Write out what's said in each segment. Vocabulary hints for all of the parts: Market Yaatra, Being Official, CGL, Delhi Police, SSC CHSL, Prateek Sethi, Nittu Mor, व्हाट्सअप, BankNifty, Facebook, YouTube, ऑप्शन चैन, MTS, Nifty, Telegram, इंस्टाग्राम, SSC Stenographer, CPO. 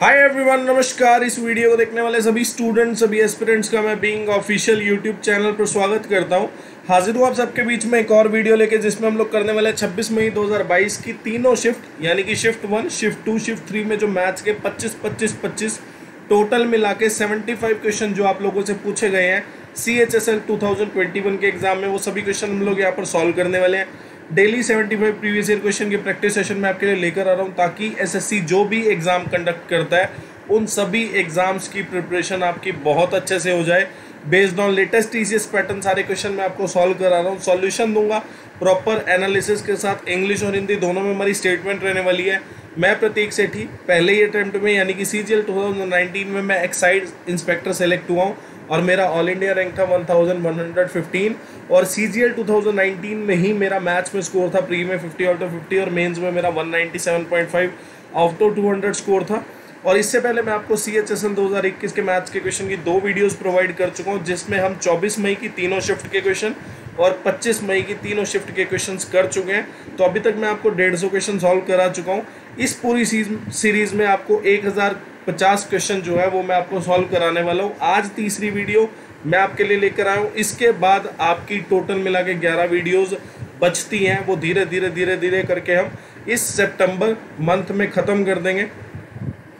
Hi everyone, नमस्कार। इस video को देखने वाले सभी स्टूडेंट्स, सभी एस्पिरेंट्स का मैं बीइंग ऑफिशियल यूट्यूब चैनल पर स्वागत करता हूं। हाजिर हूं आप सबके बीच में एक और वीडियो लेके, जिसमें हम लोग करने वाले हैं 26 मई 2022 की तीनों शिफ्ट, यानी कि शिफ्ट 1, शिफ्ट 2, शिफ्ट 3 में जो मैथ्स के 25-25-25 टोटल मिला के 75 क्वेश्चन जो आप लोगों से पूछे गए हैं CHSL 2021 के एग्जाम में, वो सभी क्वेश्चन हम लोग यहाँ पर सॉल्व करने वाले हैं। डेली 75 प्रीवियस ईयर क्वेश्चन के प्रैक्टिस सेशन में आपके लिए लेकर आ रहा हूं, ताकि एसएससी जो भी एग्ज़ाम कंडक्ट करता है उन सभी एग्ज़ाम्स की प्रिपरेशन आपकी बहुत अच्छे से हो जाए। Based on latest TCS pattern सारे क्वेश्चन मैं आपको सॉल्व करा रहा हूं, सॉल्यूशन दूंगा प्रॉपर एनालिसिस के साथ। इंग्लिश और हिंदी दोनों में हमारी स्टेटमेंट रहने वाली है। मैं प्रतीक सेठी पहले ही अटैम्प्ट में, यानी कि सीजीएल 2019 में मैं एक्साइज इंस्पेक्टर सेलेक्ट हुआ हूँ और मेरा ऑल इंडिया रैंक था 1115 और सीजीएल 2019 में ही मेरा मैच में स्कोर था प्री में 50/50 और मेंस में मेरा 197.5/200 स्कोर था। और इससे पहले मैं आपको सीएचएसएल 2021 के मैथ्स के क्वेश्चन की दो वीडियोस प्रोवाइड कर चुका हूं, जिसमें हम 24 मई की तीनों शिफ्ट के क्वेश्चन और 25 मई की तीनों शिफ्ट के क्वेश्चंस कर चुके हैं। तो अभी तक मैं आपको 150 क्वेश्चन सॉल्व करा चुका हूँ। इस पूरी सीरीज़ में आपको 1050 क्वेश्चन जो है वो मैं आपको सॉल्व कराने वाला हूँ। आज तीसरी वीडियो मैं आपके लिए लेकर आया हूँ। इसके बाद आपकी टोटल मिला के 11 वीडियोज़ बचती हैं, वो धीरे धीरे धीरे धीरे करके हम इस सितंबर मंथ में ख़त्म कर देंगे,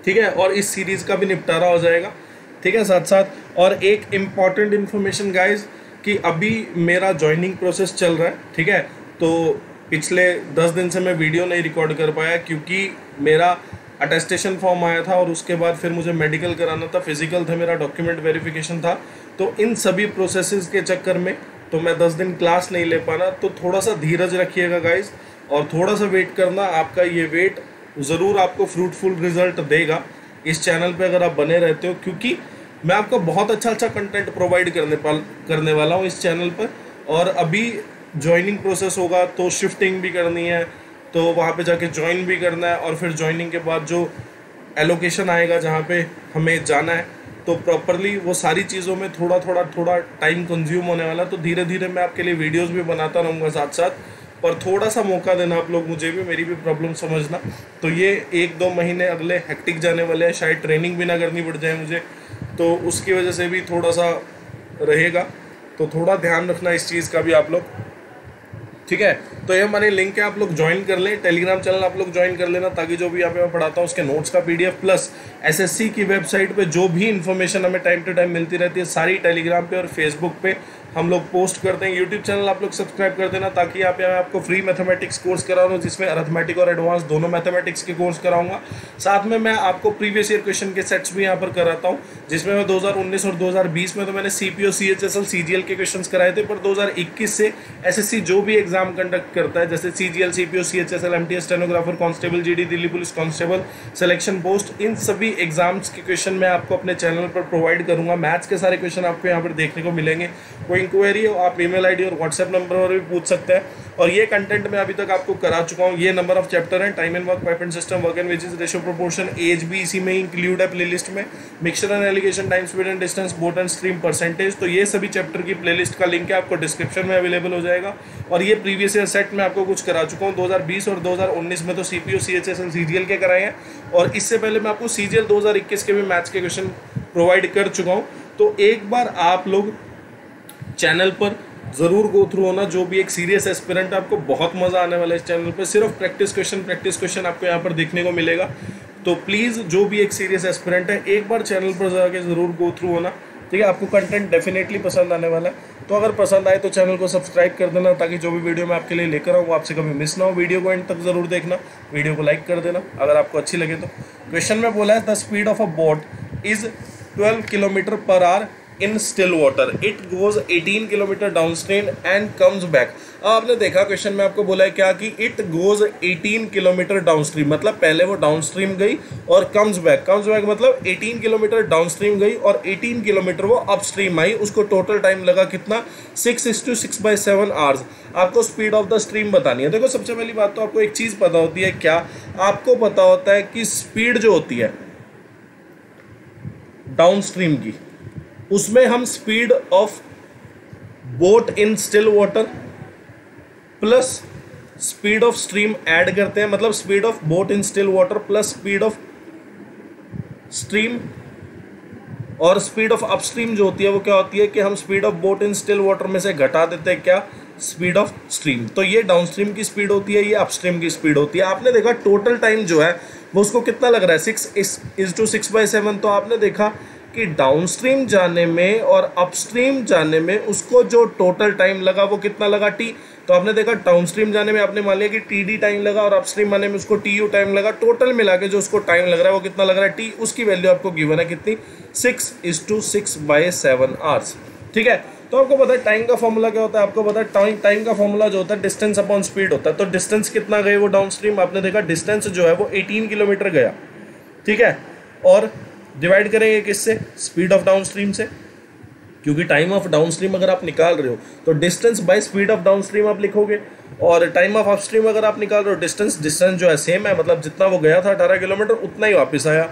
ठीक है। और इस सीरीज़ का भी निपटारा हो जाएगा, ठीक है। साथ साथ और एक इम्पॉर्टेंट इन्फॉर्मेशन गाइज कि अभी मेरा ज्वाइनिंग प्रोसेस चल रहा है, ठीक है। तो पिछले 10 दिन से मैं वीडियो नहीं रिकॉर्ड कर पाया क्योंकि मेरा अटेस्टेशन फॉर्म आया था और उसके बाद फिर मुझे मेडिकल कराना था, फिजिकल था, मेरा डॉक्यूमेंट वेरिफिकेशन था। तो इन सभी प्रोसेसेस के चक्कर में तो मैं 10 दिन क्लास नहीं ले पाना। तो थोड़ा सा धीरज रखिएगा गाइज और थोड़ा सा वेट करना। आपका ये वेट ज़रूर आपको फ्रूटफुल रिजल्ट देगा इस चैनल पे अगर आप बने रहते हो, क्योंकि मैं आपको बहुत अच्छा कंटेंट प्रोवाइड करने वाला हूँ इस चैनल पर। और अभी ज्वाइनिंग प्रोसेस होगा तो शिफ्टिंग भी करनी है, तो वहाँ पे जाके ज्वाइन भी करना है और फिर ज्वाइनिंग के बाद जो एलोकेशन आएगा जहाँ पे हमें जाना है, तो प्रॉपरली वो सारी चीज़ों में थोड़ा टाइम कंज्यूम होने वाला। तो धीरे धीरे मैं आपके लिए वीडियोस भी बनाता रहूँगा साथ साथ, पर थोड़ा सा मौका देना आप लोग मुझे भी, मेरी भी प्रॉब्लम समझना। तो ये 1-2 महीने अगले हेक्टिक जाने वाले हैं, शायद ट्रेनिंग भी ना करनी पड़ जाए मुझे, तो उसकी वजह से भी थोड़ा सा रहेगा। तो थोड़ा ध्यान रखना इस चीज़ का भी आप लोग, ठीक है। तो ये हमारे लिंक है, आप लोग ज्वाइन कर लें। टेलीग्राम चैनल आप लोग ज्वाइन कर लेना, ताकि जो भी यहाँ पे मैं पढ़ाता हूँ उसके नोट्स का पीडीएफ प्लस एसएससी की वेबसाइट पे जो भी इन्फॉर्मेशन हमें टाइम टू टाइम मिलती रहती है सारी टेलीग्राम पे और फेसबुक पे हम लोग पोस्ट करते हैं। यूट्यूब चैनल आप लोग सब्सक्राइब कर देना, ताकि यहाँ पे मैं आपको फ्री मैथमेटिक्स कोर्स करा रहा हूँ, जिसमें अरिथमेटिक और एडवांस दोनों मैथमेटिक्स के कोर्स कराऊंगा। साथ में मैं आपको प्रीवियस ईयर क्वेश्चन के सेट्स भी यहाँ पर कराता हूँ, जिसमें मैं 2019 और 2020 में तो मैंने सीपीओ, सीएचएसएल, सीजीएल के क्वेश्चन कराए थे, पर 2021 से एसएससी जो भी एग्जाम कंडक्ट करता है, जैसे CGL, CPO, CHSL, MTS, stenographer, constable GD, Delhi police constable, selection post, इन सभी एग्जाम्स के क्वेश्चन मैं आपको अपने चैनल पर प्रोवाइड करूँगा। मैथ्स के सारे क्वेश्चन आपको यहाँ पर देखने को मिलेंगे। कोई इंक्वायरी हो आप ईमेल आईडी और व्हाट्सएप नंबर पर भी पूछ सकते हैं। और ये कंटेंट मैं अभी तक आपको करा चुका हूँ। ये नंबर ऑफ चैप्टर हैं, time and work, pipe and cistern, work and wages, ratio, proportion, age भी इसी में इंक्लूड है प्लेलिस्ट में, mixture and alligation, time, speed and distance, boat and stream, percentage. तो ये सभी चैप्टर की प्लेलिस्ट का लिंक है, आपको डिस्क्रिप्शन में अवेलेबल हो जाएगा। और ये प्रीवियस ईयर सेट में आपको कुछ करा चुका हूँ 2020 और 2019 में, तो सीपीओ, सीएचएसएल, सीजीएल के कराए हैं। और इससे पहले मैं आपको सीजीएल 2021 के भी मैथ्स के क्वेश्चन प्रोवाइड कर चुका हूँ। तो एक बार आप लोग चैनल पर ज़रूर गो थ्रू होना, जो भी एक सीरियस एस्पिरेंट, आपको बहुत मज़ा आने वाला है इस चैनल पर। सिर्फ प्रैक्टिस क्वेश्चन आपको यहाँ पर देखने को मिलेगा। तो प्लीज़ जो भी एक सीरियस एस्पिरेंट है, एक बार चैनल पर जाके ज़रूर गो थ्रू होना, ठीक है। आपको कंटेंट डेफिनेटली पसंद आने वाला है। तो अगर पसंद आए तो चैनल को सब्सक्राइब कर देना, ताकि जो भी वीडियो मैं आपके लिए लेकर आऊँ वो आपसे कभी मिस ना हो। वीडियो को एंड तक ज़रूर देखना, वीडियो को लाइक कर देना अगर आपको अच्छी लगे। तो क्वेश्चन में बोला है the speed of a boat is 12 km/h in still water, it goes 18 km downstream and comes back. अब आपने देखा क्वेश्चन में आपको बोला है क्या कि it goes 18 km downstream, मतलब पहले वो डाउन स्ट्रीम गई और कम्स बैक। कम्स बैक मतलब 18 km डाउन स्ट्रीम गई और 18 km वो अप स्ट्रीम आई। उसको टोटल टाइम लगा कितना, 6/7 hours। आपको स्पीड ऑफ द स्ट्रीम बतानी है। देखो सबसे पहली बात तो आपको एक चीज़ पता होती है, क्या आपको पता होता है कि स्पीड जो होती है डाउन स्ट्रीम की, उसमें हम speed of boat in still water plus speed of stream add करते हैं, मतलब speed of boat in still water plus speed of stream और स्पीड ऑफ अपस्ट्रीम जो होती है वो क्या होती है कि हम speed of boat in still water में से घटा देते हैं क्या, स्पीड ऑफ स्ट्रीम। तो ये डाउनस्ट्रीम की स्पीड होती है, ये अपस्ट्रीम की स्पीड होती है। आपने देखा टोटल टाइम जो है वो उसको कितना लग रहा है, 6 is to 6/7। तो आपने देखा कि डाउनस्ट्रीम जाने में और अपस्ट्रीम जाने में उसको जो टोटल टाइम लगा वो कितना लगा, टी। तो आपने देखा डाउनस्ट्रीम जाने में आपने मान लिया कि टी डी टाइम लगा और अपस्ट्रीम आने में उसको टी यू टाइम लगा। टोटल मिला के जो उसको टाइम लग रहा है वो कितना लग रहा है, टी। उसकी वैल्यू आपको गिवन है कितनी, 6 is to 6/7 आवर्स। ठीक है, तो आपको पता है टाइम का फॉर्मूला क्या होता है, आपको पता है टाइम का फॉर्मूला जो होता है डिस्टेंस अपॉन स्पीड होता है। तो डिस्टेंस कितना गए वो डाउनस्ट्रीम, आपने देखा डिस्टेंस जो है वो 18 किलोमीटर गया। ठीक है, और डिवाइड करेंगे किससे, स्पीड ऑफ डाउनस्ट्रीम से, क्योंकि टाइम ऑफ डाउनस्ट्रीम अगर आप निकाल रहे हो तो distance by speed of downstream आप लिखोगे। और टाइम ऑफ अपस्ट्रीम अगर आप निकाल रहे हो, डिस्टेंस जो है सेम है, मतलब जितना वो गया था 18 किलोमीटर उतना ही वापस आया।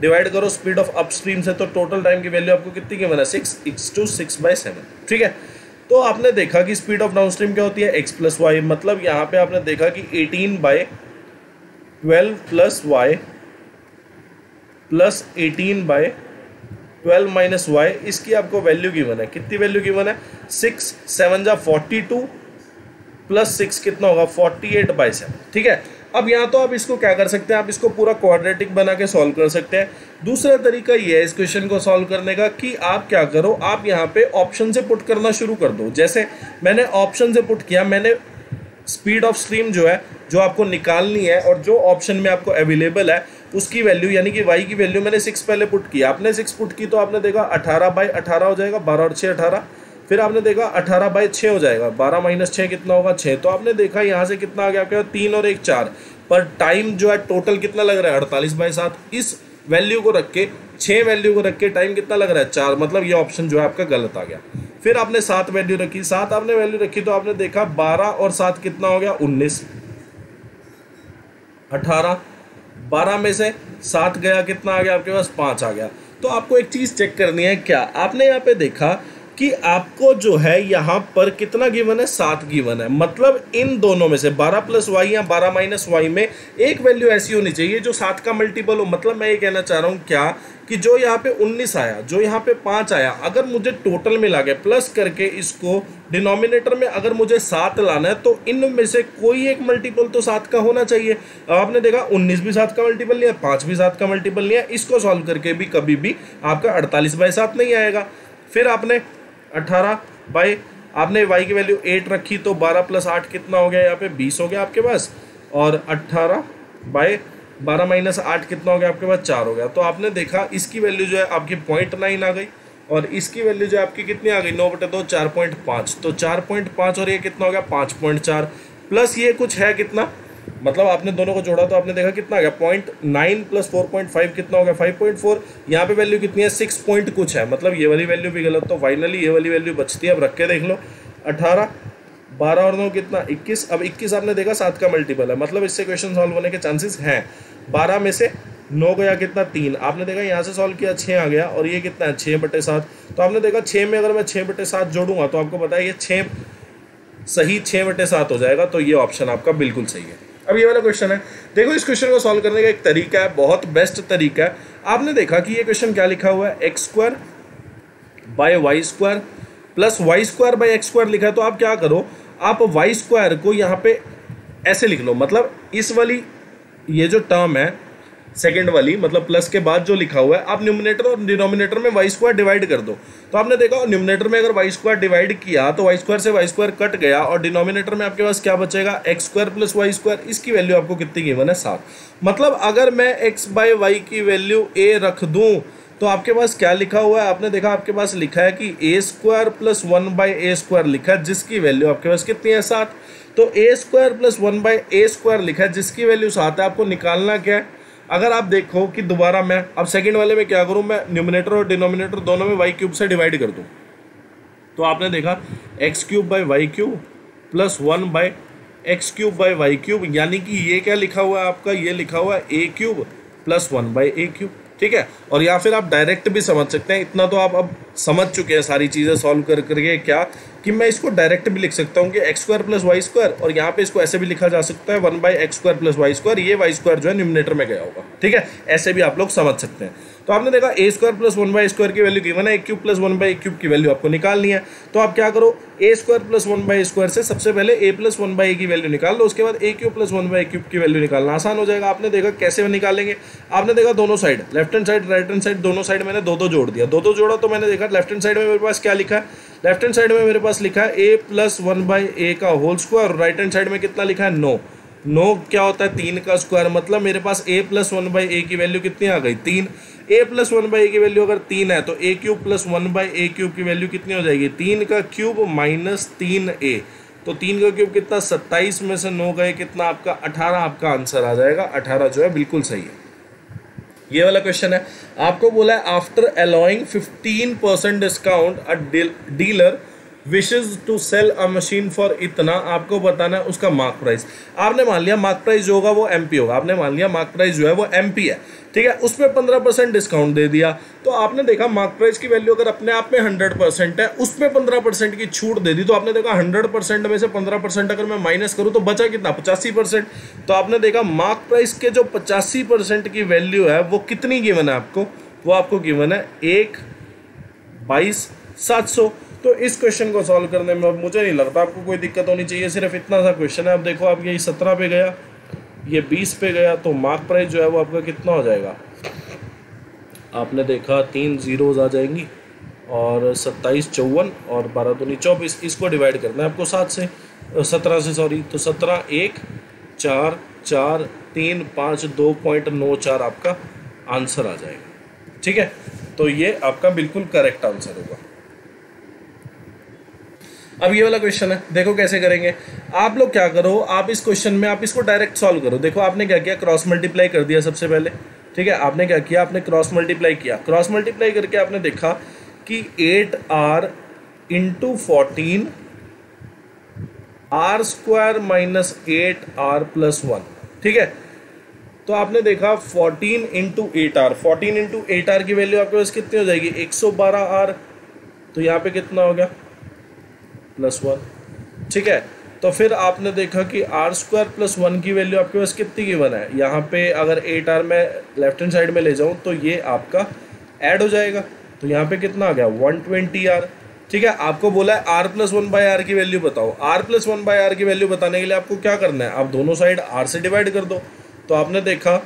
डिवाइड करो स्पीड ऑफ अपस्ट्रीम से, तो टोटल टाइम की वैल्यू आपको कितनी की मिला, 6 is to 6/7। ठीक है, तो आपने देखा कि स्पीड ऑफ डाउनस्ट्रीम क्या होती है, x + y। मतलब यहाँ पे आपने देखा कि 18/12 + y + 18/12 - y, इसकी आपको वैल्यू गिवन है। कितनी वैल्यू गिवन है, 6 7 जा 42 + 6 कितना होगा, 48/7। ठीक है, अब यहाँ तो आप इसको क्या कर सकते हैं, आप इसको पूरा क्वाड्रेटिक बना के सॉल्व कर सकते हैं। दूसरा तरीका ये है इस क्वेश्चन को सॉल्व करने का कि आप क्या करो, आप यहाँ पे ऑप्शन से पुट करना शुरू कर दो। जैसे मैंने ऑप्शन से पुट किया, मैंने स्पीड ऑफ स्ट्रीम जो है जो आपको निकालनी है और जो ऑप्शन में आपको अवेलेबल है उसकी वैल्यू, यानी कि y की वैल्यू मैंने 6 पहले पुट की। आपने 6 पुट की तो आपने देखा 18/18 हो जाएगा, 12 और 6 18। फिर आपने देखा 18/6 हो जाएगा, 12 - 6 कितना होगा, 6। तो आपने देखा यहाँ से कितना आ गया आपके 3 और 1 4, पर टाइम जो है टोटल कितना लग रहा है, 48/7। इस वैल्यू को रख के, 6 वैल्यू को रख के टाइम कितना लग रहा है, 4। मतलब ये ऑप्शन जो है आपका गलत आ गया। फिर आपने 7 वैल्यू रखी, 7 आपने वैल्यू रखी तो आपने देखा 12 और 7 कितना हो गया, 19 18। 12 में से 7 गया, कितना आ गया आपके पास, 5 आ गया। तो आपको एक चीज़ चेक करनी है, क्या आपने यहाँ पे देखा कि आपको जो है यहाँ पर कितना गिवन है, 7 गिवन है। मतलब इन दोनों में से 12 + y या 12 - y में एक वैल्यू ऐसी होनी चाहिए जो 7 का मल्टीपल हो। मतलब मैं ये कहना चाह रहा हूँ क्या कि जो यहाँ पे 19 आया, जो यहाँ पे 5 आया, अगर मुझे टोटल मिला के प्लस करके इसको डिनोमिनेटर में अगर मुझे 7 लाना है तो इनमें से कोई एक मल्टीपल तो 7 का होना चाहिए। अब आपने देखा 19 भी 7 का मल्टीपल नहीं है, 5 भी 7 का मल्टीपल नहीं है। इसको सॉल्व करके भी कभी भी आपका 48/7 नहीं आएगा। फिर आपने 18 y की वैल्यू 8 रखी तो 12 + 8 कितना हो गया, यहाँ पे 20 हो गया आपके पास। और 18/12 - 8 कितना हो गया आपके पास, 4 हो गया। तो आपने देखा इसकी वैल्यू जो है आपकी 0.9 आ गई और इसकी वैल्यू जो आपकी कितनी आ गई, 9/2 4.5। तो 4.5 और ये कितना हो गया, 5.4 प्लस ये कुछ है कितना, मतलब आपने दोनों को जोड़ा तो आपने देखा कितना आ गया, 0.9 + 4.5 कितना हो गया, 5.4। यहाँ पे वैल्यू कितनी है, 6 कुछ है। मतलब ये वाली वैल्यू भी गलत, तो फाइनली ये वाली वैल्यू बचती है। अब रख के देख लो, 18 12 और 9 कितना, 21। अब 21 आपने देखा 7 का मल्टीपल है, मतलब इससे क्वेश्चन सॉल्व होने के चांसेस हैं। 12 में से 9 गया कितना, 3। आपने देखा यहाँ से सॉल्व किया, 6 आ गया और ये कितना है, 6/7। तो आपने देखा 6 में अगर मैं 6/7 जोड़ूंगा तो आपको पता है ये 6/7 हो जाएगा। तो ये ऑप्शन आपका बिल्कुल सही है। अब ये वाला क्वेश्चन है, देखो इस क्वेश्चन को सॉल्व करने का एक तरीका है, बहुत बेस्ट तरीका है। आपने देखा कि ये क्वेश्चन क्या लिखा हुआ है, x² + y² + y²/x² लिखा है। तो आप क्या करो, आप y² को यहाँ पे ऐसे लिख लो, मतलब इस वाली ये जो टर्म है सेकंड वाली, मतलब प्लस के बाद जो लिखा हुआ है, आप न्यूमिनेटर और डिनोमिनेटर में y² डिवाइड कर दो। तो आपने देखा न्यूमिनेटर में अगर y² डिवाइड किया तो y² से y² कट गया और डिनोमिनेटर में आपके पास क्या बचेगा, x² + y²। इसकी वैल्यू आपको कितनी गिवन है, 7। मतलब अगर मैं x/y की वैल्यू a रख दूँ तो आपके पास क्या लिखा हुआ है, आपने देखा आपके पास लिखा है कि a² + 1/a² लिखा है, जिसकी वैल्यू आपके पास कितनी है, 7। तो a² + 1/a² लिखा है, जिसकी वैल्यू 7 है। आपको निकालना क्या है, अगर आप देखो कि दोबारा मैं अब सेकंड वाले में क्या करूं, मैं न्यूमिनेटर और डिनोमिनेटर दोनों में y³ से डिवाइड कर दूं। तो आपने देखा x³ / y³ + 1 / x³ / y³, यानी कि ये क्या लिखा हुआ है आपका, ये लिखा हुआ है a³ + 1/a³। ठीक है, और या फिर आप डायरेक्ट भी समझ सकते हैं। इतना तो आप अब समझ चुके हैं सारी चीज़ें सॉल्व कर करके, क्या कि मैं इसको डायरेक्ट भी लिख सकता हूँ कि x² + y², और यहाँ पे इसको ऐसे भी लिखा जा सकता है 1/x² + y²। ये y² जो है न्यूमिनेटर में गया होगा। ठीक है, ऐसे भी आप लोग समझ सकते हैं। तो आपने देखा ए स्क्वायर प्लस 1/a² की वैल्यू गिवन है, ए क्यूब प्लस 1/a³ की वैल्यू आपको निकालनी है। तो आप क्या करो, ए स्क्वायर प्लस 1/a² से सबसे पहले ए प्लस 1/a की वैल्यू निकाल लो, उसके बाद ए क्यूब प्लस 1/a³ की वैल्यू निकालना आसान हो जाएगा। आपने देखा कैसे निकालेंगे, आपने देखा दोनों side, left hand side right hand side दोनों साइड मैंने दो जोड़ दिया, दो जोड़ा तो मैंने देखा लेफ्ट हैंड साइड में मेरे पास क्या लिखा है, लेफ्ट हैंड साइड में मेरे पास लिखा है ए प्लस 1/a का whole square, right hand side में कितना लिखा है 9, 9 क्या होता है 3 का स्क्वायर, मतलब मेरे पास a प्लस 1/a की वैल्यू कितनी आ गई 3। a प्लस 1/a की वैल्यू अगर 3 है तो a क्यूब प्लस 1/a³ की वैल्यू कितनी हो जाएगी 3 का क्यूब माइनस 3a, तो 3 का क्यूब कितना 27 में से 9 गए कितना आपका 18, आपका आंसर आ जाएगा 18 जो है बिल्कुल सही है। ये वाला क्वेश्चन है, आपको बोला है after allowing 15% discount a dealer wishes to sell a machine for इतना, आपको बताना है उसका मार्क प्राइस। आपने मान लिया मार्क प्राइस जो होगा वो एमपी होगा, आपने मान लिया मार्क प्राइस जो है वो एमपी है, ठीक है, उस पर 15% डिस्काउंट दे दिया। तो आपने देखा मार्क प्राइस की वैल्यू अगर अपने आप में 100% है, उस पर 15% की छूट दे दी, तो आपने देखा 100% में से 15% अगर मैं माइनस करूँ तो बचा कितना 85%। तो आपने देखा मार्क प्राइस के जो 85% की वैल्यू है वो कितनी गिवन है आपको, वो आपको गिवन है 1,22,700। तो इस क्वेश्चन को सॉल्व करने में अब मुझे नहीं लगता आपको कोई दिक्कत होनी चाहिए, सिर्फ इतना सा क्वेश्चन है। अब देखो आप ये 17 पे गया, ये 20 पे गया, तो मार्क प्राइस जो है वो आपका कितना हो जाएगा, आपने देखा 3 zeros आ जाएंगी और 27 54 और 12 दूनी 24, इसको डिवाइड करना है आपको 17 से, तो 17 1 4 4 3 5 2.94 आपका आंसर आ जाएगा, ठीक है। तो ये आपका बिल्कुल करेक्ट आंसर होगा। अब ये वाला क्वेश्चन है, देखो कैसे करेंगे आप लोग, क्या करो आप इस क्वेश्चन में आप इसको डायरेक्ट सॉल्व करो। देखो आपने क्या किया, क्रॉस मल्टीप्लाई कर दिया सबसे पहले, ठीक है, आपने क्या किया आपने क्रॉस मल्टीप्लाई किया, क्रॉस मल्टीप्लाई करके आपने देखा कि 8r × 14 r² minus 8r plus 1, ठीक है। तो आपने देखा 14 × 8r की वैल्यू आपके पास कितनी हो जाएगी 112r, तो यहाँ पे कितना हो गया प्लस 1, ठीक है। तो फिर आपने देखा कि r² प्लस 1 की वैल्यू आपके पास कितनी गिवन है, यहाँ पे अगर 8r में लेफ्ट हैंड साइड में ले जाऊँ तो ये आपका ऐड हो जाएगा, तो यहाँ पे कितना आ गया 120r, ठीक है। आपको बोला है r प्लस 1/r की वैल्यू बताओ, r प्लस 1/r की वैल्यू बताने के लिए आपको क्या करना है, आप दोनों साइड r से डिवाइड कर दो। तो आपने देखा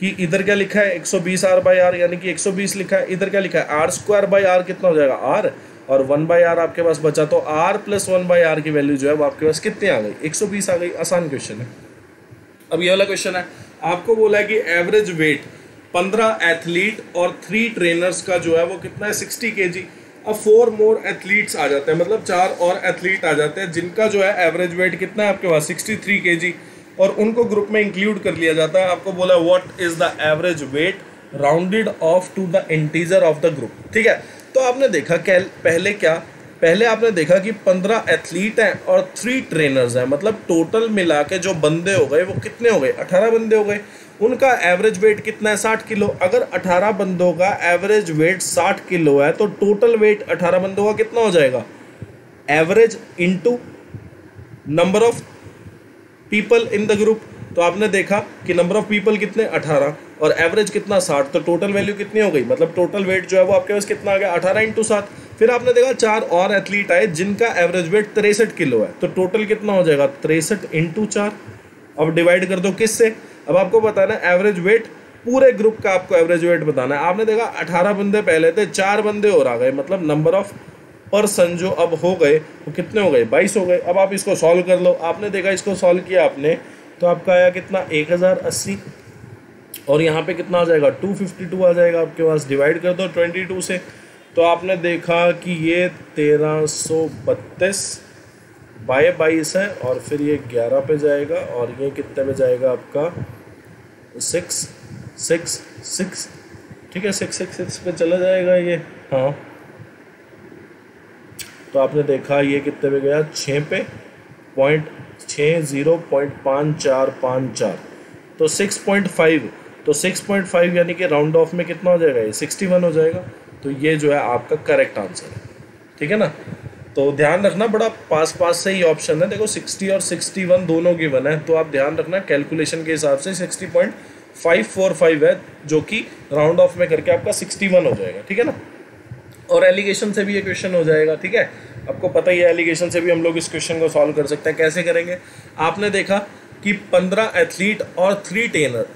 कि इधर क्या लिखा है 120r/r यानी कि 120 लिखा है, इधर क्या लिखा है r²/r कितना हो जाएगा r, और 1/r आपके पास बचा, तो r प्लस 1/r की वैल्यू जो है वो आपके पास कितनी आ गई 120 आ गई। आसान क्वेश्चन है। अब ये वाला क्वेश्चन है, आपको बोला है कि एवरेज वेट 15 एथलीट और 3 ट्रेनर्स का जो है वो कितना है 60 kg। अब 4 मोर एथलीट्स आ जाते हैं, मतलब 4 और एथलीट आ जाते हैं जिनका जो है एवरेज वेट कितना है आपके पास 63 kg, और उनको ग्रुप में इंक्लूड कर लिया जाता है। आपको बोला what is the average weight rounded off to the integer of the group, ठीक है। तो आपने देखा पहले आपने देखा कि 15 एथलीट हैं और 3 ट्रेनर्स हैं, मतलब टोटल मिला के जो बंदे हो गए वो कितने हो गए 18 बंदे हो गए। उनका एवरेज वेट कितना है 60 किलो। अगर 18 बंदों का एवरेज वेट 60 किलो है तो टोटल वेट 18 बंदों का कितना हो जाएगा, average into number of people in the group. तो आपने देखा कि नंबर ऑफ पीपल कितने 18 और एवरेज कितना 60, तो टोटल वैल्यू कितनी हो गई, मतलब टोटल वेट जो है वो आपके पास कितना आ गया 18 × 7। फिर आपने देखा 4 और एथलीट आए जिनका एवरेज वेट 63 किलो है, तो टोटल कितना हो जाएगा 63 × 4। अब डिवाइड कर दो किससे, अब आपको बताना है एवरेज वेट पूरे ग्रुप का, आपको एवरेज वेट बताना है। आपने देखा 18 बंदे पहले थे, 4 बंदे और आ गए, मतलब नंबर ऑफ पर्सन जो अब हो गए वो कितने हो गए 22 हो गए। अब आप इसको सॉल्व कर लो। आपने देखा इसको सॉल्व किया आपने, तो आपका आया कितना 1080 और यहाँ पे कितना आ जाएगा 252 आ जाएगा आपके पास। डिवाइड कर दो 22 से, तो आपने देखा कि ये 1332/22 है और फिर ये 11 पे जाएगा और ये कितने पे जाएगा आपका 666, ठीक है 666 पे चला जाएगा ये, हाँ। तो आपने देखा ये कितने पे गया 6 पे 0.5454, तो 6.5, तो 6.5 यानी कि राउंड ऑफ में कितना हो जाएगा ये 61 हो जाएगा। तो ये जो है आपका करेक्ट आंसर है, ठीक है ना। तो ध्यान रखना बड़ा पास से ही ऑप्शन है। देखो 60 और 61 दोनों गिवन है, तो आप ध्यान रखना कैलकुलेशन के हिसाब से 60.5 545 है जो कि राउंड ऑफ में करके आपका 61 हो जाएगा, ठीक है ना। और एलिगेशन से भी ये क्वेश्चन हो जाएगा, ठीक है। आपको पता ही है एलिगेशन से भी हम लोग इस क्वेश्चन को सॉल्व कर सकते हैं। कैसे करेंगे? आपने देखा कि 15 एथलीट और 3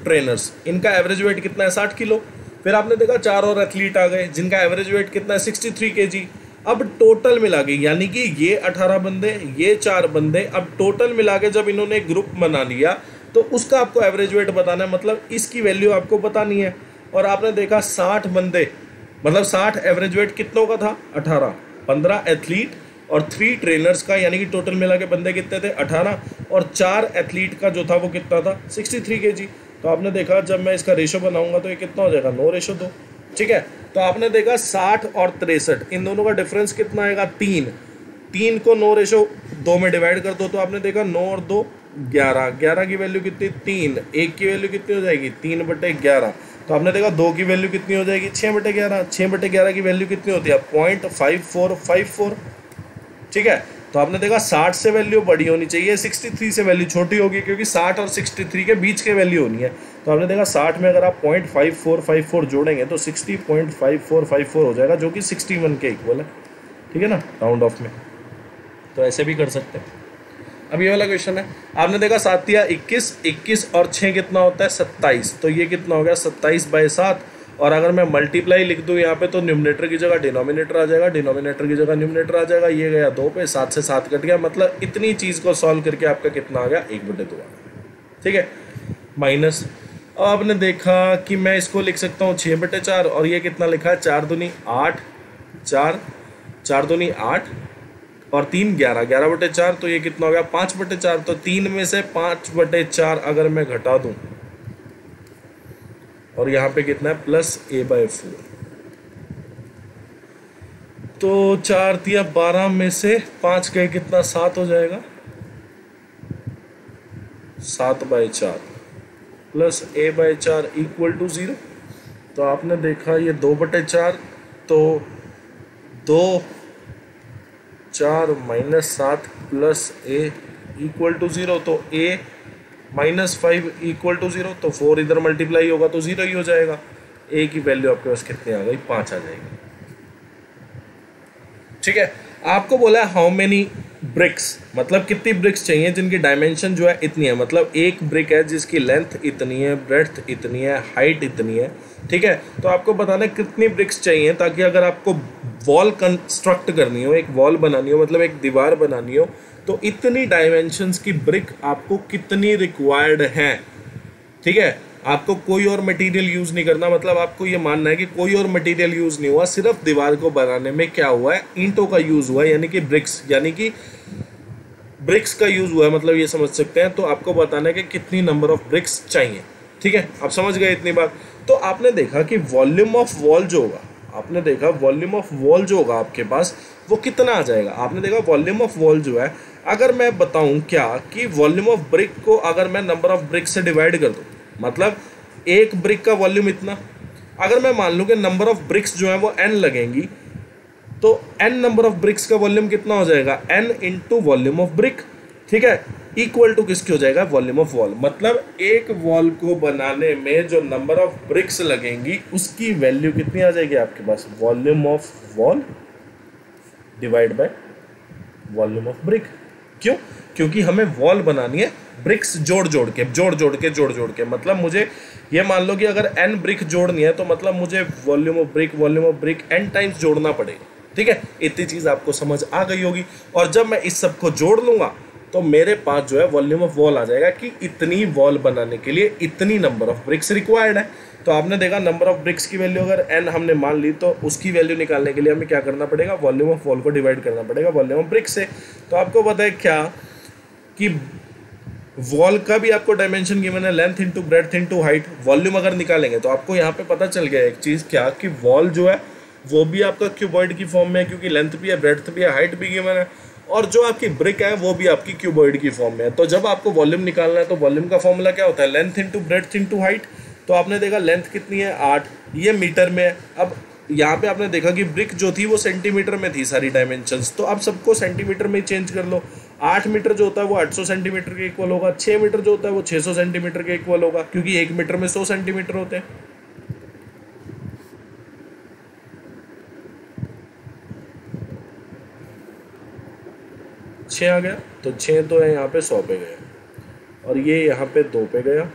ट्रेनर्स, इनका एवरेज वेट कितना है? 60 किलो। फिर आपने देखा 4 और एथलीट आ गए जिनका एवरेज वेट कितना है? 63 kg। अब टोटल मिला के, यानी कि ये 18 बंदे, ये 4 बंदे, अब टोटल मिला के जब इन्होंने एक ग्रुप बना लिया तो उसका आपको एवरेज वेट बताना है, मतलब इसकी वैल्यू आपको बतानी है। और आपने देखा 60 बंदे, मतलब 60 एवरेज वेट कितनों का था? 18। 15 एथलीट और 3 ट्रेनर्स का, यानी कि टोटल मिला के बंदे कितने थे? 18। और 4 एथलीट का जो था वो कितना था? 63 kg। तो आपने देखा जब मैं इसका रेशो बनाऊँगा तो ये कितना हो जाएगा? 9:2, ठीक है। तो आपने देखा 60 और 63, इन दोनों का डिफरेंस कितना आएगा? 3 को 9:2 में डिवाइड कर दो तो आपने देखा 9 और 2 11, 11 की वैल्यू कितनी? 3, 1 की वैल्यू कितनी हो जाएगी? 3/11। तो आपने देखा 2 की वैल्यू कितनी हो जाएगी? 6/11। 6/11 की वैल्यू कितनी होती है? 0.5454, ठीक है। तो आपने देखा 60 से वैल्यू बड़ी होनी चाहिए, 63 से वैल्यू छोटी होगी, क्योंकि 60 और 63 के बीच के वैल्यू होनी है। तो आपने देखा 60 में अगर आप 0.5454 जोड़ेंगे तो 60.5454 हो जाएगा, जो कि 61 के इक्वल है, ठीक है ना, राउंड ऑफ में। तो ऐसे भी कर सकते हैं। अब ये वाला क्वेश्चन है, आपने देखा 7 या 21 और 6 कितना होता है? 27। तो ये कितना हो गया? 27/7। और अगर मैं मल्टीप्लाई लिख दूँ यहाँ पे तो न्यूमिनेटर की जगह डिनोमिनेटर आ जाएगा, डिनोमिनेटर की जगह न्यूमिनेटर आ जाएगा। ये गया 2 पे, 7 से 7 कट गया, मतलब इतनी चीज़ को सॉल्व करके आपका कितना आ गया? 1/2, ठीक है, माइनस। अब आपने देखा कि मैं इसको लिख सकता हूँ 6/4, और ये कितना लिखा है? 4 दूनी 8 और 3 11, 11/4। तो ये कितना हो गया? 5/4। तो 3 में से 5/4 अगर मैं घटा दूँ और यहाँ पे कितना है? +a/4। तो 4 या 12 में से 5 का कितना? 7 हो जाएगा, 7/4 +a/4 =0। तो आपने देखा ये 2/4, तो 2 4 - 7 +a = 0। तो a - 5 = 0। तो 4 इधर मल्टीप्लाई होगा तो 0 ही हो जाएगा। a की वैल्यू आपके पास कितनी आ गई? 5 आ जाएगी, ठीक है। आपको बोला है हाउ मेनी ब्रिक्स, मतलब कितनी ब्रिक्स चाहिए जिनकी डायमेंशन जो है इतनी है, मतलब एक ब्रिक है जिसकी लेंथ इतनी है, ब्रेड्थ इतनी है, हाइट इतनी है, ठीक है। तो आपको बताना है कितनी ब्रिक्स चाहिए, ताकि अगर आपको वॉल कंस्ट्रक्ट करनी हो, एक वॉल बनानी हो, मतलब एक दीवार बनानी हो, तो इतनी डायमेंशंस की ब्रिक आपको कितनी रिक्वायर्ड है, ठीक है। आपको कोई और मटेरियल यूज़ नहीं करना, मतलब आपको ये मानना है कि कोई और मटेरियल यूज़ नहीं हुआ, सिर्फ दीवार को बनाने में क्या हुआ है? ईंटों का यूज़ हुआ है, यानी कि ब्रिक्स का यूज़ हुआ है, मतलब ये समझ सकते हैं। तो आपको बताना है कि कितनी नंबर ऑफ ब्रिक्स चाहिए, ठीक है। आप समझ गए इतनी बात। तो आपने देखा कि वॉल्यूम ऑफ वॉल जो होगा, आपने देखा वॉल्यूम ऑफ वॉल जो होगा आपके पास वो कितना आ जाएगा? आपने देखा वॉल्यूम ऑफ वॉल जो है, अगर मैं बताऊं क्या कि वॉल्यूम ऑफ ब्रिक को अगर मैं नंबर ऑफ ब्रिक से डिवाइड कर दूं, मतलब एक ब्रिक का वॉल्यूम इतना, अगर मैं मान लूं कि नंबर ऑफ ब्रिक्स जो है वो n लगेंगी, तो n नंबर ऑफ ब्रिक्स का वॉल्यूम कितना हो जाएगा? n × वॉल्यूम ऑफ ब्रिक, ठीक है, = किसकी हो जाएगा? Volume of wall. मतलब एक वॉल को बनाने में जो नंबर ऑफ ब्रिक्स लगेंगी उसकी वैल्यू कितनी आ जाएगी आपके पास? Volume of wall / volume of brick. क्यों? क्योंकि हमें वॉल बनानी है ब्रिक्स जोड़ जोड़ के, मतलब मुझे ये मान लो कि अगर n ब्रिक जोड़नी है तो मतलब मुझे volume of brick n times जोड़ना पड़ेगा, ठीक है। इतनी चीज़ आपको समझ आ गई होगी। और जब मैं इस सब को जोड़ लूँगा तो मेरे पास जो है वॉल्यूम ऑफ वॉल आ जाएगा कि इतनी वॉल बनाने के लिए इतनी नंबर ऑफ ब्रिक्स रिक्वायर्ड है। तो आपने देखा नंबर ऑफ ब्रिक्स की वैल्यू अगर n हमने मान ली, तो उसकी वैल्यू निकालने के लिए हमें क्या करना पड़ेगा? वॉल्यूम ऑफ वॉल को डिवाइड करना पड़ेगा वॉल्यूम ऑफ ब्रिक्स से। तो आपको पता है क्या कि वॉल का भी आपको डायमेंशन गिवन है, length into breadth into height. Volume अगर निकालेंगे तो आपको यहाँ पर पता चल गया एक चीज़ क्या कि वॉल जो है वो भी आपका क्यूबॉइड की फॉर्म में है, क्योंकि लेंथ भी है, ब्रेड्थ भी है, हाइट भी गिवन है, और जो आपकी ब्रिक है वो भी आपकी क्यूबॉइड की फॉर्म में है। तो जब आपको वॉल्यूम निकालना है तो वॉल्यूम का फॉर्मूला क्या होता है? Length into breadth into height. तो आपने देखा लेंथ कितनी है? 8, ये मीटर में है। अब यहाँ पे आपने देखा कि ब्रिक जो थी वो सेंटीमीटर में थी सारी डायमेंशंस, तो आप सबको सेंटीमीटर में चेंज कर लो। 8 मीटर जो होता है वो 800 सेंटीमीटर के इक्वल होगा, 6 मीटर जो होता है वो 600 सेंटीमीटर के इक्वल होगा, क्योंकि 1 मीटर में 100 सेंटीमीटर होते हैं। छः आ गया तो 6 तो है यहाँ पे 100 पे गया और ये यहाँ पे 2 पे गया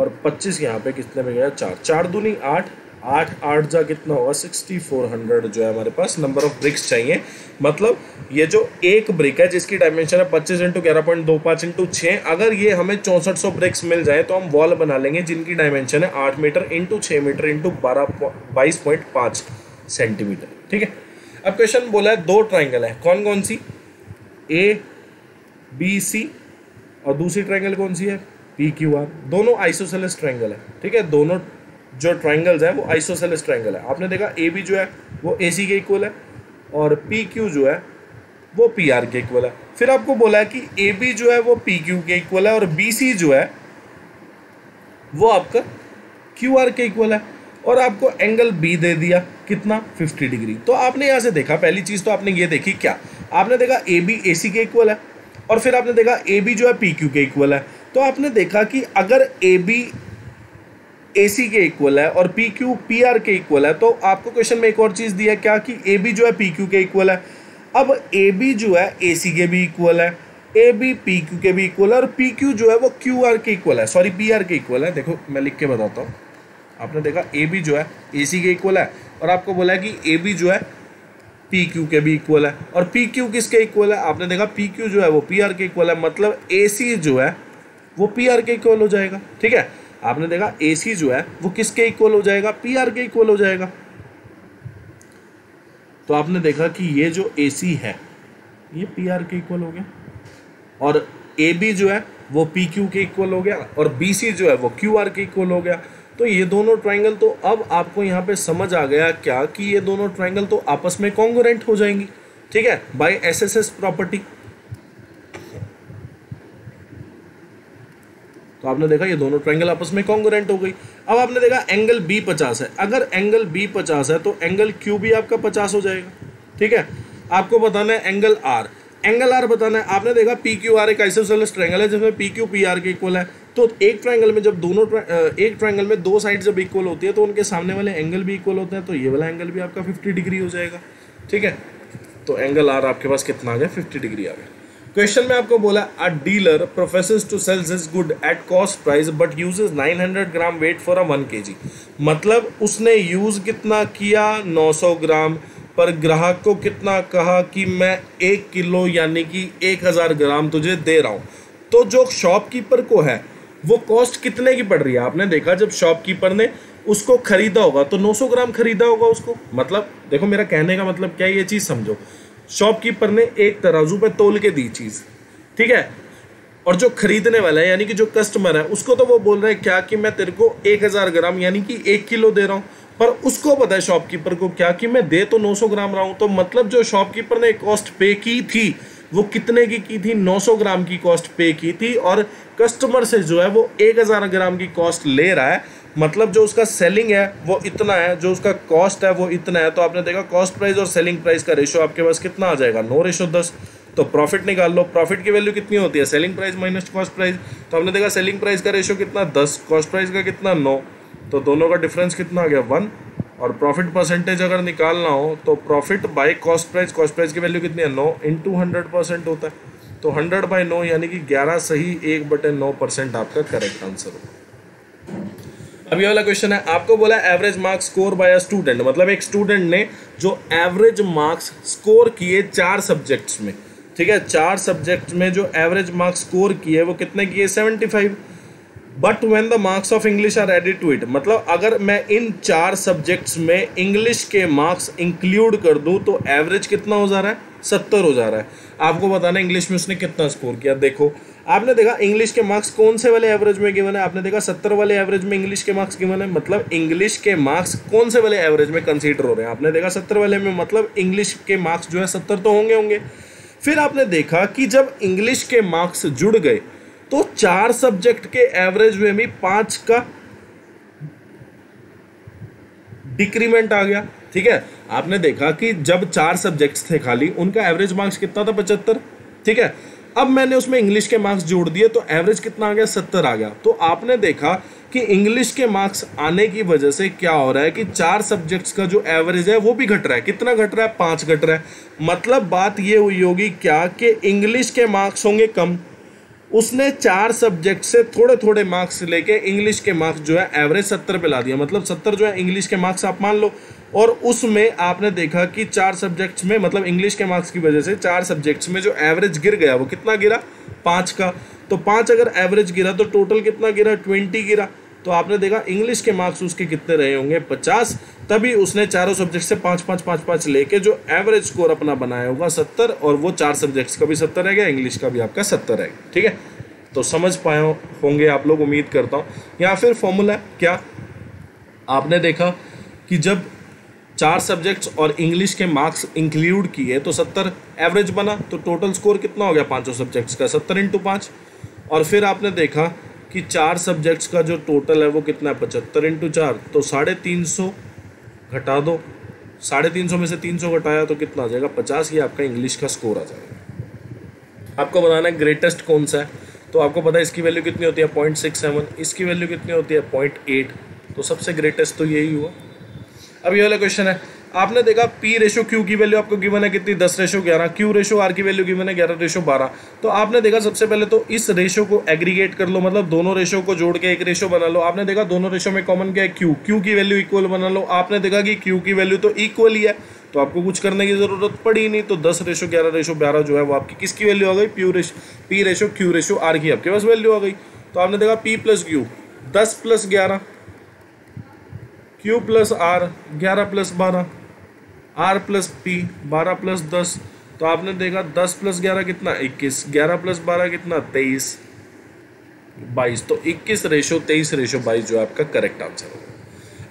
और 25 यहाँ पे कितने पे गया 4, 4 दूनी 8, 8 जा कितना होगा 6400 जो है हमारे पास नंबर ऑफ ब्रिक्स चाहिए। मतलब ये जो एक ब्रिक है जिसकी डायमेंशन है 25 × 11.25 × 6, अगर ये हमें 6400 ब्रिक्स मिल जाए तो हम वॉल बना लेंगे जिनकी डायमेंशन है 8 मीटर × 6 मीटर × 22.5 सेंटीमीटर। ठीक है, अब क्वेश्चन बोला है 2 ट्राइंगल है, कौन कौन सी, A, B, C, और दूसरी ट्राइंगल कौन सी है PQR, दोनों आइसोसेलेस ट्राइंगल है। ठीक है, दोनों जो ट्राइंगल्स है वो आइसोसेलेस ट्राइंगल है। आपने देखा AB जो है वो AC के इक्वल है और PQ जो है वो PR के इक्वल है। फिर आपको बोला है कि AB जो है वो PQ के इक्वल है और BC जो है वो आपका QR के इक्वल है और आपको एंगल B दे दिया कितना 50 डिग्री। तो आपने यहाँ से देखा, पहली चीज़ तो आपने ये देखी, क्या आपने देखा AB AC के इक्वल है और फिर आपने देखा AB जो है PQ के इक्वल है। तो आपने देखा कि अगर AB AC के इक्वल है और PQ PR के इक्वल है तो आपको क्वेश्चन में एक और चीज़ दिया क्या कि AB जो है PQ के इक्वल है। अब AB जो है AC के भी इक्वल है, AB PQ के भी इक्वल है और PQ जो है वो QR के इक्वल है, सॉरी PR के इक्वल है। देखो मैं लिख के बताता हूँ, आपने देखा AB जो है AC के इक्वल है और आपको बोला है कि AB जो है PQ के भी इक्वल है और PQ किसके इक्वल है, आपने देखा PQ जो है वो PR के इक्वल है, मतलब AC जो है वो PR के इक्वल हो जाएगा। ठीक है, आपने देखा AC जो है वो किसके इक्वल हो जाएगा, PR के इक्वल हो जाएगा। तो आपने देखा कि ये जो AC है ये PR के इक्वल हो गया और AB जो है वो PQ के इक्वल हो गया और BC जो है वो QR के इक्वल हो गया। तो ये दोनों ट्राइंगल, तो अब आपको यहाँ पे समझ आ गया क्या कि ये दोनों ट्राइंगल तो आपस में कॉन्गोरेंट हो जाएंगी। ठीक है, बाय SSS प्रॉपर्टी। तो आपने देखा ये दोनों ट्राइंगल आपस में कॉन्गोरेंट हो गई। अब आपने देखा एंगल B 50 है, अगर एंगल B 50 है तो एंगल Q भी आपका 50 हो जाएगा। ठीक है, आपको बताना है एंगल R, एंगल R बताना है। आपने देखा PQR एक आइसोसेलेस ट्राइंगल है जिसमें PQPR के इक्वल है। तो एक ट्राइंगल में जब दोनों एक ट्राइंगल में दो साइड जब इक्वल होती है तो उनके सामने वाले एंगल भी इक्वल होते हैं, तो ये वाला एंगल भी आपका 50 डिग्री हो जाएगा। ठीक है, तो एंगल R आपके पास कितना आ गया 50 डिग्री आ गया। क्वेश्चन में आपको बोला a dealer professes to sell his good at cost price but uses 900 gram weight for a 1 kg। मतलब उसने यूज़ कितना किया 900 ग्राम, पर ग्राहक को कितना कहा कि मैं 1 किलो यानी कि 1000 ग्राम तुझे दे रहा हूँ। तो जो शॉपकीपर को है वो कॉस्ट कितने की पड़ रही है, आपने देखा जब शॉपकीपर ने उसको खरीदा होगा तो 900 ग्राम खरीदा होगा उसको। मतलब देखो मेरा कहने का मतलब क्या है, ये चीज़ समझो, शॉपकीपर ने एक तराजू पर तोल के दी चीज़, ठीक है, और जो खरीदने वाला है यानी कि जो कस्टमर है उसको तो वो बोल रहा है क्या कि मैं तेरे को 1000 ग्राम यानी कि 1 किलो दे रहा हूँ, पर उसको पता है शॉपकीपर को क्या कि मैं दे तो 900 ग्राम रहा हूँ। तो मतलब जो शॉपकीपर ने कॉस्ट पे की थी वो कितने की थी, 900 ग्राम की कॉस्ट पे की थी और कस्टमर से जो है वो 1000 ग्राम की कॉस्ट ले रहा है। मतलब जो उसका सेलिंग है वो इतना है, जो उसका कॉस्ट है वो इतना है। तो आपने देखा कॉस्ट प्राइस और सेलिंग प्राइस का रेशो आपके पास कितना आ जाएगा 9:10। तो प्रॉफिट निकाल लो, प्रॉफिट की वैल्यू कितनी होती है selling price minus cost price. तो आपने देखा सेलिंग प्राइस का रेशो कितना 10, कॉस्ट प्राइस का कितना 9, तो दोनों का डिफरेंस कितना आ गया 1। और प्रॉफिट परसेंटेज अगर निकालना हो तो profit by cost price, cost price की वैल्यू कितनी है 9 इंटू 100% होता है, तो 100/9 यानी कि 11 सही 1/9% आपका करेक्ट आंसर होगा। अब ये वाला क्वेश्चन है, आपको बोला average marks score by a student. मतलब एक स्टूडेंट ने जो एवरेज मार्क्स स्कोर किए 4 सब्जेक्ट्स में, ठीक है, 4 सब्जेक्ट में जो एवरेज मार्क्स स्कोर किए वो कितने किए 75। But when the marks of English are added to it, मतलब अगर मैं इन 4 सब्जेक्ट्स में इंग्लिश के मार्क्स इंक्लूड कर दूं तो एवरेज कितना हो जा रहा है 70 हो जा रहा है। आपको बताना इंग्लिश में उसने कितना स्कोर किया। देखो आपने देखा इंग्लिश के मार्क्स कौन से वाले एवरेज में गिवन है, आपने देखा 70 वाले एवरेज में इंग्लिश के मार्क्स गिवन है। मतलब इंग्लिश के मार्क्स कौन से वाले एवरेज में कंसीडर हो रहे हैं, आपने देखा 70 वाले में, मतलब इंग्लिश के मार्क्स जो है 70 तो होंगे होंगे। फिर आपने देखा कि जब इंग्लिश के मार्क्स जुड़ गए तो 4 सब्जेक्ट के एवरेज में भी 5 का डिक्रीमेंट आ गया। ठीक है, आपने देखा कि जब 4 सब्जेक्ट्स थे खाली उनका एवरेज मार्क्स कितना था 75, ठीक है, अब मैंने उसमें इंग्लिश के मार्क्स जोड़ दिए तो एवरेज कितना आ गया, 70 आ गया। तो आपने देखा कि इंग्लिश के मार्क्स आने की वजह से क्या हो रहा है कि चार सब्जेक्ट्स का जो एवरेज है वो भी घट रहा है। कितना घट रहा है, 5 घट रहा है। मतलब बात ये हुई होगी क्या कि इंग्लिश के मार्क्स होंगे कम, उसने 4 सब्जेक्ट से थोड़े थोड़े मार्क्स लेके इंग्लिश के मार्क्स जो है एवरेज 70 पे ला दिया। मतलब 70 जो है इंग्लिश के मार्क्स आप मान लो, और उसमें आपने देखा कि 4 सब्जेक्ट्स में मतलब इंग्लिश के मार्क्स की वजह से 4 सब्जेक्ट्स में जो एवरेज गिर गया वो कितना गिरा, 5 का। तो 5 अगर एवरेज गिरा तो टोटल कितना गिरा, 20 गिरा। तो आपने देखा इंग्लिश के मार्क्स उसके कितने रहे होंगे, 50। तभी उसने चारों सब्जेक्ट से 5 लेके जो एवरेज स्कोर अपना बनाया होगा 70, और वो 4 सब्जेक्ट्स का भी 70 रहेगा, इंग्लिश का भी आपका 70 रहेगा। ठीक है, तो समझ पाए होंगे आप लोग, उम्मीद करता हूँ। या फिर फॉर्मूला क्या, आपने देखा कि जब 4 सब्जेक्ट्स और इंग्लिश के मार्क्स इंक्लूड किए तो 70 एवरेज बना, तो टोटल स्कोर कितना हो गया 5 सब्जेक्ट्स का, 70 × 5। और फिर आपने देखा कि 4 सब्जेक्ट्स का जो टोटल है वो कितना है, 75 × 4। तो 350 घटा दो, 350 में से 300 घटाया तो कितना आ जाएगा, 50। ये आपका इंग्लिश का स्कोर आ जाएगा। आपको बताना है ग्रेटेस्ट कौन सा है, तो आपको पता है इसकी वैल्यू कितनी होती है 0.67, इसकी वैल्यू कितनी होती है 0.8, तो सबसे ग्रेटेस्ट तो यही हुआ। अब ये वाला क्वेश्चन है, आपने देखा P रेशो Q की वैल्यू आपको गिवन है कितनी, 10:11, Q रेशो R की वैल्यू गिवन है 11:12। तो आपने देखा सबसे पहले तो इस रेशो को एग्रीगेट कर लो, मतलब दोनों रेशो को जोड़ के एक रेशो बना लो। आपने देखा दोनों रेशो में कॉमन क्या है, Q। Q की वैल्यू इक्वल बना लो, आपने देखा कि Q की वैल्यू तो इक्वल ही है, तो आपको कुछ करने की ज़रूरत पड़ी नहीं। तो 10:11 जो है वो आपकी किसकी वैल्यू आ गई, P ratio Q ratio R की आपके पास वैल्यू आ गई। तो आपने देखा P plus Q 10+11, Q plus R 11+12, R plus P 12+10। तो आपने देखा 10+11 कितना, 21, 11+12 कितना, 23, 22। तो 21:23:22 जो आपका करेक्ट आंसर होगा।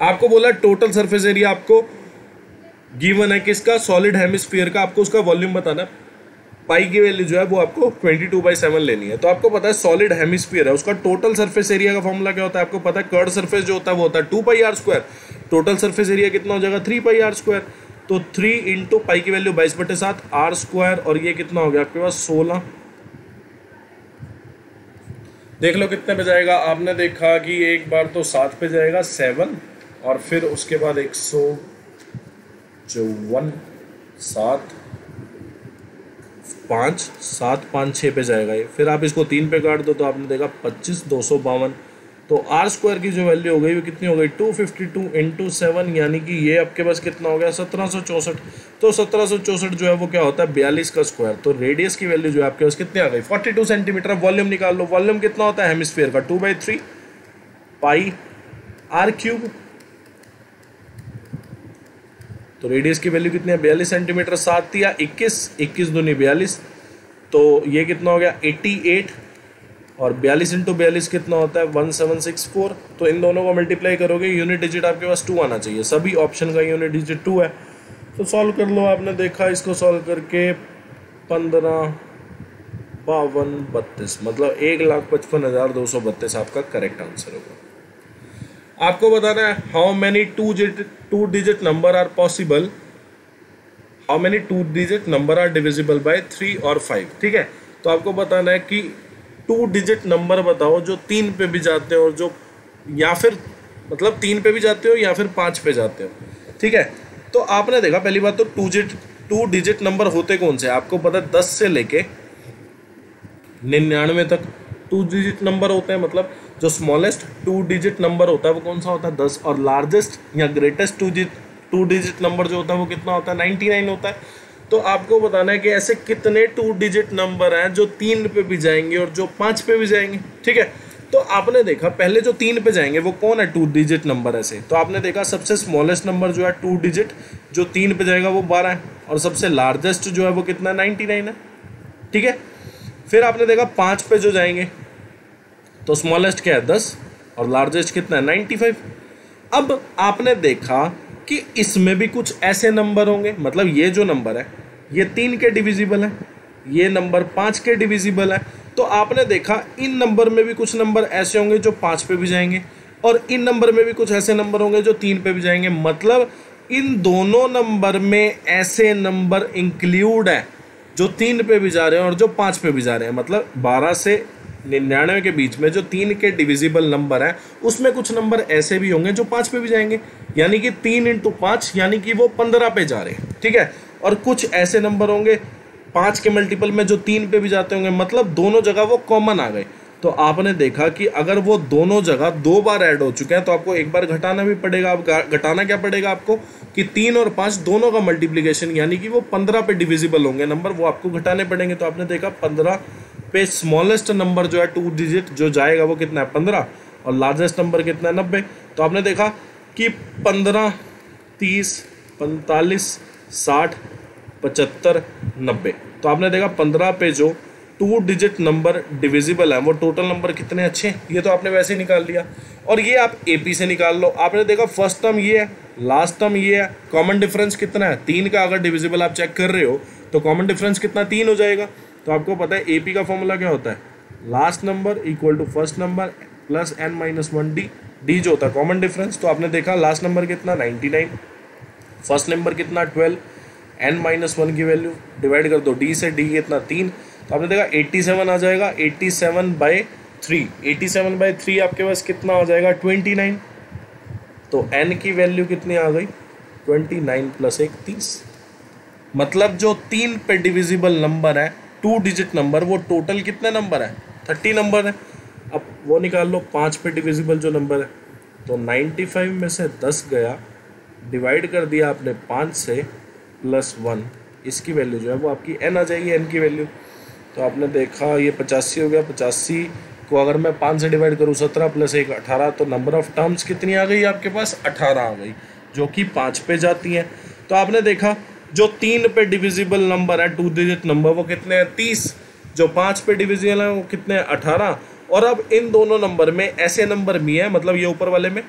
आपको बोला टोटल सरफेस एरिया आपको गिवन है किसका, सॉलिड हेमिस्फीयर का, आपको उसका वॉल्यूम बताना। पाई की वैल्यू जो है वो आपको 22/7 लेनी है। तो आपको पता है सॉलिड हेमिस्फीयर है, उसका टोटल सरफेस एरिया का फॉर्मूला क्या होता है, आपको पता है कर्व सरफेस जो होता है वो होता है 2πr²। टोटल सरफेस एरिया कितना हो जाएगा, 3πr²। तो 3 × पाई की वैल्यू 22/7, r² और ये कितना हो गया आपके पास 16। देख लो कितने पे जाएगा, आपने देखा कि एक बार तो 7 पे जाएगा 7, और फिर उसके बाद 154 7, 5, 7, 5, 6 पे जाएगा ये। फिर आप इसको 3 पे काट दो तो आपने देखा 25, 252। तो r² की जो वैल्यू हो गई वो कितनी हो गई, 252 × 7, यानी कि ये आपके पास कितना हो गया 1764। तो 1764 जो है वो क्या होता है, 42²। तो रेडियस की वैल्यू जो है आपके पास कितनी आ गई, 42 सेंटीमीटर। वॉल्यूम निकाल लो, वॉल्यूम कितना होता है हेमिस्फीयर का, 2/3πr³। तो रेडियस की वैल्यू कितनी है 42 सेंटीमीटर, 7 या 21, 21×2 42। तो ये कितना हो गया 88, और 42 × 42 कितना होता है 1764। तो इन दोनों को मल्टीप्लाई करोगे, यूनिट डिजिट आपके पास 2 आना चाहिए, सभी ऑप्शन का यूनिट डिजिट 2 है। तो सॉल्व कर लो, आपने देखा इसको सॉल्व करके 15, 52, 32, मतलब 1,55,232 आपका करेक्ट आंसर होगा। आपको बताना है how many two digit number are possible, how many two digit number are divisible by 3 और 5। ठीक है, तो आपको बताना है कि 2 डिजिट नंबर बताओ जो 3 पे भी जाते हो, और जो या फिर मतलब 3 पे भी जाते हो या फिर 5 पे जाते हो। ठीक है, तो आपने देखा पहली बात तो टू डिजिट नंबर होते कौन से, आपको पता है 10 से लेके 99 तक 2 डिजिट नंबर होते हैं। मतलब जो स्मॉलेस्ट 2 डिजिट नंबर होता है वो कौन सा होता है, 10, और लार्जेस्ट या ग्रेटेस्ट टू डिजिट नंबर जो होता है वो कितना होता है, 99 होता है। तो आपको बताना है कि ऐसे कितने 2 डिजिट नंबर हैं जो 3 पे भी जाएंगे और जो 5 पे भी जाएंगे। ठीक है, तो आपने देखा पहले जो 3 पे जाएंगे वो कौन है, 2 डिजिट नंबर ऐसे। तो आपने देखा सबसे स्मॉलेस्ट नंबर जो है 2 डिजिट जो 3 पे जाएगा वो 12 है, और सबसे लार्जेस्ट जो है वो कितना 99 है। ठीक है, फिर आपने देखा 5 पे जो जाएंगे तो स्मॉलेस्ट क्या है 10, और लार्जेस्ट कितना है 95। अब आपने देखा कि इसमें भी कुछ ऐसे नंबर होंगे, मतलब ये जो नंबर है ये 3 के डिविजिबल है, ये नंबर 5 के डिविजिबल है। तो आपने देखा इन नंबर में भी कुछ नंबर ऐसे होंगे जो 5 पे भी जाएंगे, और इन नंबर में भी कुछ ऐसे नंबर होंगे जो 3 पे भी जाएंगे। मतलब इन दोनों नंबर में ऐसे नंबर इंक्लूड है जो 3 पे भी जा रहे हैं और जो 5 पे भी जा रहे हैं, मतलब 12 से 99 के बीच में जो 3 के डिविजिबल नंबर हैं उसमें कुछ नंबर ऐसे भी होंगे जो 5 पे भी जाएंगे, यानी कि 3 × 5 यानी कि वो 15 पे जा रहे हैं, ठीक है। और कुछ ऐसे नंबर होंगे 5 के मल्टीपल में जो 3 पे भी जाते होंगे, मतलब दोनों जगह वो कॉमन आ गए। तो आपने देखा कि अगर वो दोनों जगह 2 बार ऐड हो चुके हैं तो आपको एक बार घटाना भी पड़ेगा। आप घटाना क्या पड़ेगा आपको कि 3 और 5 दोनों का मल्टीप्लिकेशन, यानी कि वो 15 पे डिविजिबल होंगे नंबर, वो आपको घटाने पड़ेंगे। तो आपने देखा 15 पे स्मॉलेस्ट नंबर जो है 2 डिजिट जो जाएगा वो कितना है 15, और लार्जेस्ट नंबर कितना है 90। तो आपने देखा कि 15, 30, 45, 60, 75, 90। तो आपने देखा 15 पे जो 2 डिजिट नंबर डिविजिबल है वो टोटल नंबर कितने अच्छे हैं, ये तो आपने वैसे ही निकाल लिया। और ये आप एपी से निकाल लो। आपने देखा फर्स्ट टर्म ये है, लास्ट टर्म ये है, कॉमन डिफरेंस कितना है 3 का। अगर डिविजिबल आप चेक कर रहे हो तो कॉमन डिफरेंस कितना 3 हो जाएगा। तो आपको पता है एपी का फॉर्मूला क्या होता है, last number equal to first number plus n-1 D, D जो होता है कॉमन डिफरेंस। तो आपने देखा लास्ट नंबर कितना 99, फर्स्ट नंबर कितना 12, n-1 की वैल्यू डिवाइड कर दो डी से, डी कितना 3। तो आपने देखा 87 आ जाएगा, 87/3 आपके पास कितना आ जाएगा 29। तो n की वैल्यू कितनी आ गई 29 + 1 30। मतलब जो 3 पे डिविजिबल नंबर है 2 डिजिट नंबर वो टोटल कितने नंबर है 30 नंबर है। अब वो निकाल लो 5 पे डिविजिबल जो नंबर है, तो 95 में से 10 गया, डिवाइड कर दिया आपने 5 से +1, इसकी वैल्यू जो है वो आपकी n आ जाएगी, n की वैल्यू। तो आपने देखा ये 85 हो गया, 85 को अगर मैं 5 से डिवाइड करूँ 17 + 1 18, तो नंबर ऑफ़ टर्म्स कितनी आ गई आपके पास 18 आ गई, जो कि 5 पे जाती हैं। तो आपने देखा जो 3 पे डिविजिबल नंबर है 2 डिजिट नंबर वो कितने हैं 30, जो 5 पे डिविजिबल हैं वो कितने हैं 18। और अब इन दोनों नंबर में ऐसे नंबर भी हैं, मतलब ये ऊपर वाले में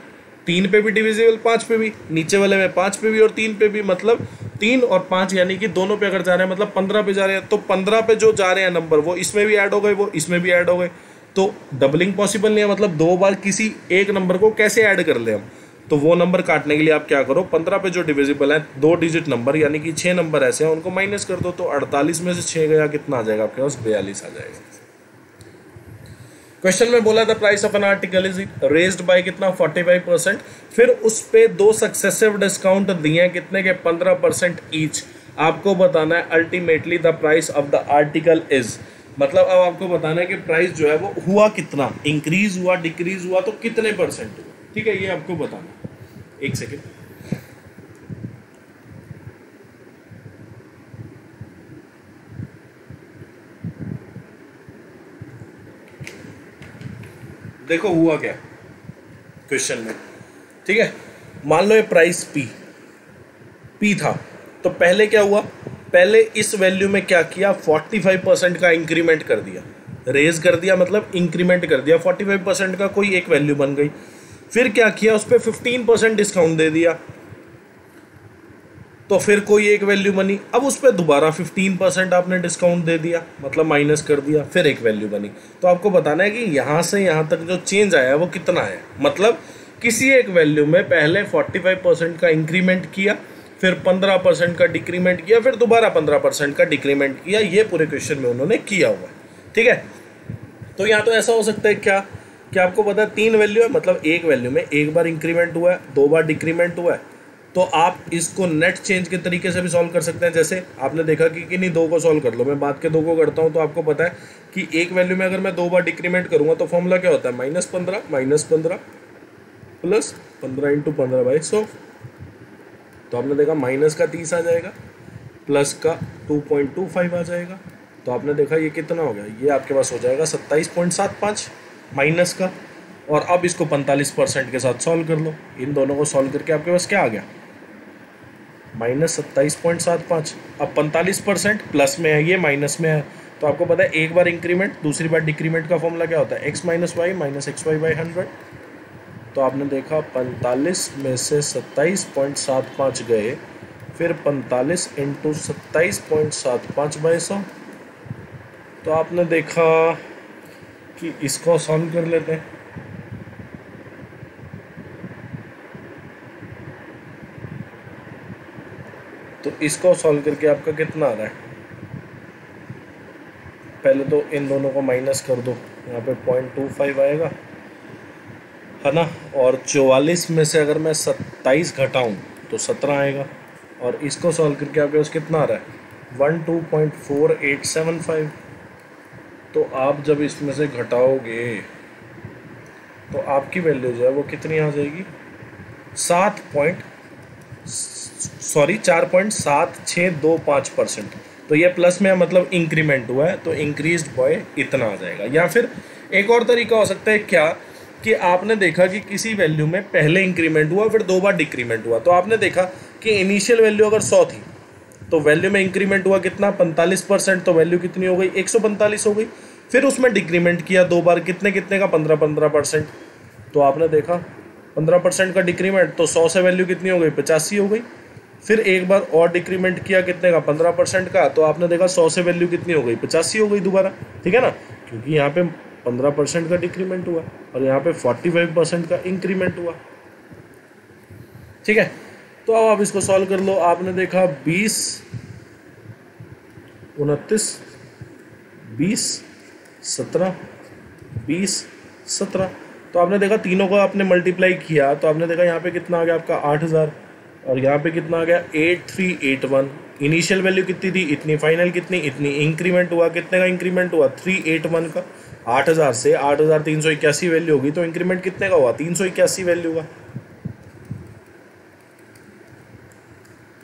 3 पे भी डिविजिबल 5 पे भी, नीचे वाले में 5 पे भी और 3 पे भी, मतलब 3 और 5 यानी कि दोनों पे अगर जा रहे हैं मतलब 15 पे जा रहे हैं। तो 15 पे जो जा रहे हैं नंबर वो इसमें भी ऐड हो गए, वो इसमें भी ऐड हो गए। तो डबलिंग पॉसिबल नहीं है, मतलब 2 बार किसी एक नंबर को कैसे ऐड कर ले हम। तो वो नंबर काटने के लिए आप क्या करो, 15 पे जो डिविजिबल हैं 2 डिजिट नंबर यानी कि 6 नंबर ऐसे हैं उनको माइनस कर दो। तो 48 में से 6 गया कितना आ जाएगा आपके पास 42 आ जाएगा। क्वेश्चन में बोला था price of an article is raised by कितना 45%, फिर उस पे 2 सक्सेसिव डिस्काउंट दिए हैं कितने के 15% ईच। आपको बताना है ultimately the price of the article is, मतलब अब आपको बताना है कि प्राइस जो है वो हुआ कितना, इंक्रीज हुआ, डिक्रीज हुआ, तो कितने परसेंट हुआ, ठीक है, ये आपको बताना। एक सेकेंड, देखो हुआ क्या क्वेश्चन में, ठीक है। मान लो ये प्राइस पी था, तो पहले क्या हुआ, पहले इस वैल्यू में क्या किया 45% का इंक्रीमेंट कर दिया, रेज कर दिया, मतलब इंक्रीमेंट कर दिया 45% का, कोई एक वैल्यू बन गई। फिर क्या किया उस पर 15% डिस्काउंट दे दिया, तो फिर कोई एक वैल्यू बनी। अब उस पर दोबारा 15% आपने डिस्काउंट दे दिया, मतलब माइनस कर दिया, फिर एक वैल्यू बनी। तो आपको बताना है कि यहाँ से यहाँ तक जो चेंज आया है वो कितना है, मतलब किसी एक वैल्यू में पहले 45% का इंक्रीमेंट किया, फिर 15% का डिक्रीमेंट किया, फिर दोबारा 15% का डिक्रीमेंट किया। ये पूरे क्वेश्चन में उन्होंने किया हुआ है, ठीक है। तो यहाँ तो ऐसा हो सकता है क्या कि आपको पता है 3 वैल्यू है, मतलब एक वैल्यू में एक बार इंक्रीमेंट हुआ है, 2 बार डिक्रीमेंट हुआ है। तो आप इसको नेट चेंज के तरीके से भी सॉल्व कर सकते हैं। जैसे आपने देखा कि नहीं 2 को सॉल्व कर लो, मैं बाद के 2 को करता हूँ। तो आपको पता है कि एक वैल्यू में अगर मैं 2 बार डिक्रीमेंट करूँगा तो फॉर्मूला क्या होता है -15 − 15 + 15 × 15/100। तो आपने देखा माइनस का 30 आ जाएगा, प्लस का 2.25 आ जाएगा। तो आपने देखा ये कितना हो गया, ये आपके पास हो जाएगा 27.75 माइनस का। और अब इसको 45% के साथ सॉल्व कर लो, इन दोनों को सॉल्व करके आपके पास क्या आ गया -27.75। अब 45% प्लस में है, ये माइनस में है। तो आपको पता है एक बार इंक्रीमेंट, दूसरी बार डिक्रीमेंट का फॉर्मूला क्या होता है x - y - xy/100। तो आपने देखा 45 में से 27.75 गए, फिर 45 × 27.75/100। तो आपने देखा कि इसको सॉल्व कर लेते हैं। तो इसको सॉल्व करके आपका कितना आ रहा है पहले तो इन दोनों को माइनस कर दो, यहाँ पे 0.25 आएगा, है ना। और 44 में से अगर मैं 27 घटाऊँ तो 17 आएगा। और इसको सॉल्व करके आपके पास कितना आ रहा है 12.4875। तो आप जब इसमें से घटाओगे तो आपकी वैल्यू जो है वो कितनी आ जाएगी 4.7625%। तो ये प्लस में मतलब इंक्रीमेंट हुआ है, तो इंक्रीज बाय इतना आ जाएगा। या फिर एक और तरीका हो सकता है क्या, कि आपने देखा कि किसी वैल्यू में पहले इंक्रीमेंट हुआ फिर दो बार डिक्रीमेंट हुआ, तो आपने देखा कि इनिशियल वैल्यू अगर 100 थी तो वैल्यू में इंक्रीमेंट हुआ कितना 45%, तो वैल्यू कितनी हो गई 145 हो गई। फिर उसमें डिक्रीमेंट किया दो बार, कितने कितने का 15-15%, तो आपने देखा 15% का डिक्रीमेंट, तो 100 से वैल्यू कितनी हो गई 85 हो गई। फिर एक बार और डिक्रीमेंट किया कितने का 15% का, तो आपने देखा 100 से वैल्यू कितनी हो गई 85 हो गई दोबारा, ठीक है ना, क्योंकि यहाँ पे 15% का डिक्रीमेंट हुआ और यहाँ पे 45% का इंक्रीमेंट हुआ, ठीक है। तो अब आप इसको सॉल्व कर लो, आपने देखा 20, 29, 20, 17, 20, 17, तो आपने देखा तीनों को आपने मल्टीप्लाई किया, तो आपने देखा यहाँ पे कितना आ गया आपका 8000 और यहाँ पे कितना आ गया 8381। इनिशियल वैल्यू कितनी थी इतनी, फाइनल कितनी इतनी, इंक्रीमेंट हुआ कितने का इंक्रीमेंट हुआ 381 का, 8000 से 8381 वैल्यू होगी, तो इंक्रीमेंट कितने का हुआ 381 वैल्यू का।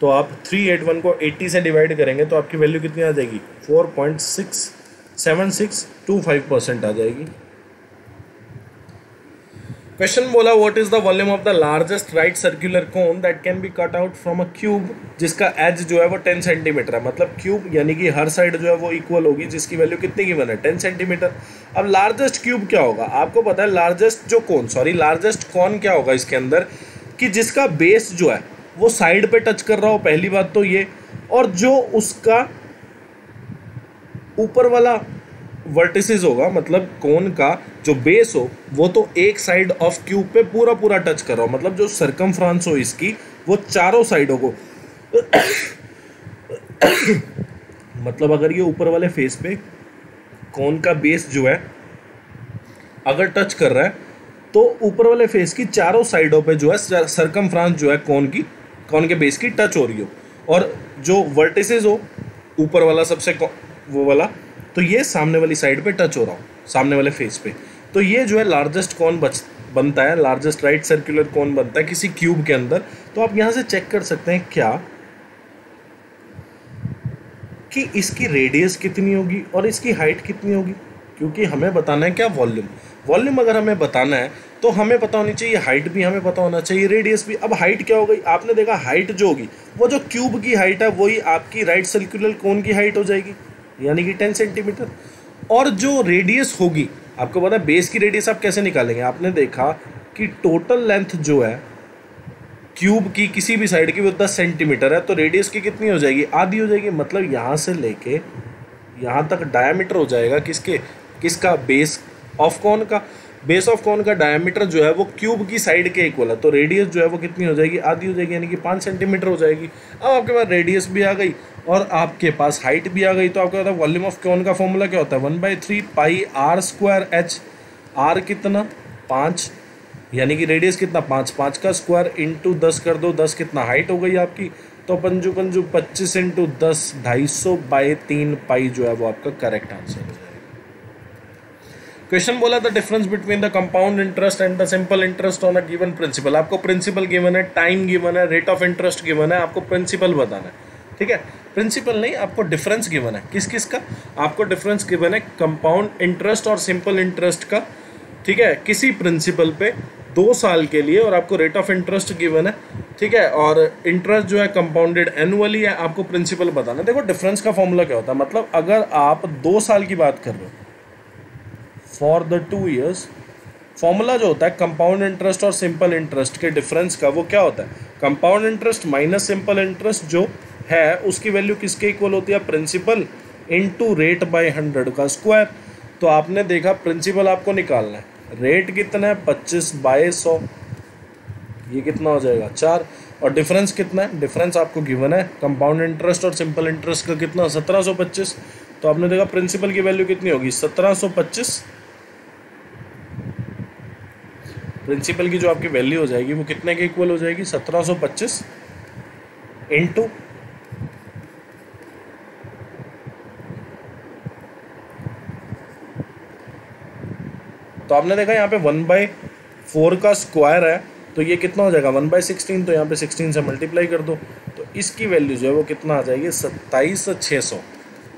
तो आप 381 को 80 से डिवाइड करेंगे तो आपकी वैल्यू कितनी आ जाएगी 4.7625% आ जाएगी। क्वेश्चन बोला what is the volume of the largest right circular cone that can be cut out from a cube, जिसका एज जो है वो 10 सेंटीमीटर है, मतलब क्यूब यानी कि हर साइड जो है वो इक्वल होगी, जिसकी वैल्यू कितनी गिवन है 10 सेंटीमीटर। अब लार्जेस्ट क्यूब क्या होगा आपको पता है, लार्जेस्ट जो कोन लार्जेस्ट कोन क्या होगा इसके अंदर, कि जिसका बेस जो है वो साइड पे टच कर रहा हो पहली बात तो ये, और जो उसका ऊपर वाला वर्टिसेस होगा मतलब कोन का जो बेस हो वो तो एक साइड ऑफ क्यूब पे पूरा पूरा टच कर रहा हो, मतलब जो सरकमफ्रेंस हो इसकी वो चारों साइडों को मतलब अगर ये ऊपर वाले फेस पे कोन का बेस जो है अगर टच कर रहा है तो ऊपर वाले फेस की चारों साइडों पे जो है सरकमफ्रेंस जो है कोन के बेस की टच हो रही हो, और जो वर्टिसेस हो ऊपर वाला सबसे वो वाला तो ये सामने वाली साइड पे टच हो रहा हो सामने वाले फेस पे, तो ये जो है लार्जेस्ट कोन बनता है, लार्जेस्ट राइट सर्कुलर कोन बनता है किसी क्यूब के अंदर। तो आप यहाँ से चेक कर सकते हैं क्या कि इसकी रेडियस कितनी होगी और इसकी हाइट कितनी होगी, क्योंकि हमें बताना है क्या वॉल्यूम अगर हमें बताना है तो हमें पता होनी चाहिए हाइट भी हमें पता होना चाहिए, रेडियस भी। अब हाइट क्या हो गई, आपने देखा हाइट जो होगी वो जो क्यूब की हाइट है वही आपकी राइट सर्कुलर कोन की हाइट हो जाएगी यानी कि 10 सेंटीमीटर। और जो रेडियस होगी आपको पता है बेस की रेडियस आप कैसे निकालेंगे, आपने देखा कि टोटल लेंथ जो है क्यूब की किसी भी साइड की वो 10 सेंटीमीटर है, तो रेडियस की कितनी हो जाएगी आधी हो जाएगी, मतलब यहाँ से लेके यहाँ तक डायमीटर हो जाएगा किसका बेस ऑफ कोन का, बेस ऑफ कोन का डायमीटर जो है वो क्यूब की साइड के इक्वल है, तो रेडियस जो है वो कितनी हो जाएगी आधी हो जाएगी यानी कि 5 सेंटीमीटर हो जाएगी। अब आपके पास रेडियस भी आ गई और आपके पास हाइट भी आ गई, तो आपको पता है वॉल्यूम ऑफ कोन का फॉर्मूला क्या होता है 1/3 पाई r²h। r कितना 5 यानी कि रेडियस कितना 5, 5 का स्क्वायर इंटू 10 कर दो, 10 कितना हाइट हो गई आपकी, तो 55 25 × 10 250/3 पाई जो है वो आपका करेक्ट आंसर हो जाएगा। क्वेश्चन बोला the difference between the compound interest and the simple interest on a given principal, आपको प्रिंसिपल गिवन है, टाइम गिवन है, रेट ऑफ इंटरेस्ट गिवन है, आपको प्रिंसिपल बताना है, ठीक है, प्रिंसिपल नहीं आपको डिफरेंस गिवन है किस किस का, आपको डिफरेंस गिवन है कंपाउंड इंटरेस्ट और सिंपल इंटरेस्ट का, ठीक है, किसी प्रिंसिपल पे 2 साल के लिए, और आपको रेट ऑफ इंटरेस्ट गिवन है, ठीक है, और इंटरेस्ट जो है कंपाउंडेड एनुअली है, आपको प्रिंसिपल बताना। देखो डिफरेंस का फॉर्मूला क्या होता है, मतलब अगर आप 2 साल की बात कर रहे हो फॉर द 2 ईयर्स, फॉर्मूला जो होता है कंपाउंड इंटरेस्ट और सिंपल इंटरेस्ट के डिफरेंस का वो क्या होता है compound interest minus simple interest जो है उसकी वैल्यू किसके इक्वल होती है प्रिंसिपल इंटू रेट बाय 100 का स्क्वायर। तो आपने देखा प्रिंसिपल आपको निकालना है, रेट कितना है 25/100, ये कितना हो जाएगा 4, और डिफरेंस कितना है, डिफरेंस आपको गिवन है कंपाउंड इंटरेस्ट और सिंपल इंटरेस्ट का कितना 1725, तो आपने देखा प्रिंसिपल की वैल्यू कितनी होगी 1725। प्रिंसिपल की जो आपकी वैल्यू हो जाएगी वो कितने के इक्वल हो जाएगी 1725 इंटू 1/4 का स्क्वायर है तो ये कितना हो जाएगा 1/16। तो यहाँ पे 16 से मल्टीप्लाई कर दो तो इसकी वैल्यू जो है वो कितना आ जाएगी 27600।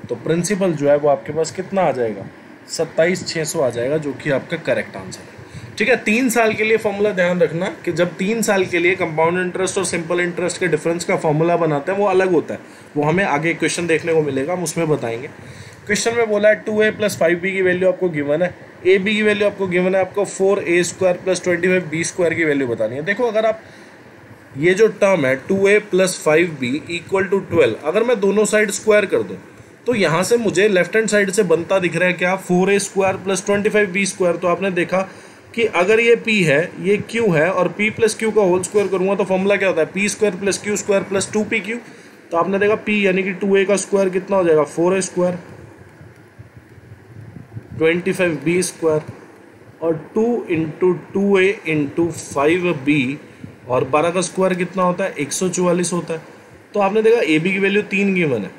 तो प्रिंसिपल जो है वो आपके पास कितना आ जाएगा 27600 आ जाएगा, जो कि आपका करेक्ट आंसर है। ठीक है, 3 साल के लिए फॉर्मूला ध्यान रखना कि जब 3 साल के लिए कंपाउंड इंटरेस्ट और सिंपल इंटरेस्ट के डिफरेंस का फॉर्मूला बनाते हैं वो अलग होता है, वो हमें आगे क्वेश्चन देखने को मिलेगा, हम उसमें बताएंगे। क्वेश्चन में बोला है 2a + 5b की वैल्यू आपको गिवन है, ab की वैल्यू आपको गिवन है, आपको 4a² + 25b² की वैल्यू बतानी है। देखो अगर आप ये जो टर्म है 2a + 5b = 12 अगर मैं दोनों साइड स्क्वायर कर दूं तो यहाँ से मुझे लेफ्ट हैंड साइड से बनता दिख रहा है क्या 4a² + 25b²। तो आपने देखा कि अगर ये p है ये q है और p + q का होल स्क्वायर करूँगा तो फॉर्मूला क्या होता है p² + q² + 2pq। तो आपने देखा p यानी कि 2a का स्क्वायर कितना हो जाएगा 4a² + 25b² और 2 × 2a × 5b और 12 का स्क्वायर कितना होता है 144 होता है। तो आपने देखा ए बी की वैल्यू 3 गिवन है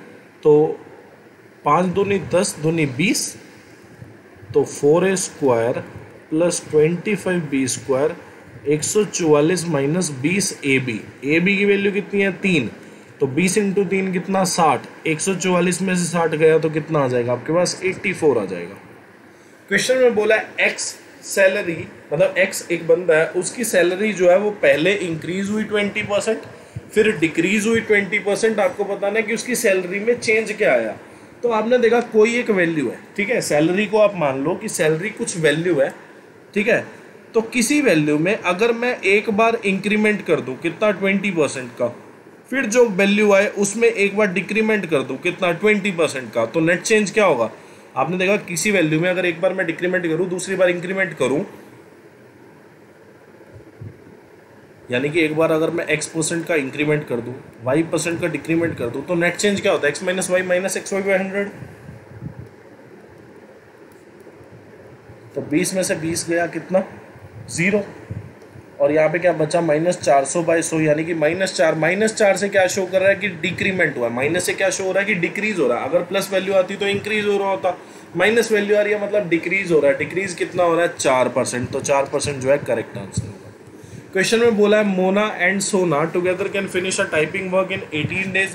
तो 5 दूनी 10 दूनी 20 तो 4a² + 25b² 144 minus 20 a b की वैल्यू कितनी है 3 तो 20 × 3 कितना 60, 144 में से 60 गया तो कितना आ जाएगा आपके पास 84 आ जाएगा। क्वेश्चन में बोला एक्स सैलरी मतलब एक्स एक बंदा है उसकी सैलरी जो है वो पहले इंक्रीज हुई 20% फिर डिक्रीज हुई 20%। आपको बताना है कि उसकी सैलरी में चेंज क्या आया। तो आपने देखा कोई एक वैल्यू है, ठीक है, सैलरी को आप मान लो कि सैलरी कुछ वैल्यू है, ठीक है, तो किसी वैल्यू में अगर मैं एक बार इंक्रीमेंट कर दूँ कितना 20% का, फिर जो वैल्यू आए उसमें एक बार डिक्रीमेंट कर दूँ कितना 20% का, तो नेट चेंज क्या होगा। आपने देखा किसी वैल्यू में अगर एक बार मैं डिक्रीमेंट करूँ दूसरी बार इंक्रीमेंट करूँ, यानी कि एक बार अगर मैं x% का इंक्रीमेंट कर दूँ y% का डिक्रीमेंट कर दूँ तो नेट चेंज क्या होता है x - y - xy/100। तो 20 में से 20 गया कितना 0 और यहाँ पे क्या बचा -400/100 यानी कि -4। -4 से क्या शो कर रहा है कि डिक्रीमेंट हुआ है, माइनस से क्या शो हो रहा है कि डिक्रीज हो रहा है। अगर प्लस वैल्यू आती तो इंक्रीज हो रहा होता, माइनस वैल्यू आ रही है मतलब डिक्रीज हो रहा है। डिक्रीज कितना हो रहा है 4%। तो 4% जो है करेक्ट आंसर होगा। क्वेश्चन में बोला है Mona and Sona together can finish a typing work in 18 days।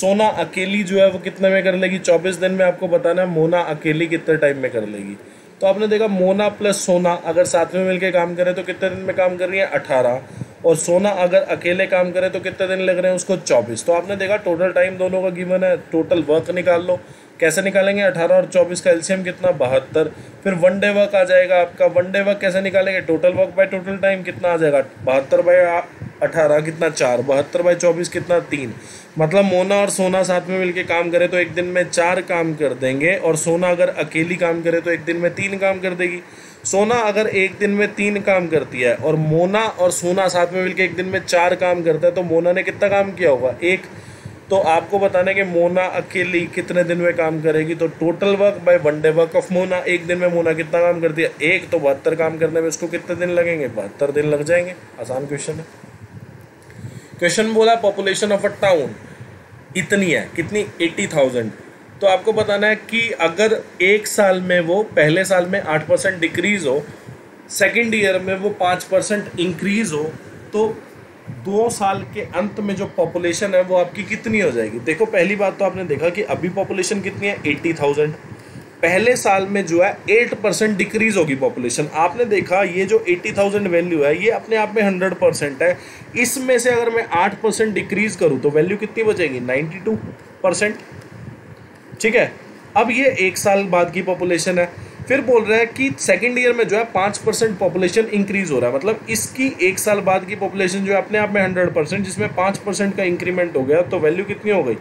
सोना अकेली जो है वो कितने में कर लेगी 24 दिन में। आपको बताना है मोना अकेली कितने टाइम में कर लेगी। तो आपने देखा मोना प्लस सोना अगर साथ में मिलकर काम करें तो कितने दिन में काम कर रही है 18 और सोना अगर अकेले काम करे तो कितने दिन लग रहे हैं उसको 24। तो आपने देखा टोटल टाइम दोनों का गिवन है, टोटल वर्क निकाल लो। कैसे निकालेंगे 18 और 24 का एलसीएम कितना 72, फिर वन डे वर्क आ जाएगा आपका। वन डे वर्क कैसे निकालेंगे total work by total time कितना आ जाएगा 72/18 कितना 4, 72/24 कितना 3। मतलब मोना और सोना साथ में मिलके काम करे तो एक दिन में 4 काम कर देंगे और सोना अगर अकेली काम करे तो एक दिन में 3 काम कर देगी। सोना अगर एक दिन में 3 काम करती है और मोना और सोना साथ में मिलके एक दिन में 4 काम करता है तो मोना ने कितना काम किया होगा 1। तो आपको बताना है कि मोना अकेली कितने दिन में काम करेगी। तो total work by one day work of Mona, एक दिन में मोना कितना काम करती है 1, तो 72 काम करने में उसको कितने दिन लगेंगे 72 दिन लग जाएंगे। आसान क्वेश्चन है। क्वेश्चन बोला पॉपुलेशन ऑफ अ टाउन इतनी है, कितनी 80,000। तो आपको बताना है कि अगर एक साल में वो पहले साल में 8% डिक्रीज हो, सेकेंड ईयर में वो 5% इंक्रीज हो, तो 2 साल के अंत में जो पॉपुलेशन है वो आपकी कितनी हो जाएगी। देखो पहली बात तो आपने देखा कि अभी पॉपुलेशन कितनी है 80,000, पहले साल में जो है 8% डिक्रीज होगी पॉपुलेशन। आपने देखा ये जो 80,000 वैल्यू है ये अपने आप में 100% है, इसमें से अगर मैं 8% डिक्रीज करूँ तो वैल्यू कितनी बचेगी 92%। ठीक है, अब ये एक साल बाद की पॉपुलेशन है। फिर बोल रहा है कि सेकेंड ईयर में जो है 5% पॉपुलेशन इंक्रीज हो रहा है, मतलब इसकी एक साल बाद की पॉपुलेशन जो है अपने आप में 100% जिसमें 5% का इंक्रीमेंट हो गया तो वैल्यू कितनी हो गई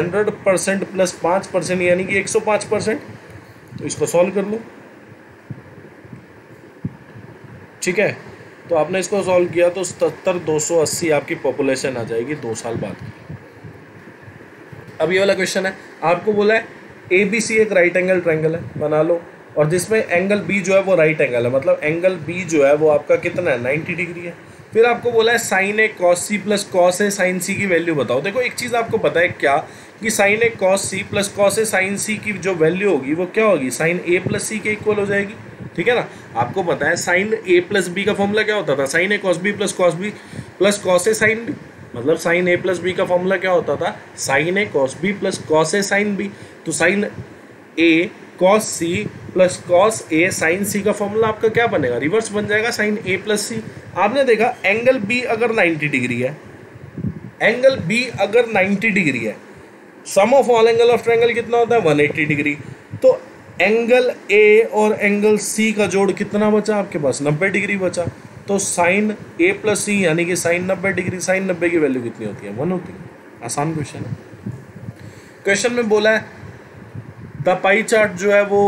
100% + 5% यानी कि 105%। तो इसको सॉल्व कर लो। ठीक है, तो आपने इसको सॉल्व किया तो 77,280 आपकी पॉपुलेशन आ जाएगी 2 साल बाद की। अब ये वाला क्वेश्चन है, आपको बोला है ए बी सी एक राइट एंगल ट्रायंगल है, बना लो, और जिसमें एंगल बी जो है वो राइट एंगल है, मतलब एंगल बी जो है वो आपका कितना है 90 डिग्री है। फिर आपको बोला है sine a cos c plus cos a sine c की वैल्यू बताओ। देखो एक चीज़ आपको पता है क्या कि sine a cos c plus cos a sine c की जो वैल्यू होगी वो क्या होगी, साइन ए प्लस सी के इक्वल हो जाएगी, ठीक है ना। आपको पता है साइन ए प्लस बी का फॉर्मूला क्या होता था, sine a cos b plus cos a sine b, मतलब साइन ए प्लस बी का फॉर्मूला क्या होता था, sine a cos b plus cos a sine b. तो sine a cos c plus cos a sine c का formula आपका क्या बनेगा, रिवर्स बन जाएगा, साइन ए प्लस सी। आपने देखा एंगल बी अगर 90 डिग्री है, एंगल बी अगर 90 डिग्री है, sum of all angle of triangle कितना होता है 180 डिग्री, तो एंगल ए और एंगल सी का जोड़ कितना बचा आपके पास, 90 डिग्री बचा। तो साइन ए प्लस सी यानी कि साइन 90 डिग्री, साइन 90 की वैल्यू कितनी होती है, 1 होती है। आसान क्वेश्चन है। क्वेश्चन में बोला है द पाई चार्ट जो है वो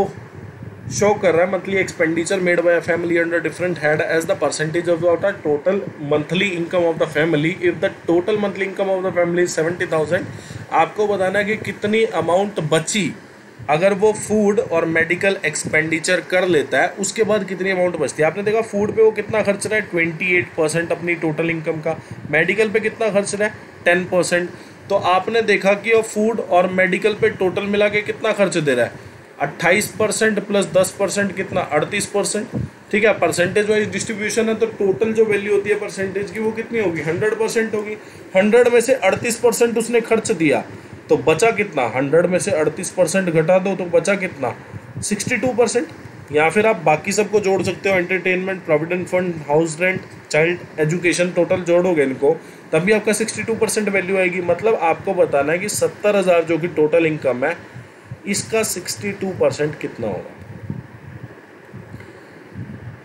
शो कर रहा है monthly expenditure made by a family under different head as the percentage of the total monthly income of the family. If the total monthly income of the family is 70,000, आपको बताना है कि कितनी अमाउंट बची अगर वो फूड और medical expenditure कर लेता है, उसके बाद कितनी अमाउंट बचती है। आपने देखा फूड पे वो कितना खर्च रहा है 28% अपनी टोटल इनकम का, मेडिकल पे कितना खर्च रहा है 10%। तो आपने देखा कि वो फूड और मेडिकल पे टोटल मिला के कितना खर्च दे रहा है 28% प्लस 10% कितना 38%, ठीक है। परसेंटेज वाइज डिस्ट्रीब्यूशन है तो टोटल जो वैल्यू होती है परसेंटेज की वो कितनी होगी 100% होगी। 100 में से 38% उसने खर्च दिया तो बचा कितना, 100 में से 38% घटा दो तो बचा कितना 62%। या फिर आप बाकी सबको जोड़ सकते हो, entertainment, provident fund, house rent, child education, total जोड़ोगे इनको तभी आपका 62% वैल्यू आएगी। मतलब आपको बताना है कि 70,000 जो कि टोटल इनकम है इसका 62% कितना होगा,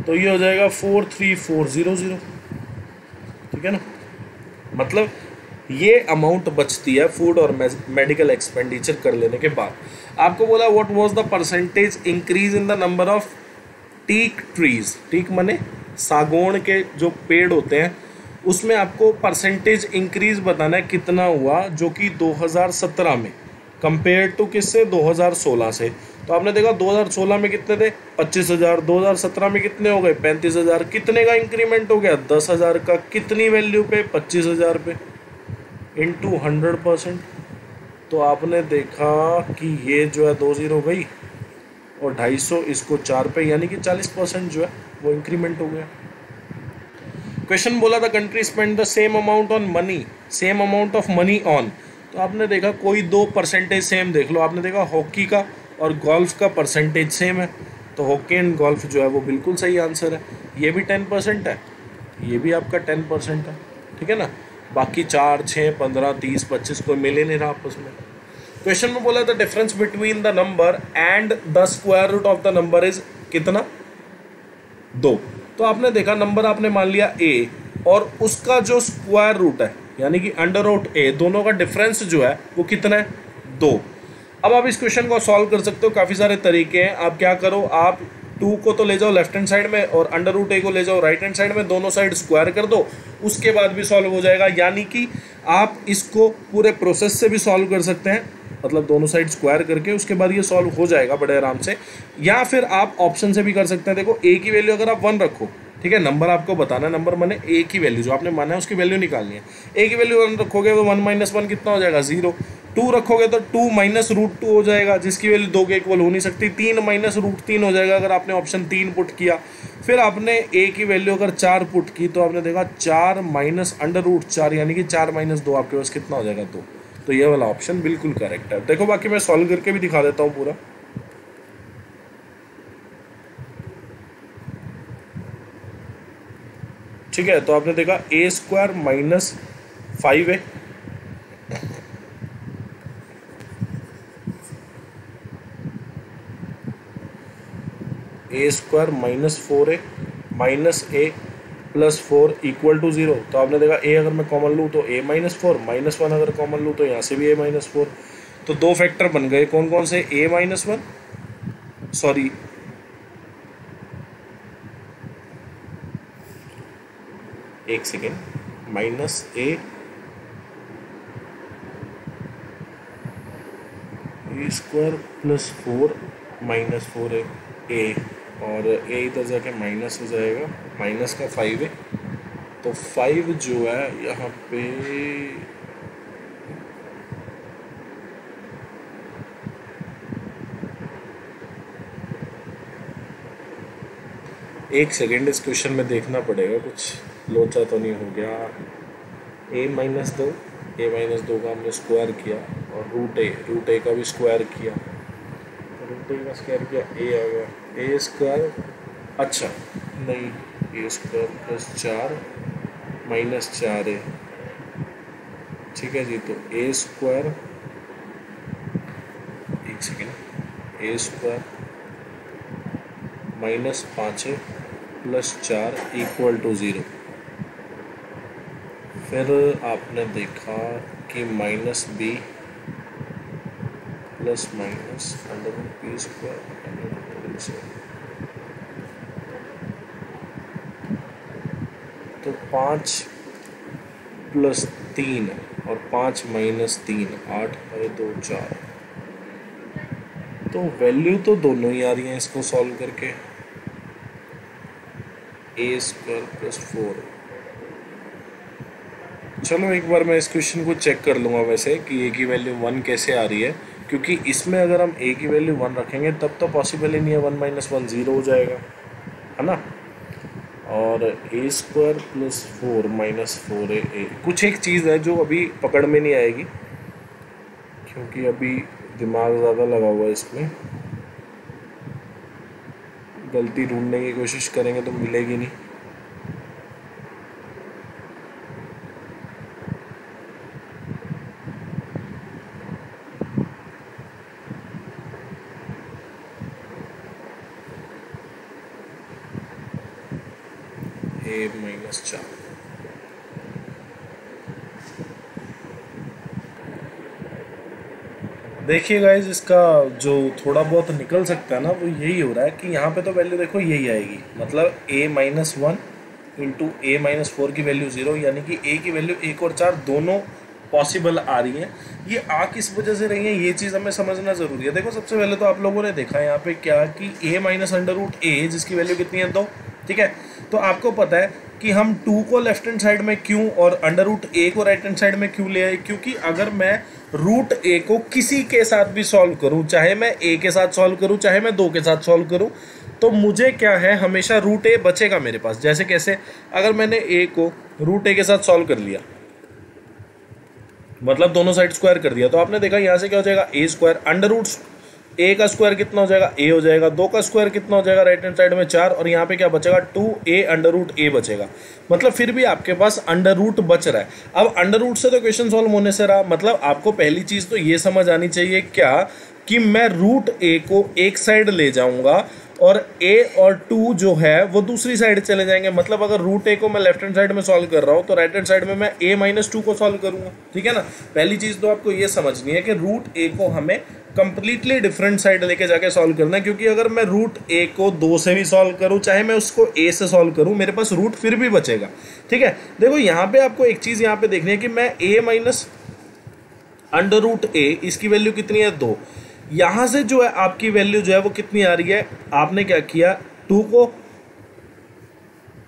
तो ये हो जाएगा 43400, ठीक है ना। मतलब ये अमाउंट बचती है फूड और मेडिकल एक्सपेंडिचर कर लेने के बाद। आपको बोला what was the percentage increase in the number of teak trees, teak माने सागौन के जो पेड़ होते हैं, उसमें आपको परसेंटेज इंक्रीज बताना है कितना हुआ, जो कि 2017 में कंपेयर टू किससे 2016 से। तो आपने देखा 2016 में कितने थे 25,000, 2017 में कितने हो गए 35,000। कितने का इंक्रीमेंट हो गया 10,000 का, कितनी वैल्यू पे 25,000 पे, इंटू 100%। तो आपने देखा कि ये जो है 20 हो गई और 250 इसको 4 पे, यानी कि 40% जो है वो इंक्रीमेंट हो गया। क्वेश्चन बोला the country spend the same amount on money, same amount of money on. तो आपने देखा कोई दो परसेंटेज सेम देख लो। आपने देखा हॉकी का और गोल्फ का परसेंटेज सेम है, तो हॉकी एंड गोल्फ जो है वो बिल्कुल सही आंसर है। ये भी 10% है, ये भी आपका 10% है, ठीक है ना। बाकी 4, 6, 15, 30, 25 कोई मिल ही नहीं रहा आपस में। क्वेश्चन में बोला था difference between the number and the square root of the number is कितना 2। तो आपने देखा नंबर आपने मान लिया a और उसका जो स्क्वायर रूट है यानी कि अंडर रूट a, दोनों का डिफरेंस जो है वो कितना है 2। अब आप इस क्वेश्चन को सॉल्व कर सकते हो, काफ़ी सारे तरीके हैं। आप क्या करो, आप 2 को तो ले जाओ लेफ्ट हैंड साइड में और अंडर रूट ए को ले जाओ राइट हैंड साइड में, दोनों साइड स्क्वायर कर दो, उसके बाद भी सॉल्व हो जाएगा। यानी कि आप इसको पूरे प्रोसेस से भी सॉल्व कर सकते हैं, मतलब दोनों साइड स्क्वायर करके उसके बाद ये सॉल्व हो जाएगा बड़े आराम से। या फिर आप ऑप्शन से भी कर सकते हैं। देखो ए की वैल्यू अगर आप 1 रखो, ठीक है, नंबर आपको बताना है, नंबर माने ए की वैल्यू जो आपने माना है उसकी वैल्यू निकालनी है। ए की वैल्यू 1 रखोगे तो 1 - 1 कितना हो जाएगा 0। 2 रखोगे तो 2 - √2 हो जाएगा, जिसकी वैल्यू 2 के इक्वल हो नहीं सकती। 3 - √3 हो जाएगा अगर आपने ऑप्शन 3 पुट किया। फिर आपने a की वैल्यू अगर 4 पुट की तो आपने देखा 4 - √4 यानी कि 4 - 2 आपके पास कितना हो जाएगा 2। तो ये वाला ऑप्शन बिल्कुल करेक्ट है। देखो बाकी मैं सॉल्व करके भी दिखा देता हूँ पूरा। ठीक है, तो आपने देखा a² - 5a, a² - 4a minus a plus 4 equal to 0। तो आपने देखा a अगर मैं कॉमन लूँ तो a - 4 -1 अगर कॉमन लूँ तो यहाँ से भी a - 4। तो 2 फैक्टर बन गए, कौन कौन से, बी स्क्वायर प्लस 4 माइनस 4 है ए, और ए इधर जाके माइनस हो जाएगा, माइनस का 5 है, तो 5 जो है यहाँ पे एक सेकेंड इस क्वेश्चन में देखना पड़ेगा कुछ लोचा तो नहीं हो गया। ए माइनस 2, ए माइनस 2 का हमने स्क्वायर किया और रूट ए का भी स्क्वायर किया, रूट ए का स्क्वायर किया ए आ गया ए स्क्वायर, अच्छा नहीं a square plus 4 minus 4 a, ठीक है जी। तो ए स्क्वायर, एक second, a square minus 5 a plus 4 equal to 0। फिर आपने देखा कि minus b plus minus under root b square, तो 5 प्लस 3 और 5 माइनस 3 8 और 2 4, तो वैल्यू तो दोनों ही आ रही हैं इसको सॉल्व करके। ए स्क्वायर प्लस 4, चलो एक बार मैं इस क्वेश्चन को चेक कर लूँगा वैसे कि ए की वैल्यू 1 कैसे आ रही है, क्योंकि इसमें अगर हम ए की वैल्यू 1 रखेंगे तब तो पॉसिबल ही नहीं है, 1 माइनस 1 0 हो जाएगा, है ना। और a square plus 4 minus 4 a, कुछ एक चीज़ है जो अभी पकड़ में नहीं आएगी क्योंकि अभी दिमाग ज़्यादा लगा हुआ है इसमें, गलती ढूंढने की कोशिश करेंगे तो मिलेगी नहीं। देखिए गाइज, इसका जो थोड़ा बहुत निकल सकता है ना वो यही हो रहा है कि यहाँ पे तो वैल्यू देखो यही आएगी, मतलब a minus 1 into a minus 4 की वैल्यू 0, यानी कि a की वैल्यू 1 और 4 दोनों पॉसिबल आ रही हैं। ये आ किस वजह से रही है ये चीज़ हमें समझना ज़रूरी है। देखो सबसे पहले तो आप लोगों ने देखा यहाँ पे क्या कि a minus under root a, जिसकी वैल्यू कितनी है 2, ठीक है। तो आपको पता है कि हम 2 को लेफ्ट हैंड साइड में क्यों और अंडर रूट ए को राइट हैंड साइड में क्यों ले आए, क्योंकि अगर मैं रूट ए को किसी के साथ भी सॉल्व करूं, चाहे मैं ए के साथ सॉल्व करूं, चाहे मैं 2 के साथ सॉल्व करूं, तो मुझे क्या है हमेशा रूट ए बचेगा मेरे पास। जैसे कैसे, अगर मैंने ए को रूट ए के साथ सॉल्व कर लिया, मतलब दोनों साइड स्क्वायर कर दिया, तो आपने देखा यहाँ से क्या हो जाएगा a square, under root a का स्क्वायर कितना हो जाएगा ए हो जाएगा, 2 का स्क्वायर कितना हो जाएगा राइट हैंड साइड में 4, और यहाँ पे क्या बचेगा 2a अंडर रूट ए बचेगा, मतलब फिर भी आपके पास अंडर रूट बच रहा है। अब अंडर रूट से तो क्वेश्चन सॉल्व होने से रहा, मतलब आपको पहली चीज़ तो ये समझ आनी चाहिए क्या कि मैं रूट ए को एक साइड ले जाऊँगा और a और 2 जो है वो दूसरी साइड चले जाएंगे, मतलब अगर रूट ए को मैं लेफ्ट हैंड साइड में सॉल्व कर रहा हूँ तो राइट हैंड साइड में मैं a माइनस 2 को सॉल्व करूँगा, ठीक है ना। पहली चीज़ तो आपको ये समझनी है कि रूट ए को हमें कंप्लीटली डिफरेंट साइड लेके जाके सॉल्व करना है, क्योंकि अगर मैं रूट ए को 2 से भी सॉल्व करूं, चाहे मैं उसको ए से सॉल्व करूं, मेरे पास रूट फिर भी बचेगा, ठीक है। देखो यहाँ पे आपको एक चीज़ यहाँ पे देखनी है कि मैं a minus under root a, इसकी वैल्यू कितनी है 2, यहाँ से जो है आपकी वैल्यू जो है वो कितनी आ रही है, आपने क्या किया 2 को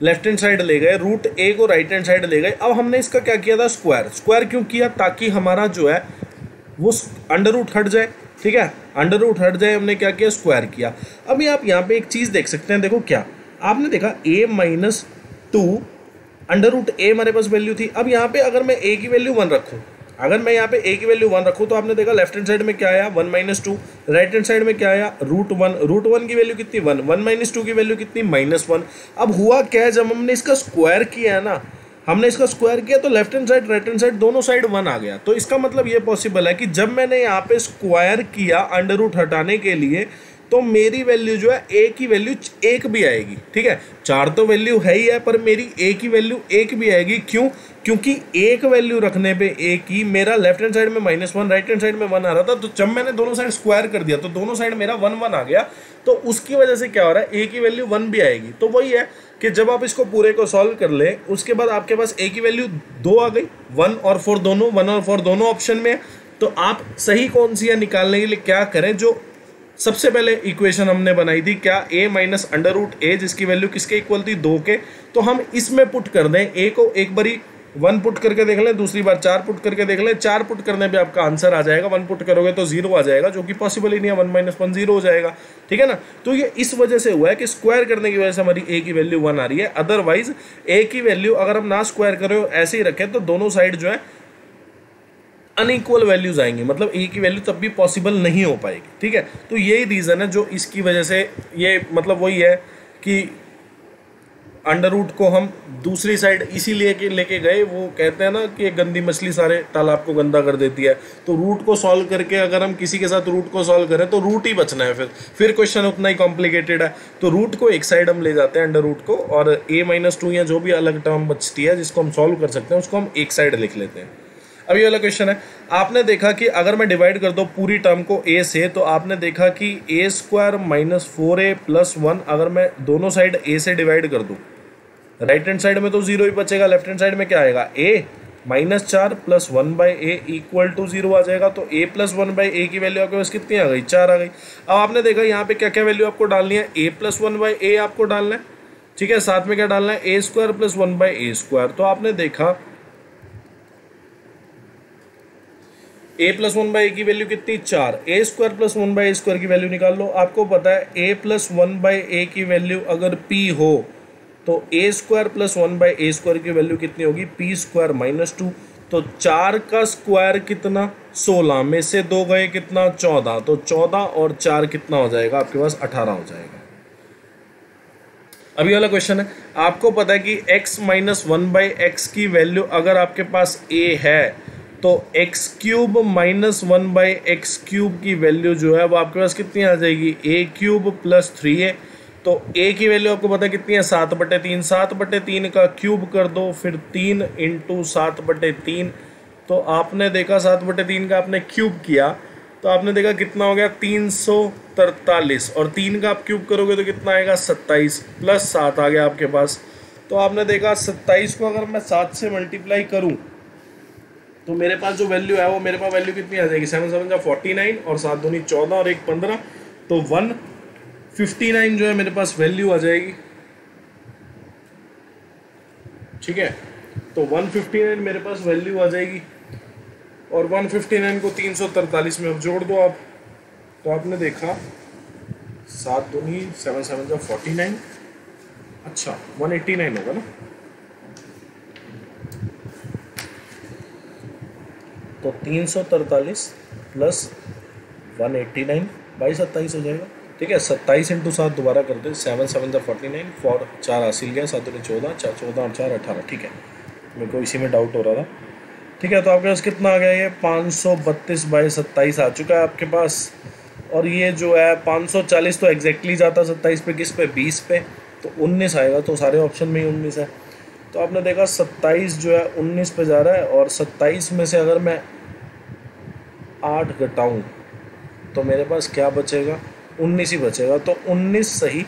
लेफ्ट हैंड साइड ले गए, रूट ए को राइट हैंड साइड ले गए। अब हमने इसका क्या किया था स्क्वायर, स्क्वायर क्यों किया, ताकि हमारा जो है वो अंडर रूट हट जाए, ठीक है, अंडर रूट हट जाए, हमने क्या किया स्क्वायर किया। अभी आप यहाँ पे एक चीज़ देख सकते हैं, देखो क्या आपने देखा a minus 2 under root a हमारे पास वैल्यू थी। अब यहाँ पे अगर मैं a की वैल्यू 1 रखूँ, अगर मैं यहाँ पे a की वैल्यू 1 रखूँ तो आपने देखा लेफ्ट हैंड साइड में क्या आया 1 माइनस 2, राइट हैंड साइड में क्या आया रूट 1, रूट 1 की वैल्यू कितनी 1, 1 माइनस 2 की वैल्यू कितनी -1। अब हुआ क्या है, जब हमने इसका स्क्वायर किया है ना, हमने इसका स्क्वायर किया तो left hand side right hand side दोनों साइड 1 आ गया। तो इसका मतलब ये पॉसिबल है कि जब मैंने यहाँ पे स्क्वायर किया अंडर रूट हटाने के लिए तो मेरी वैल्यू जो है a की वैल्यू 1 भी आएगी, ठीक है, 4 तो वैल्यू है ही है, पर मेरी a की वैल्यू 1 भी आएगी। क्यों, क्योंकि 1 वैल्यू रखने पे a की मेरा लेफ्ट हैंड साइड में -1 राइट हैंड साइड में 1 आ रहा था, तो जब मैंने दोनों साइड स्क्वायर कर दिया तो दोनों साइड मेरा 1 1 आ गया, तो उसकी वजह से क्या हो रहा है a की वैल्यू 1 भी आएगी। तो वही है कि जब आप इसको पूरे को सॉल्व कर ले उसके बाद आपके पास a की वैल्यू 2 आ गई, 1 और 4 दोनों ऑप्शन में है, तो आप सही कौन सी है निकालने के लिए क्या करें, जो सबसे पहले इक्वेशन हमने बनाई थी क्या, a minus under root a जिसकी वैल्यू किसके इक्वल थी, 2 के, तो हम इसमें पुट कर दें। a को एक बारी 1 पुट करके देख लें, दूसरी बार 4 पुट करके देख लें। 4 पुट करने पे आपका आंसर आ जाएगा, 1 पुट करोगे तो 0 आ जाएगा, जो कि पॉसिबल ही नहीं है, 1 माइनस 1 0 हो जाएगा, ठीक है ना। तो ये इस वजह से हुआ है कि स्क्वायर करने की वजह से हमारी a की वैल्यू 1 आ रही है। अदरवाइज a की वैल्यू अगर हम ना स्क्वायर करें, ऐसे ही रखें, तो दोनों साइड जो है अनइक्वल वैल्यूज आएंगे, मतलब ए की वैल्यू तब भी पॉसिबल नहीं हो पाएगी, ठीक है। तो यही रीज़न है जो इसकी वजह से ये मतलब वही है कि अंडर रूट को हम दूसरी साइड इसीलिए के लेके गए, वो कहते हैं ना कि गंदी मछली सारे तालाब को गंदा कर देती है। तो रूट को सॉल्व करके अगर हम किसी के साथ रूट को सॉल्व करें तो रूट ही बचना है, फिर क्वेश्चन उतना ही कॉम्प्लिकेटेड है। तो रूट को एक साइड हम ले जाते हैं, अंडर रूट को, और ए माइनस टू या जो भी अलग टर्म बचती है जिसको हम सॉल्व कर सकते हैं उसको हम एक साइड लिख लेते हैं। अब ये वाला क्वेश्चन है, आपने देखा कि अगर मैं डिवाइड कर दूं पूरी टर्म को a से, तो आपने देखा कि a square minus 4a plus 1, अगर मैं दोनों साइड a से डिवाइड कर दूं, राइट हैंड साइड में तो 0 ही बचेगा, लेफ्ट हैंड साइड में क्या आएगा, a minus 4 plus 1 by a equal to 0 आ जाएगा। तो a प्लस 1 बाई a की वैल्यू आपके पास कितनी आ गई, 4 आ गई। अब आपने देखा यहाँ पे क्या क्या वैल्यू आपको डालनी है, a प्लस 1 बाई a आपको डालना है, ठीक है, साथ में क्या डालना है, a square plus 1 by a square. तो आपने देखा a प्लस 1 बाई a की वैल्यू कितनी, 4, a square plus 1 by a square की वैल्यू निकाल लो। आपको पता है a प्लस 1 बाई a की वैल्यू अगर p हो तो a square plus 1 by a square की वैल्यू कितनी होगी, p स्क्वायर माइनस 2। तो 4 का स्क्वायर कितना, 16 में से 2 गए कितना, 14, तो 14 और 4 कितना हो जाएगा आपके पास, 18 हो जाएगा। अभी वाला क्वेश्चन है, आपको पता है कि x माइनस 1 बाई x की वैल्यू अगर आपके पास a है तो x cube minus 1 by x cube की वैल्यू जो है वो आपके पास कितनी आ जाएगी, a क्यूब प्लस 3a। तो a की वैल्यू आपको पता है कितनी है, 7/3, 7/3 का क्यूब कर दो, फिर 3 इंटू 7/3। तो आपने देखा 7/3 का आपने क्यूब किया तो आपने देखा कितना हो गया, 343, और 3 का आप क्यूब करोगे तो कितना आएगा, 27, प्लस 7 आ गया आपके पास। तो आपने देखा 27 को अगर मैं 7 से मल्टीप्लाई करूँ तो मेरे पास जो वैल्यू है वो मेरे पास वैल्यू कितनी आ जाएगी, 7 7 49, और 7 दूनी 14 और 1 15, तो 159 जो है मेरे पास वैल्यू आ जाएगी, ठीक है। तो 159 मेरे पास वैल्यू आ जाएगी, और 159 को 343 में अब जोड़ दो आप, तो आपने देखा 7 दूनी 7 7 49, अच्छा 189 होगा ना। तो 343 प्लस 189 बाई 27 हो जाएगा, ठीक है। 27 इंटू 7 दोबारा कर दो, 7 7 49, 4 80 गया, 7 14 4 14 और 4 18, ठीक है, मेरे को इसी में डाउट हो रहा था, ठीक है। तो आपके पास कितना आ गया, ये 532 बाई 27 आ चुका है आपके पास, और ये जो है 540 तो एग्जैक्टली जाता 27 पे, किस पे, 20 पे, तो 19 आएगा, तो सारे ऑप्शन में ही 19 है। तो आपने देखा 27 जो है 19 पे जा रहा है, और 27 में से अगर मैं 8 घटाऊं तो मेरे पास क्या बचेगा, 19 ही बचेगा। तो 19 सही,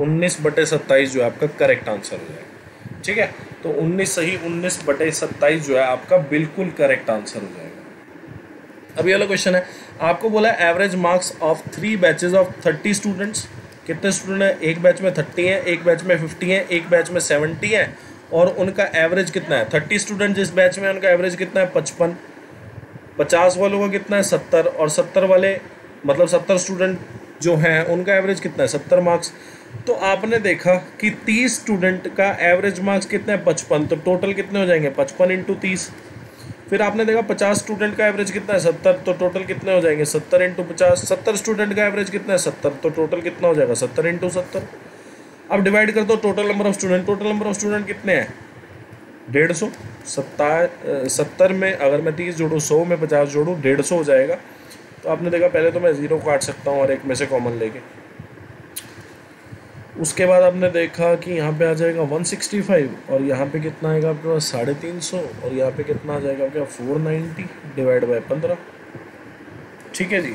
19/27 जो है आपका करेक्ट आंसर हो जाएगा, ठीक है। तो 19 सही, 19/27 जो है आपका बिल्कुल करेक्ट आंसर हो जाएगा। अब ये वाला क्वेश्चन है, आपको बोला average marks of 3 batches of 30 students. कितने स्टूडेंट हैं, एक बैच में 30 हैं, एक बैच में 50 हैं, एक बैच में 70 हैं, और उनका एवरेज कितना है, 30 स्टूडेंट जिस बैच में उनका एवरेज कितना है, 55, 50 वालों का कितना है, 70, और 70 वाले मतलब 70 स्टूडेंट जो हैं उनका एवरेज कितना है, 70 मार्क्स। तो आपने देखा कि 30 स्टूडेंट का एवरेज मार्क्स कितना है, 55, तो टोटल कितने हो जाएंगे, 55 इंटू 30। फिर आपने देखा 50 स्टूडेंट का एवरेज कितना है, 70, तो टोटल कितने हो जाएंगे, 70 इंटू 50। 70 स्टूडेंट का एवरेज कितना है, 70, तो टोटल कितना हो जाएगा, 70 इंटू 70। अब डिवाइड कर दो total number of student, total number of student कितने हैं, 150। 70 में अगर मैं 30 जोड़ूँ, 100 में 50 जोड़ूँ, 150 हो जाएगा। तो आपने देखा पहले तो मैं 0 काट सकता हूँ और एक में से कॉमन लेके, उसके बाद आपने देखा कि यहाँ पे आ जाएगा 165, और यहाँ पे कितना आएगा आपके पास, 350, और यहाँ पे कितना आ जाएगा आपके पास, 490 डिवाइड बाई 15, ठीक है जी।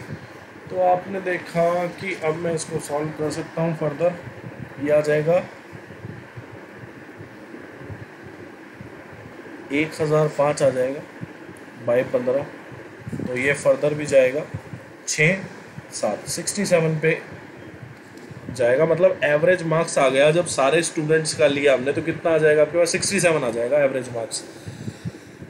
तो आपने देखा कि अब मैं इसको सॉल्व कर सकता हूँ फर्दर, ये आ जाएगा 1005 आ जाएगा, बाई 15, तो ये फर्दर भी जाएगा 6-7 67 पे जाएगा। मतलब एवरेज मार्क्स आ गया जब सारे स्टूडेंट्स का लिया हमने, तो कितना आ जाएगा आपके पास? 67 आ जाएगा एवरेज मार्क्स।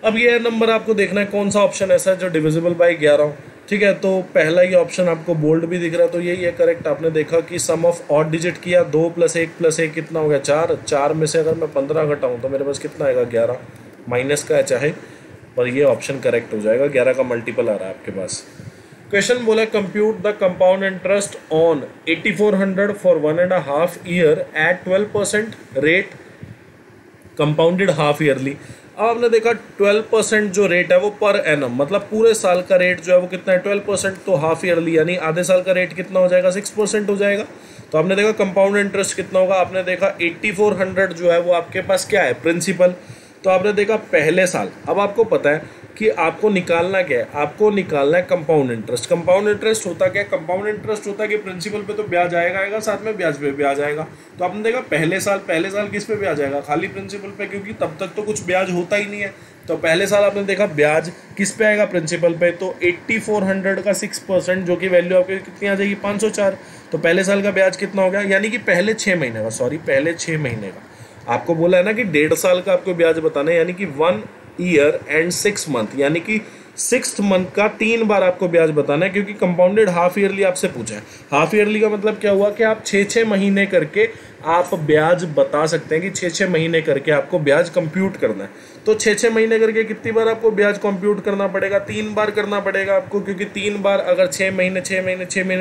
अब ये नंबर आपको देखना है कौन सा ऑप्शन ऐसा है जो डिविजिबल बाई 11 हो, ठीक है। तो पहला ये ऑप्शन आपको बोल्ड भी दिख रहा है, तो यही है करेक्ट। आपने देखा कि सम ऑफ ऑड डिजिट किया, 2 + 1 + 1 कितना हो गया? 4। 4 में से अगर मैं 15 घटाऊँ तो मेरे पास कितना आएगा? 11। माइनस का है चाहे, पर ये ऑप्शन करेक्ट हो जाएगा, 11 का मल्टीपल आ रहा है आपके पास। क्वेश्चन बोला compute the compound interest on 8400 for 1.5 year at 12% rate compounded half yearly. अब आपने देखा 12% जो रेट है वो पर एनम, मतलब पूरे साल का रेट जो है वो कितना है? 12%। तो हाफ ईयरली यानी आधे साल का रेट कितना हो जाएगा? 6% हो जाएगा। तो आपने देखा कंपाउंड इंटरेस्ट कितना होगा? आपने देखा 8400 जो है वो आपके पास क्या है? प्रिंसिपल। तो आपने देखा पहले साल, अब आपको पता है कि आपको निकालना क्या है? आपको निकालना है कंपाउंड इंटरेस्ट। कंपाउंड इंटरेस्ट होता क्या है? कंपाउंड इंटरेस्ट होता है कि प्रिंसिपल पे तो ब्याज आएगा, साथ में ब्याज पे ब्याज आएगा। तो आपने देखा पहले साल किस पे ब्याज आएगा? खाली प्रिंसिपल पे, क्योंकि तब तक तो कुछ ब्याज होता ही नहीं है। तो पहले साल आपने देखा ब्याज किस पे आएगा? प्रिंसिपल पे। तो 8400 का 6% जो कि वैल्यू आपकी कितनी आ जाएगी? 504। तो पहले साल का ब्याज कितना हो गया? यानी कि पहले छः महीने का। आपको बोला है ना कि 1.5 साल का आपको ब्याज बताना है, यानी कि 1 ईयर एंड 6 मंथ, यानी कि 6th मंथ का 3 बार आपको ब्याज बताना है, क्योंकि कंपाउंडेड हाफ ईयरली आपसे पूछा है। हाफ ईयरली का मतलब क्या हुआ कि आप 6-6 महीने करके आप ब्याज बता सकते हैं कि 6-6 महीने करके आपको ब्याज कंप्यूट करना है। तो 6-6 महीने करके कितनी बार आपको ब्याज कंप्यूट करना पड़ेगा? 3 बार करना पड़ेगा आपको, क्योंकि 3 बार अगर 6 महीने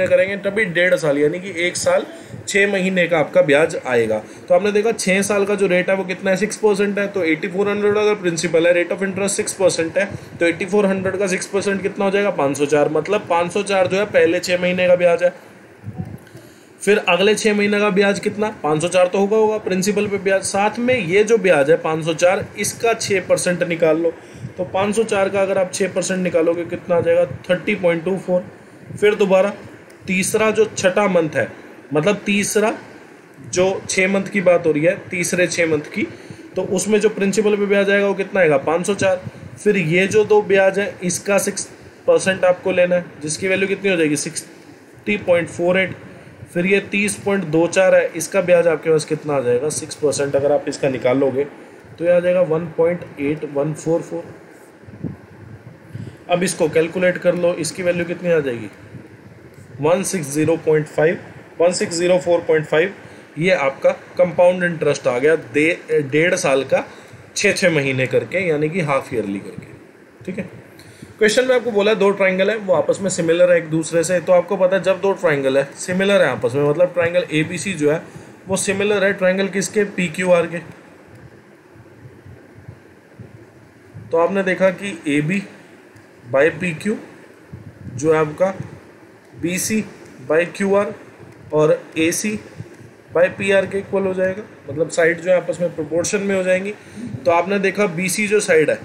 करेंगे तभी 1.5 साल यानी कि 1 साल 6 महीने का आपका ब्याज आएगा। तो आपने देखा 6 साल का जो रेट है वो कितना है? 6% है। तो 8400 अगर प्रिंसिपल है, रेट ऑफ इंटरेस्ट 6% है, तो 8400 का 6% कितना हो जाएगा? 504। मतलब 504 जो है पहले 6 महीने का ब्याज है, फिर अगले 6 महीने का ब्याज कितना? 504 तो होगा प्रिंसिपल पे ब्याज, साथ में ये जो ब्याज है 504 इसका 6% निकाल लो। तो 504 का अगर आप 6% निकालोगे कितना आ जाएगा? 30.24। फिर दोबारा तीसरा जो छठा मंथ है, मतलब तीसरा जो 6 मंथ की बात हो रही है, तीसरे 6 मंथ की, तो उसमें जो प्रिंसिपल पे ब्याज आएगा वो कितना आएगा? 504। फिर ये जो 2 ब्याज है इसका 6% आपको लेना है, जिसकी वैल्यू कितनी हो जाएगी? 60.48। फिर ये 30.24 है, इसका ब्याज आपके पास कितना आ जाएगा? 6% अगर आप इसका निकालोगे तो ये आ जाएगा 1.8144। अब इसको कैलकुलेट कर लो, इसकी वैल्यू कितनी आ जाएगी? 1604.5। ये आपका कंपाउंड इंटरेस्ट आ गया 1.5 साल का 6-6 महीने करके, यानी कि हाफ ईयरली करके, ठीक है। क्वेश्चन में आपको बोला है 2 ट्राइंगल है, वो आपस में सिमिलर है एक दूसरे से। तो आपको पता है जब 2 ट्राइंगल है सिमिलर है आपस में, मतलब ट्राइंगल ABC जो है वो सिमिलर है ट्राइंगल किसके? PQR के। तो आपने देखा कि AB/PQ जो है आपका BC/QR और AC/PR के इक्वल हो जाएगा, मतलब साइड जो है आपस में प्रोपोर्शन में हो जाएंगी। तो आपने देखा BC जो साइड है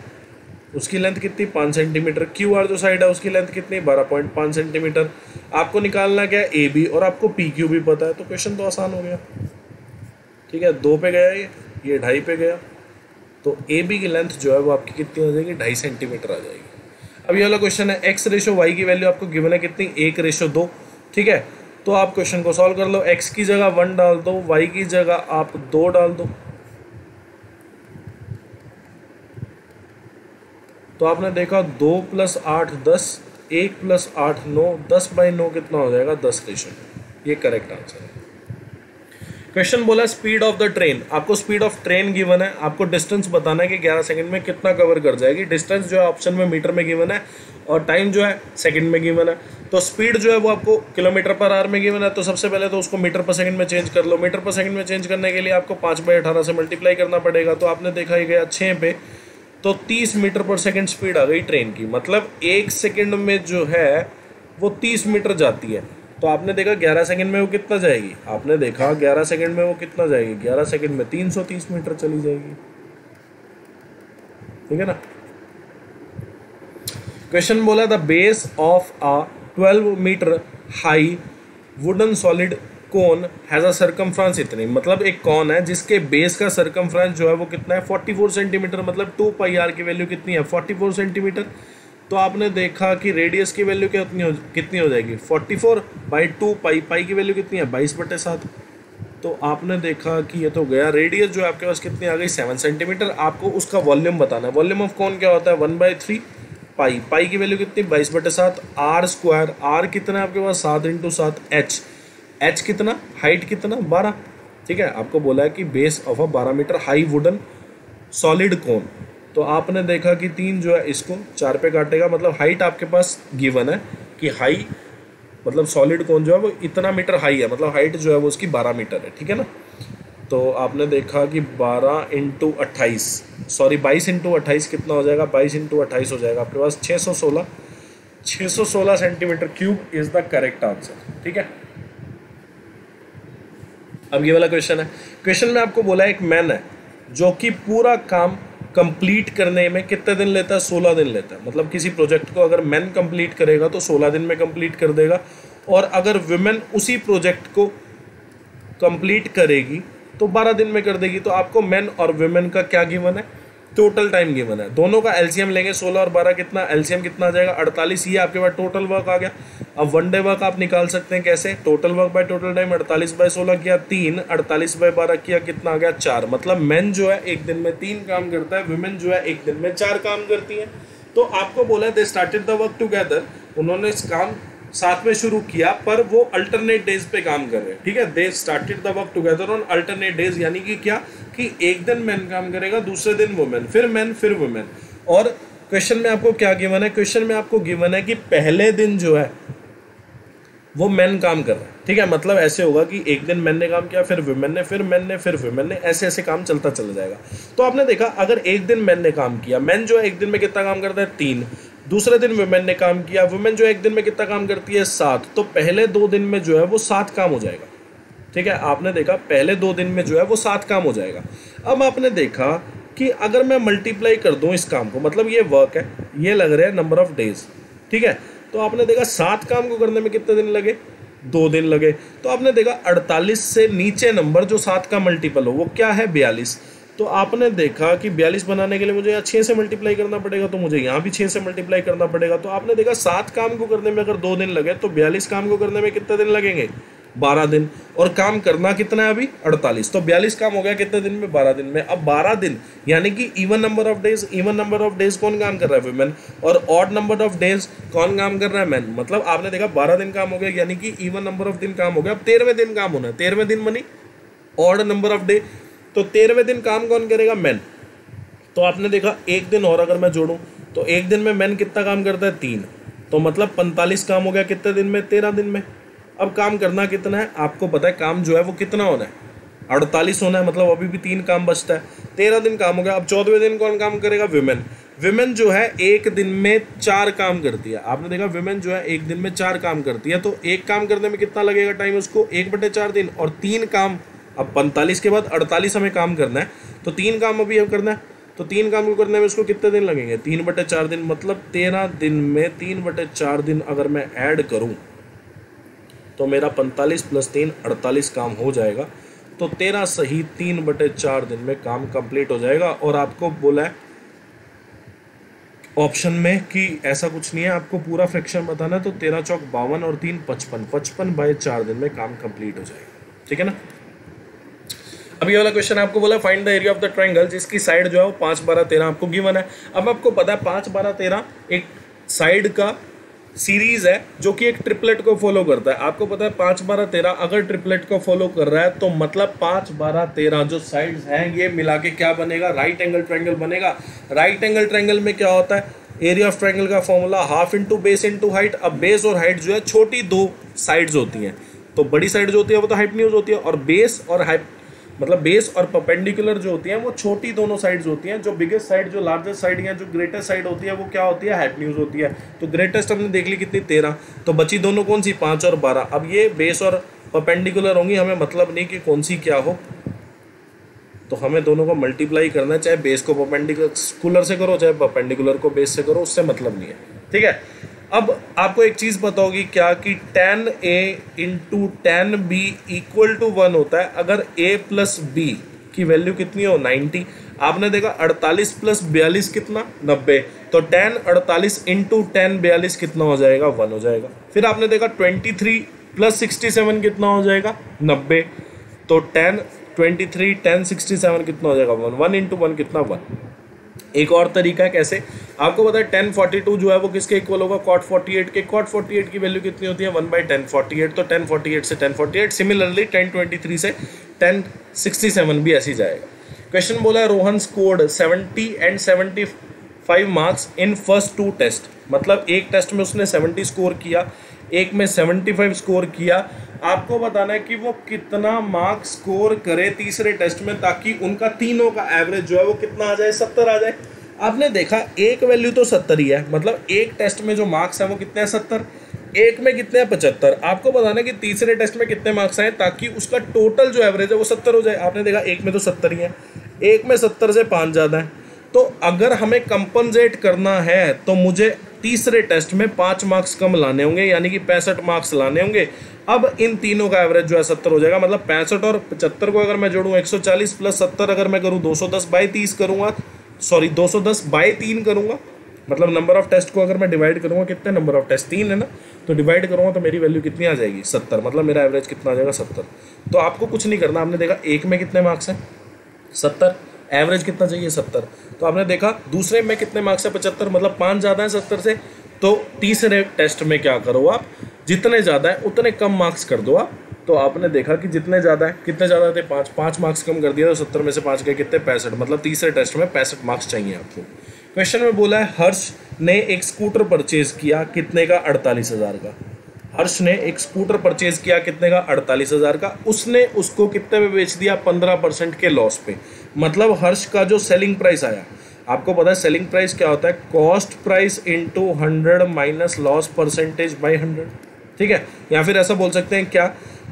उसकी लेंथ कितनी? 5 सेंटीमीटर। QR जो साइड है उसकी लेंथ कितनी? 12.5 सेंटीमीटर। आपको निकालना क्या है? AB, और आपको PQ भी पता है, तो क्वेश्चन तो आसान हो गया, ठीक है। 2 पे गया ये 2.5 पे गया, तो AB की लेंथ जो है वो आपकी कितनी हो जाएगी? 2.5 सेंटीमीटर आ जाएगी। अब ये वाला क्वेश्चन है X/Y की वैल्यू आपको गिवन है कितनी? 1/2, ठीक है। तो आप क्वेश्चन को सॉल्व कर लो, X की जगह 1 डाल दो, Y की जगह आप 2 डाल दो। तो आपने देखा 2 + 8 10, 1 + 8 9, 10/9 कितना हो जाएगा? 10/9। ये करेक्ट आंसर है। क्वेश्चन बोला स्पीड ऑफ द ट्रेन, आपको स्पीड ऑफ ट्रेन गिवन है, आपको डिस्टेंस बताना है कि 11 सेकंड में कितना कवर कर जाएगी। डिस्टेंस जो है ऑप्शन में मीटर में गिवन है और टाइम जो है सेकंड में गिवन है। तो स्पीड जो है वो आपको km/h में गिवन है, तो सबसे पहले तो उसको मीटर/सेकंड में चेंज कर लो। मीटर/सेकंड में चेंज करने के लिए आपको 5/18 से मल्टीप्लाई करना पड़ेगा। तो आपने देखा ये गया 6 पे, तो 30 मीटर पर सेकंड स्पीड आ गई ट्रेन की, मतलब 1 सेकंड में जो है वो 30 मीटर जाती है। तो आपने देखा 11 सेकंड में वो कितना जाएगी? आपने देखा 11 सेकंड में वो कितना जाएगी? 11 सेकंड में 330 मीटर चली जाएगी, ठीक है ना। क्वेश्चन बोला the base of a 12 metre high wooden solid cone has a circumference इतनी, मतलब एक कौन है जिसके बेस का सर्कमफ्रेंस जो है वो कितना है? 44 सेंटीमीटर। मतलब 2πr की वैल्यू कितनी है? 44 सेंटीमीटर। तो आपने देखा कि रेडियस की वैल्यू क्या कितनी हो जाएगी 44 बाई 2 पाई। पाई की वैल्यू कितनी है 22/7। तो आपने देखा कि ये तो गया, रेडियस जो आपके पास कितनी आ गई 7 सेंटीमीटर। आपको उसका वॉल्यूम बताना है। वॉल्यूम ऑफ कौन क्या होता है 1/3 पाई। पाई की वैल्यू कितनी 22/7। आर स्क्वायर, आर कितना है आपके पास 7 × 7। एच, एच कितना, हाइट कितना 12। ठीक है, आपको बोला है कि base of a 12 metre high wooden solid cone. तो आपने देखा कि 3 जो है इसको 4 पे काटेगा, मतलब हाइट आपके पास गिवन है कि हाई मतलब सॉलिड कोन जो है वो इतना मीटर हाई है, मतलब हाइट जो है वो उसकी 12 मीटर है। ठीक है ना, तो आपने देखा कि 22 इंटू 28 कितना हो जाएगा 22 इंटू 28 हो जाएगा आपके पास 616 centimetre cube is the correct answer. ठीक है, अब ये वाला क्वेश्चन है। क्वेश्चन में आपको बोला एक मैन है जो कि पूरा काम कंप्लीट करने में कितने दिन लेता है 16 दिन लेता है। मतलब किसी प्रोजेक्ट को अगर मैन कंप्लीट करेगा तो 16 दिन में कंप्लीट कर देगा, और अगर वुमेन उसी प्रोजेक्ट को कंप्लीट करेगी तो 12 दिन में कर देगी। तो आपको मैन और वुमेन का क्या गिवन है, टोटल टाइम गिवन है। दोनों का एलसीएम लेंगे, 16 और 12 कितना, एलसीएम कितना आ जाएगा 48। ये आपके पास टोटल वर्क आ गया। अब वन डे वर्क आप निकाल सकते हैं कैसे, total work by total time. 48/16 किया 3, 48/12 किया कितना आ गया 4। मतलब मैन जो है एक दिन में 3 काम करता है, वुमेन जो है एक दिन में 4 काम करती है। तो आपको बोला they started the work together, उन्होंने इस काम साथ में शुरू किया पर वो अल्टरनेट डेज पे काम कर रहे हैं। ठीक है, they started the work together on alternate days, यानी कि क्या कि एक दिन मैन काम करेगा, दूसरे दिन वुमेन, फिर मैन, फिर वुमेन। और क्वेश्चन में आपको क्या गिवन है, क्वेश्चन में आपको गिवन है कि पहले दिन जो है वो मैन काम कर रहा है। ठीक है, मतलब ऐसे होगा कि एक दिन मैन ने काम किया, फिर वुमेन ने, फिर मैन ने, फिर वुमेन ने, ऐसे ऐसे काम चलता चला जाएगा। तो आपने देखा अगर एक दिन मैन ने काम किया, मैन जो है एक दिन में कितना काम करता है 3, दूसरे दिन वुमेन ने काम किया, वुमेन जो एक दिन में कितना काम करती है 7। तो पहले 2 दिन में जो है वो 7 काम हो जाएगा। ठीक है, आपने देखा पहले 2 दिन में जो है वो 7 काम हो जाएगा। अब आपने देखा कि अगर मैं मल्टीप्लाई कर दूं इस काम को, मतलब ये वर्क है, ये लग रहा है नंबर ऑफ डेज। ठीक है, तो आपने देखा 7 काम को करने में कितने दिन लगे 2 दिन लगे। तो आपने देखा 48 से नीचे नंबर जो 7 का मल्टीपल हो वो क्या है 42। तो आपने देखा कि 42 बनाने के लिए मुझे यहाँ 6 से मल्टीप्लाई करना पड़ेगा, तो मुझे यहाँ भी 6 से मल्टीप्लाई करना पड़ेगा। तो आपने देखा 7 काम को करने में अगर 2 दिन लगे तो 42 काम को करने में कितने दिन लगेंगे 12 दिन, और काम करना कितना है अभी 48। तो 42 काम हो गया कितने दिन में 12 दिन में। अब 12 दिन यानी कि even number of days, even number of days कौन काम कर रहा है वुमेन, और ऑड नंबर ऑफ डेज कौन काम कर रहा है मैन। मतलब आपने देखा 12 दिन काम हो गया यानी कि इवन नंबर ऑफ दिन काम हो गया। अब 13वें दिन काम होना है, 13वें दिन बनी ऑड नंबर ऑफ डे। तो 13वें दिन काम कौन करेगा मैन। तो आपने देखा एक दिन और अगर मैं जोड़ूं तो एक दिन में मैन कितना काम करता है 3, तो मतलब 45 काम हो गया कितने दिन में 13 दिन में। अब काम करना कितना है आपको पता है, काम जो है वो कितना होना है 48 होना है, मतलब अभी भी 3 काम बचता है, 13 दिन काम हो गया। अब 14वें दिन कौन काम करेगा वुमेन। वुमेन जो है एक दिन में 4 काम करती है। आपने देखा वुमेन जो है एक दिन में 4 काम करती है, तो एक काम करने में कितना लगेगा टाइम उसको 1/4 दिन, और 3 काम, अब 45 के बाद 48 हमें काम करना है, तो 3 काम अभी अब करना है, तो 3 काम को करने में उसको कितने दिन लगेंगे 3/4 दिन। मतलब 13 दिन में 3/4 दिन अगर मैं ऐड करूं तो मेरा 45 + 3 48 काम हो जाएगा। तो 13 सही 3/4 दिन में काम कंप्लीट हो जाएगा। और आपको बोला है ऑप्शन में कि ऐसा कुछ नहीं है, आपको पूरा फ्रैक्शन बताना है। तो 13 × 4 52 और 3 55, 55/4 दिन में काम कंप्लीट हो जाएगा। ठीक है ना, अब ये वाला क्वेश्चन आपको बोला find the area of the triangle जिसकी साइड जो है वो 5, 12, 13 आपको गिवन है। अब आपको पता है 5, 12, 13 एक साइड का सीरीज है जो कि एक ट्रिपलेट को फॉलो करता है। आपको पता है 5, 12, 13 अगर ट्रिपलेट को फॉलो कर रहा है तो मतलब 5, 12, 13 जो साइड्स हैं ये मिला के क्या बनेगा राइट एंगल ट्रायंगल बनेगा। राइट एंगल ट्रायंगल में क्या होता है एरिया ऑफ ट्रायंगल का formula half into base into height. अब बेस और हाइट जो है छोटी 2 साइड्स होती हैं, तो बड़ी साइड जो होती है वो तो हाइट न्यूज होती है, और बेस और हाइट मतलब बेस और परपेंडिकुलर जो होती हैं वो छोटी दोनों साइड्स होती हैं। जो बिगेस्ट साइड जो लार्जेस्ट साइड या जो ग्रेटेस्ट साइड होती है वो क्या होती है हाइपोटेन्यूज होती है। तो ग्रेटेस्ट हमने देख ली कितनी 13, तो बची दोनों कौन सी 5 और 12। अब ये बेस और परपेंडिकुलर होंगी, हमें मतलब नहीं कि कौन सी क्या हो, तो हमें दोनों को मल्टीप्लाई करना है, चाहे बेस को परपेंडिकुलर से करो चाहे परपेंडिकुलर को बेस से करो, उससे मतलब नहीं है। ठीक है, अब आपको एक चीज़ पता होगी क्या कि tan A × tan B equal to 1 होता है अगर A + B की वैल्यू कितनी हो 90। आपने देखा 48 प्लस 42 कितना 90, तो 10 48 इंटू 10 42 कितना हो जाएगा 1 हो जाएगा। फिर आपने देखा 23 प्लस 67 कितना हो जाएगा 90, तो 10 23 10 67 कितना हो जाएगा 1, 1 इंटू 1 कितना 1। एक और तरीका है कैसे, आपको पता है 1042 जो है वो किसके इक्वल होगा cot 48 के, cot 48 की वैल्यू कितनी होती है 1 बाई 1048, तो 1048 से 1048, सिमिलरली 1023 से 1067 भी ऐसी जाएगा। क्वेश्चन बोला है Rohan scored 70 and 75 marks in first two test, मतलब एक टेस्ट में उसने 70 स्कोर किया, एक में 75 स्कोर किया। आपको बताना है कि वो कितना मार्क स्कोर करे तीसरे टेस्ट में, ताकि उनका तीनों का एवरेज जो है वो कितना आ जाए 70 आ जाए। आपने देखा एक वैल्यू तो 70 ही है, मतलब एक टेस्ट में जो मार्क्स हैं वो कितने हैं 70, एक में कितने हैं 75। आपको बताना है कि तीसरे टेस्ट में कितने मार्क्स आए, ताकि उसका टोटल जो एवरेज है वो 70 हो जाए। आपने देखा एक में तो 70 ही है, एक में 70 से 5 ज़्यादा है, तो अगर हमें कंपनसेट करना है तो मुझे तीसरे टेस्ट में 5 मार्क्स कम लाने होंगे, यानी कि 65 मार्क्स लाने होंगे। अब इन तीनों का एवरेज जो है 70 हो जाएगा, मतलब 65 और 75 को अगर मैं जोड़ूं 140 प्लस 70 अगर मैं करूं 210 बाई 30 करूँगा, सॉरी 210 बाई 3 करूँगा, मतलब नंबर ऑफ टेस्ट को अगर मैं डिवाइड करूँगा, कितने नंबर ऑफ टेस्ट 3 है ना, तो डिवाइड करूँगा तो मेरी वैल्यू कितनी आ जाएगी 70, मतलब मेरा एवरेज कितना आ जाएगा 70। तो आपको कुछ नहीं करना, आपने देखा एक में कितने मार्क्स हैं 70, एवरेज कितना चाहिए 70, तो आपने देखा दूसरे में कितने मार्क्स है 75, मतलब 5 ज़्यादा है 70 से, तो तीसरे टेस्ट में क्या करो आप, जितने ज़्यादा है उतने कम मार्क्स कर दो आप। तो आपने देखा कि जितने ज़्यादा है, कितने ज़्यादा थे 5 मार्क्स कम कर दिया, तो 70 में से 5 गए कितने 65, मतलब तीसरे टेस्ट में 65 मार्क्स चाहिए आपको। क्वेश्चन में बोला है हर्ष ने एक स्कूटर परचेज़ किया कितने का 48,000 का, हर्ष ने एक स्कूटर परचेज किया कितने का 48,000 का, उसने उसको कितने में बेच दिया 15% के लॉस पे, मतलब हर्ष का जो सेलिंग प्राइस आया, आपको पता है सेलिंग प्राइस क्या होता है cost price into 100 minus loss percentage by 100, ठीक है। या फिर ऐसा बोल सकते हैं क्या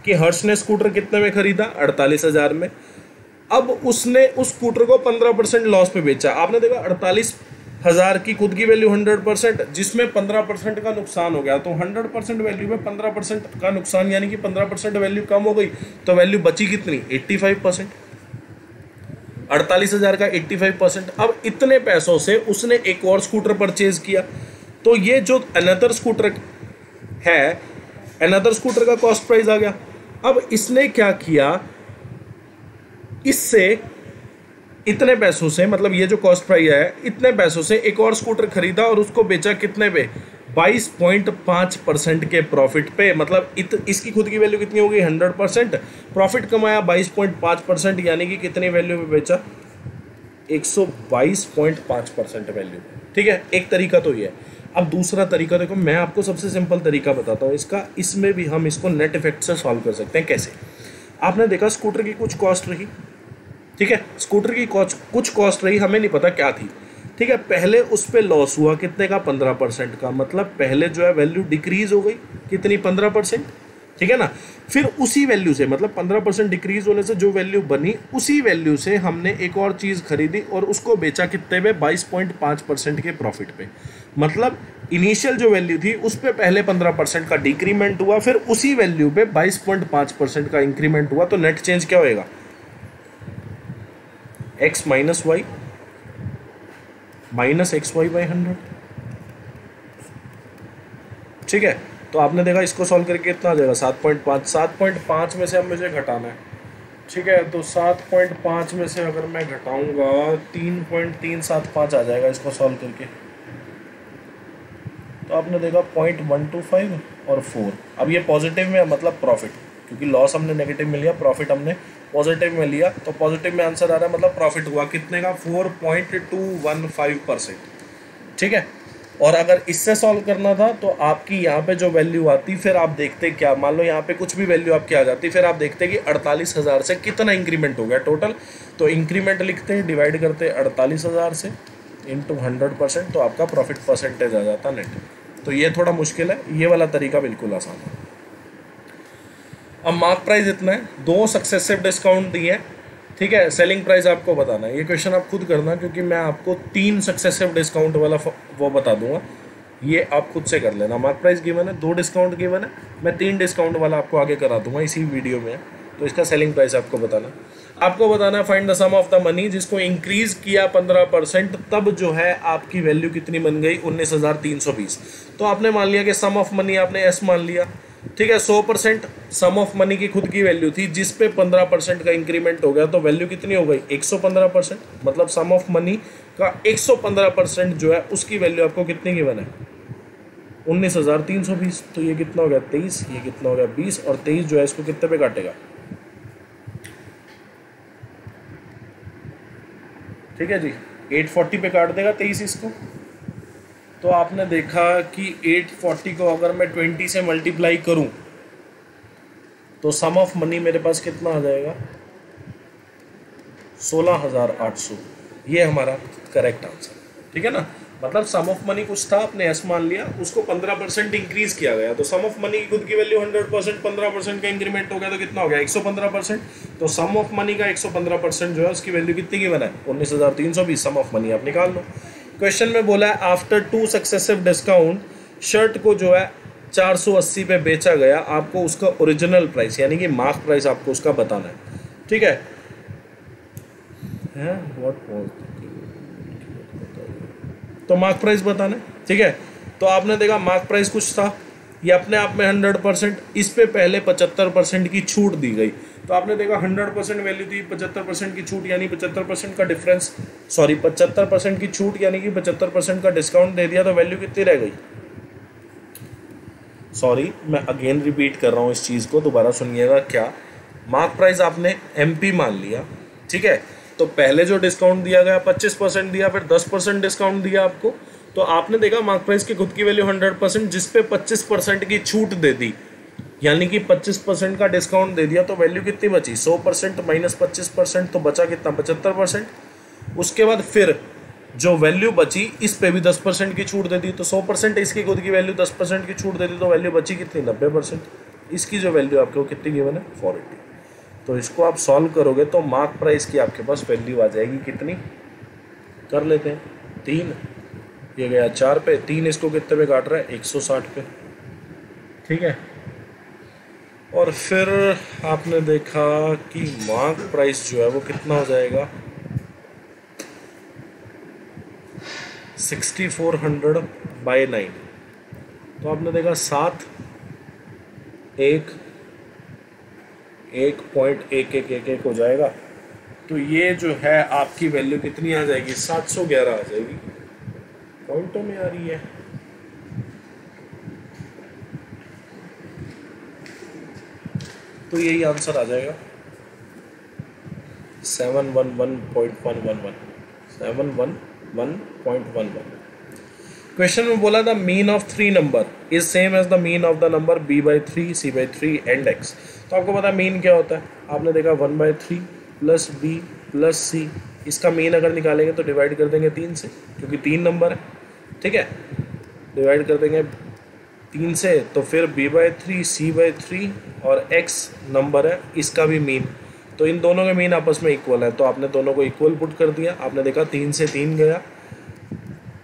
कि हर्ष ने स्कूटर कितने में खरीदा 48,000 में, अब उसने उस स्कूटर को 15% लॉस पे बेचा। आपने देखा 48,000 की खुद की वैल्यू 100%, जिसमें 15% का नुकसान हो गया, तो 100% वैल्यू में 15% का नुकसान, यानी कि 15% वैल्यू कम हो गई, तो वैल्यू बची कितनी 85%, 48,000 का 85%। अब इतने पैसों से उसने एक और स्कूटर परचेज किया, तो ये जो अनदर स्कूटर है, अनदर स्कूटर का कॉस्ट प्राइस आ गया। अब इसने क्या किया, इससे इतने पैसों से, मतलब ये जो कॉस्ट प्राइस है इतने पैसों से एक और स्कूटर खरीदा और उसको बेचा कितने पे 22.5% के प्रॉफिट पे, मतलब इसकी खुद की वैल्यू कितनी होगी 100%, प्रॉफिट कमाया 22.5%, यानी कि कितनी वैल्यू पे बेचा 122.5% वैल्यू, ठीक है। एक तरीका तो ये है। अब दूसरा तरीका देखो, मैं आपको सबसे सिंपल तरीका बताता हूँ इसका, इसमें भी हम इसको नेट इफेक्ट से सॉल्व कर सकते हैं। कैसे, आपने देखा स्कूटर की कुछ कॉस्ट रही, ठीक है, स्कूटर की कुछ कॉस्ट रही, हमें नहीं पता क्या थी, ठीक है। पहले उस पर लॉस हुआ कितने का 15% का, मतलब पहले जो है वैल्यू डिक्रीज़ हो गई कितनी 15%, ठीक है ना। फिर उसी वैल्यू से, मतलब 15% डिक्रीज़ होने से जो वैल्यू बनी, उसी वैल्यू से हमने एक और चीज़ खरीदी और उसको बेचा कितने पे 22.5% के प्रॉफिट पे, मतलब इनिशियल जो वैल्यू थी उस पर पहले 15% का डिक्रीमेंट हुआ, फिर उसी वैल्यू पे 22.5% का इंक्रीमेंट हुआ, तो नेट चेंज क्या होएगा x minus y minus x Y by 100, ठीक है। तो आपने देखा इसको सॉल्व करके कितना आ जाएगा 7.5, 7.5 में से अब मुझे घटाना है, ठीक है, तो 7.5 में से अगर मैं घटाऊंगा 3.375 आ जाएगा इसको सॉल्व करके, तो आपने देखा 0.125 और 4। अब ये पॉजिटिव में है, मतलब प्रॉफिट, क्योंकि लॉस हमने नेगेटिव में लिया, प्रॉफिट हमने पॉजिटिव में लिया, तो पॉजिटिव में आंसर आ रहा है, मतलब प्रॉफिट हुआ कितने का 4.215%, ठीक है। और अगर इससे सॉल्व करना था तो आपकी यहाँ पे जो वैल्यू आती, फिर आप देखते क्या, मान लो यहाँ पे कुछ भी वैल्यू आपकी आ जाती, फिर आप देखते कि 48,000 से कितना इंक्रीमेंट हो गया टोटल, तो इंक्रीमेंट लिखते हैं, डिवाइड करते 48,000 से इंटू 100%, तो आपका प्रॉफिट परसेंटेज आ जाता नेट। तो ये थोड़ा मुश्किल है, ये वाला तरीका बिल्कुल आसान है। अब मार्क प्राइस इतना है, 2 सक्सेसिव डिस्काउंट दिए हैं, ठीक है। सेलिंग प्राइस आपको बताना है, ये क्वेश्चन आप खुद करना, क्योंकि मैं आपको 3 सक्सेसिव डिस्काउंट वाला वो बता दूंगा, ये आप खुद से कर लेना। मार्क प्राइस गिवन है, 2 डिस्काउंट गिवन है, मैं 3 डिस्काउंट वाला आपको आगे करा दूंगा, इसी वीडियो में है, तो इसका सेलिंग प्राइस आपको बताना। आपको बताना find the sum of the money, जिसको इंक्रीज किया 15% तब जो है आपकी वैल्यू कितनी बन गई 19,320। तो आपने मान लिया कि सम ऑफ मनी आपने एस मान लिया, ठीक है। 100% सम ऑफ मनी की खुद की वैल्यू थी जिस पे 15% का इंक्रीमेंट हो गया, तो वैल्यू कितनी हो गई 115%। मतलब सम ऑफ मनी का 115% जो है उसकी वैल्यू आपको कितनी की बना है 19,320। तो ये कितना हो गया 23, ये कितना हो गया 20, और 23 जो है इसको कितने पे काटेगा, ठीक है जी, 840 पे काट देगा 23 इसको। तो आपने देखा कि 840 को अगर मैं 20 से मल्टीप्लाई करूं तो सम ऑफ मनी मेरे पास कितना आ जाएगा 16,800। ये हमारा करेक्ट आंसर, ठीक है ना। मतलब सम ऑफ मनी कुछ था, आपने एस मान लिया, उसको 15% इंक्रीज किया गया, तो सम ऑफ मनी की खुद की वैल्यू 100%, 15% का इंक्रीमेंट हो गया तो कितना हो गया 115%। तो सम ऑफ मनी का 115% जो है उसकी वैल्यू कितनी की बना है 19,320। सम ऑफ मनी आप निकाल लो। क्वेश्चन में बोला है आफ्टर 2 सक्सेसिव डिस्काउंट शर्ट को जो है 480 पे बेचा गया, आपको उसका ओरिजिनल प्राइस यानी कि मार्क प्राइस आपको उसका बताना है, ठीक है। तो मार्क प्राइस बताना है, ठीक है। तो आपने देखा मार्क प्राइस कुछ था, ये अपने आप में 100%, इस पे पहले 75% की छूट दी गई। तो आपने देखा 100% वैल्यू थी, 75% की छूट यानी 75% का डिफरेंस, सॉरी 75% की छूट यानी कि 75% का डिस्काउंट दे दिया, तो वैल्यू कितनी रह गई, सॉरी मैं अगेन रिपीट कर रहा हूँ इस चीज़ को, दोबारा सुनिएगा। क्या मार्क प्राइस आपने MP मान लिया, ठीक है। तो पहले जो डिस्काउंट दिया गया 25% दिया, फिर 10% डिस्काउंट दिया आपको। तो आपने देखा मार्क प्राइस की खुद की वैल्यू 100% जिसपे 25% की छूट दे दी यानी कि 25% का डिस्काउंट दे दिया, तो वैल्यू कितनी बची 100% माइनस 25%, तो बचा कितना 75%। उसके बाद फिर जो वैल्यू बची इस पे भी 10% की छूट दे दी, तो 100% इसकी खुद की वैल्यू 10% की छूट दे दी, तो वैल्यू बची कितनी 90%। इसकी जो वैल्यू आपको कितनी गिवन है 480। तो इसको आप सॉल्व करोगे तो मार्क प्राइस की आपके पास वैल्यू आ जाएगी कितनी, कर लेते हैं 3, ये गया 4 पे, 3 इसको कितने पे काट रहा है 160 पे, ठीक है। और फिर आपने देखा कि मार्क प्राइस जो है वो कितना हो जाएगा 6400/9। तो आपने देखा 7,1,1,1,1,1 हो जाएगा, तो ये जो है आपकी वैल्यू कितनी आ जाएगी 711 आ जाएगी। पॉइंटों में आ रही है, तो यही आंसर आ जाएगा 711.111 711.11। क्वेश्चन में बोला the mean of 3 number is same as the mean of the number b/3 c/3 and x। तो आपको पता है मीन क्या होता है, आपने देखा 1/3 प्लस b प्लस c, इसका मीन अगर निकालेंगे तो डिवाइड कर देंगे 3 से, क्योंकि 3 नंबर है, ठीक है। डिवाइड कर देंगे 3 से, तो फिर b/3 c/3 और x नंबर है, इसका भी मीन, तो इन दोनों के मीन आपस में इक्वल है, तो आपने दोनों को इक्वल पुट कर दिया। आपने देखा 3 से 3 गया,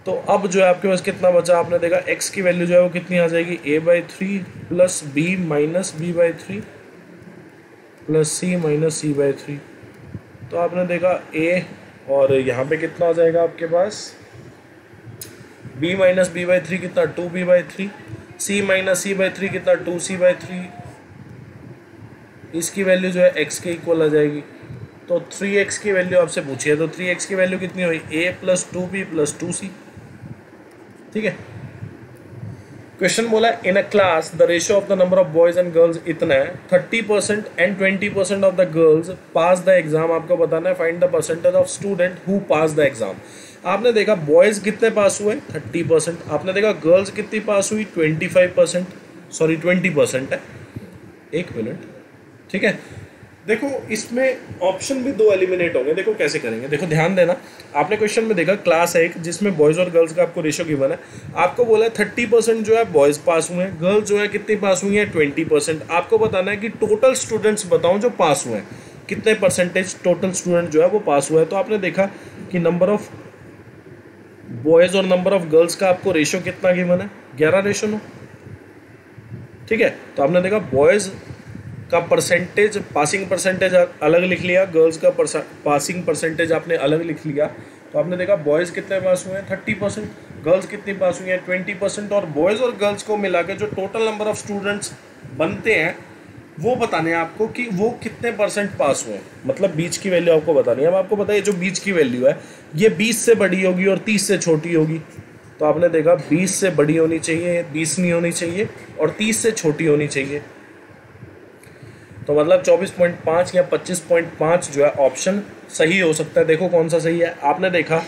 तो अब जो है आपके पास कितना बचा, आपने देखा x की वैल्यू जो है वो कितनी आ जाएगी a/3 plus b minus b/3 plus c minus c/3। तो आपने देखा a और यहाँ पे कितना आ जाएगा आपके पास b माइनस b/3 कितना 2b/3, c माइनस c/3 कितना 2c/3, इसकी वैल्यू जो है x के इक्वल आ जाएगी। तो 3x की वैल्यू आपसे पूछी है, तो 3x की वैल्यू कितनी हुई a plus 2b plus 2c, ठीक है। क्वेश्चन बोला in a class the ratio of the number of boys and girls इतना है, 30% and 20% of the girls pass the exam. आपको बताना है find the percentage of student who pass the exam. आपने देखा बॉयज कितने पास हुए 30%, आपने देखा गर्ल्स कितनी पास हुई 20% है, 1 मिनट, ठीक है। देखो इसमें ऑप्शन भी 2 एलिमिनेट होंगे, देखो कैसे करेंगे, देखो ध्यान देना। आपने क्वेश्चन में देखा क्लास है एक जिसमें बॉयज़ और गर्ल्स का आपको रेशियो गिवन है, आपको बोला है 30% जो है बॉयज़ पास हुए हैं, गर्ल्स जो है कितनी पास हुई हैं 20%। आपको बताना है कि टोटल स्टूडेंट्स बताओ जो पास हुए हैं, कितने परसेंटेज टोटल स्टूडेंट जो है वो पास हुआ है। तो आपने देखा कि नंबर ऑफ बॉयज़ और नंबर ऑफ गर्ल्स का आपको रेशियो कितना गिवन है 11:9, ठीक है। तो आपने देखा बॉयज़ का परसेंटेज, पासिंग परसेंटेज अलग लिख लिया, गर्ल्स का पासिंग परसेंटेज आपने अलग लिख लिया, तो आपने देखा बॉयज़ कितने पास हुए हैं 30%, गर्ल्स कितनी पास हुई हैं 20%, और बॉयज़ और गर्ल्स को मिला के जो टोटल नंबर ऑफ स्टूडेंट्स बनते हैं वो बताने हैं आपको कि वो कितने परसेंट पास हुए, मतलब बीच की वैल्यू आपको बतानी है। अब आपको बताइए जो बीच की वैल्यू है ये 20 से बड़ी होगी और 30 से छोटी होगी, तो आपने देखा 20 से बड़ी होनी चाहिए, 20 नहीं होनी चाहिए, और 30 से छोटी होनी चाहिए। तो मतलब 24.5 या 25.5 जो है ऑप्शन सही हो सकता है। देखो कौन सा सही है, आपने देखा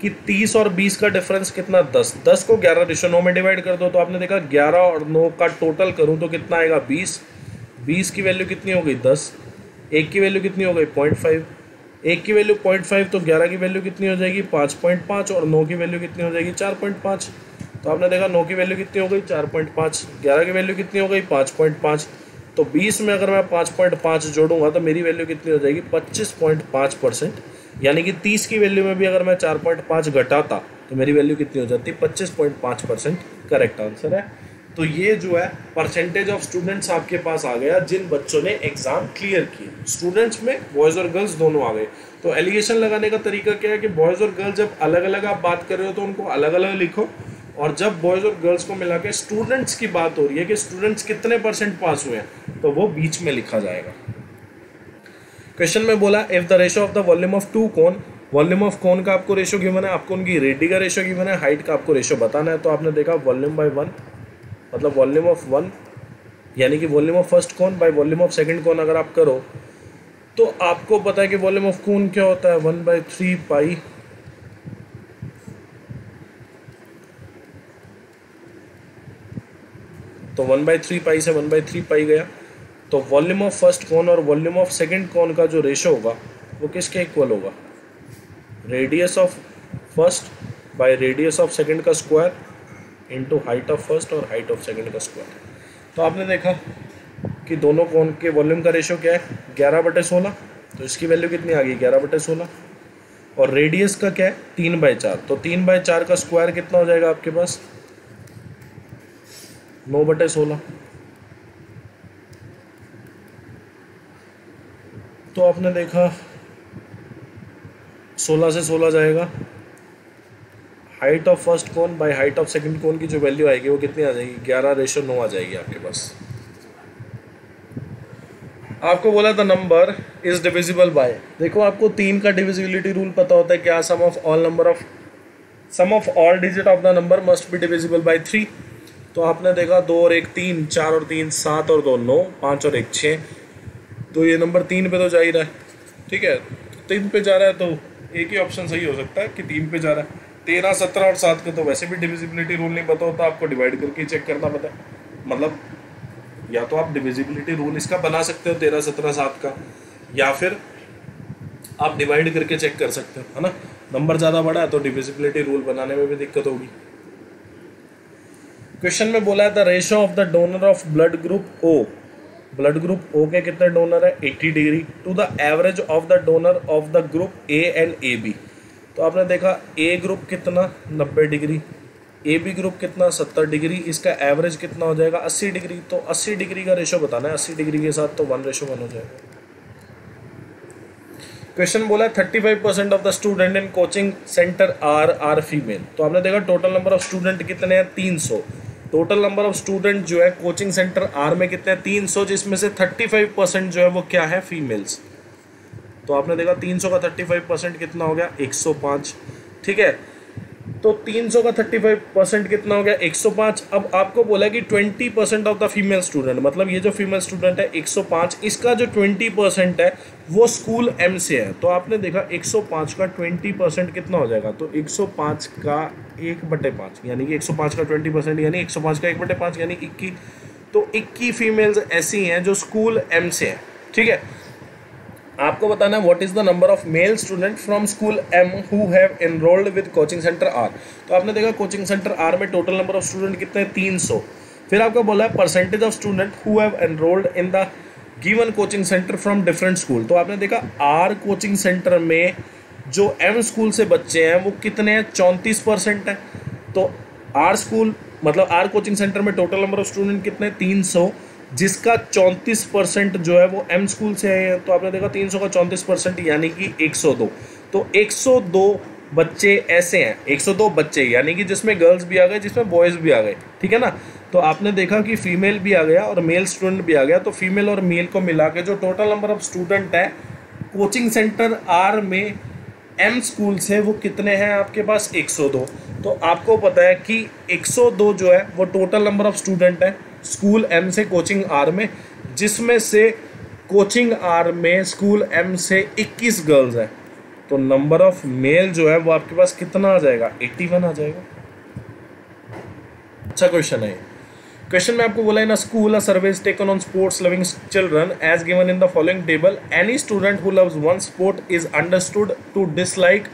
कि 30 और 20 का डिफरेंस कितना 10, 10 को 11 रेशो 9 में डिवाइड कर दो, तो आपने देखा 11 और 9 का टोटल करूँ तो कितना आएगा 20, 20 की वैल्यू कितनी हो गई 10, एक की वैल्यू कितनी हो गई 0.5, एक की वैल्यू 0.5, तो 11 की वैल्यू कितनी हो जाएगी 5.5, और 9 की वैल्यू कितनी हो जाएगी 4.5। तो आपने देखा 9 की वैल्यू कितनी हो गई 4.5, 11 की वैल्यू कितनी हो गई 5.5, तो 20 में अगर मैं 5.5 जोड़ूंगा तो मेरी वैल्यू कितनी हो जाएगी 25.5%, यानी कि 30 की वैल्यू में भी अगर मैं 4.5 घटाता तो मेरी वैल्यू कितनी हो जाती 25.5%। करेक्ट आंसर है। तो ये जो है परसेंटेज ऑफ स्टूडेंट्स आपके पास आ गया जिन बच्चों ने एग्ज़ाम क्लियर किए, स्टूडेंट्स में बॉयज़ और गर्ल्स दोनों आ गए। तो एलिगेशन लगाने का तरीका क्या है कि बॉयज़ और गर्ल्स जब अलग अलग आप बात कर रहे हो तो उनको अलग अलग लिखो, और जब बॉयज़ और गर्ल्स को मिला के स्टूडेंट्स की बात हो रही है कि स्टूडेंट्स कितने परसेंट पास हुए हैं तो वो बीच में लिखा जाएगा। क्वेश्चन में बोला if the ratio of the volume of two cone, volume of cone का आपको रेशो गिवन है, आपको उनकी रेडियस का रेशो गिवन है, हाइट का आपको रेशो बताना है। तो आपने देखा वॉल्यूम बाय वन, मतलब वॉल्यूम ऑफ वन यानी कि volume of first cone by volume of second cone अगर आप करो तो आपको पता है कि वॉल्यूम ऑफ कोन क्या होता है 1/3 पाई तो 1/3 पाई से 1/3 पाई गया। तो वॉल्यूम ऑफ फर्स्ट कोन और वॉल्यूम ऑफ सेकंड कोन का जो रेशो होगा वो किसके इक्वल होगा, radius of first by radius of second का square into height of first और हाइट ऑफ सेकंड का स्क्वायर। तो आपने देखा कि दोनों कोन के वॉल्यूम का रेशो क्या है 11/16, तो इसकी वैल्यू कितनी आ गई 11/16, और रेडियस का क्या है 3/4, तो 3/4 का स्क्वायर कितना हो जाएगा आपके पास 9/16। तो आपने देखा 16 से 16 जाएगा, height of first cone by height of second cone की जो वैल्यू आएगी वो कितनी आ जाएगी 11/9 आ जाएगी आपके पास। आपको बोला था नंबर इज डिविजिबल बाय, देखो आपको 3 का डिविजिबिलिटी रूल पता होता है क्या, sum of all digit of the number must be divisible by 3। तो आपने देखा 2 और 1 3, 4 और 3 7 और 2 9, 5 और 1 6, तो ये नंबर 3 पे तो जा ही रहा है, ठीक है 3 पे जा रहा है, तो एक ही ऑप्शन सही हो सकता है कि 3 पे जा रहा है। 13 17 और 7 का तो वैसे भी डिविजिबिलिटी रूल नहीं पता होता, आपको डिवाइड करके चेक करना पता है, मतलब या तो आप डिविजिबिलिटी रूल इसका बना सकते हो 13 17 7 का, या फिर आप डिवाइड करके चेक कर सकते हो, है ना। नंबर ज़्यादा बड़ा है तो डिविजिबिलिटी रूल बनाने में भी दिक्कत होगी। क्वेश्चन में बोला है the ratio of the donor of blood group O, blood group O के कितने डोनर है 80 to the average of the donor of the group A and A B. तो आपने देखा ए ग्रुप कितना 90 ए बी ग्रुप कितना 70, इसका एवरेज कितना हो जाएगा 80। तो 80 का रेशो बताना है, 80 के साथ तो 1:1 हो जाएगा। क्वेश्चन बोला है 35% of the student in coaching centre are female. तो आपने देखा टोटल नंबर ऑफ स्टूडेंट कितने हैं 300, टोटल नंबर ऑफ स्टूडेंट जो है कोचिंग सेंटर आर में कितने हैं 300, जिसमें से 35% जो है वो क्या है फीमेल्स। तो आपने देखा 300 का 35% कितना हो गया 105, ठीक है। तो 300 का 35% कितना हो गया 105। अब आपको बोला कि 20% ऑफ द फीमेल स्टूडेंट, मतलब ये जो फीमेल स्टूडेंट है 105, इसका जो 20% है वो स्कूल एम से है। तो आपने देखा 105 का 20% कितना हो जाएगा, तो 105 का 1/5 यानी कि 105 का 20% यानी 105 का 1/5 यानी 21। तो 21 फीमेल्स ऐसी हैं जो स्कूल एम से हैं, ठीक है। आपको बताना है what is the number of male student from school M who have enrolled with coaching centre R. तो आपने देखा कोचिंग सेंटर आर में टोटल नंबर ऑफ स्टूडेंट कितने 300। फिर आपको बोला है percentage of student who have enrolled in the given coaching centre from different school. तो आपने देखा आर कोचिंग सेंटर में जो एम स्कूल से बच्चे हैं वो कितने हैं 34% है। तो आर स्कूल मतलब आर कोचिंग सेंटर में टोटल नंबर ऑफ स्टूडेंट कितने 300, जिसका 34% जो है वो एम स्कूल से है, तो आपने देखा 300 का 34% यानी कि 102। तो 102 बच्चे ऐसे हैं, 102 बच्चे यानी कि जिसमें गर्ल्स भी आ गए जिसमें बॉयज़ भी आ गए, ठीक है ना। तो आपने देखा कि फीमेल भी आ गया और मेल स्टूडेंट भी आ गया, तो फीमेल और मेल को मिला के जो टोटल नंबर ऑफ स्टूडेंट है कोचिंग सेंटर आर में एम स्कूल से वो कितने हैं आपके पास 102। तो आपको पता है कि 102 जो है वो टोटल नंबर ऑफ स्टूडेंट हैं स्कूल एम से कोचिंग आर में, जिसमें से कोचिंग आर में स्कूल एम से 21 गर्ल्स हैं। तो नंबर ऑफ मेल जो है वो आपके पास कितना आ जाएगा 81 आ जाएगा। अच्छा क्वेश्चन है, क्वेश्चन में आपको बोला है ना, school a survey taken on sports loving children as given in the following table, any student who loves one sport is understood to dislike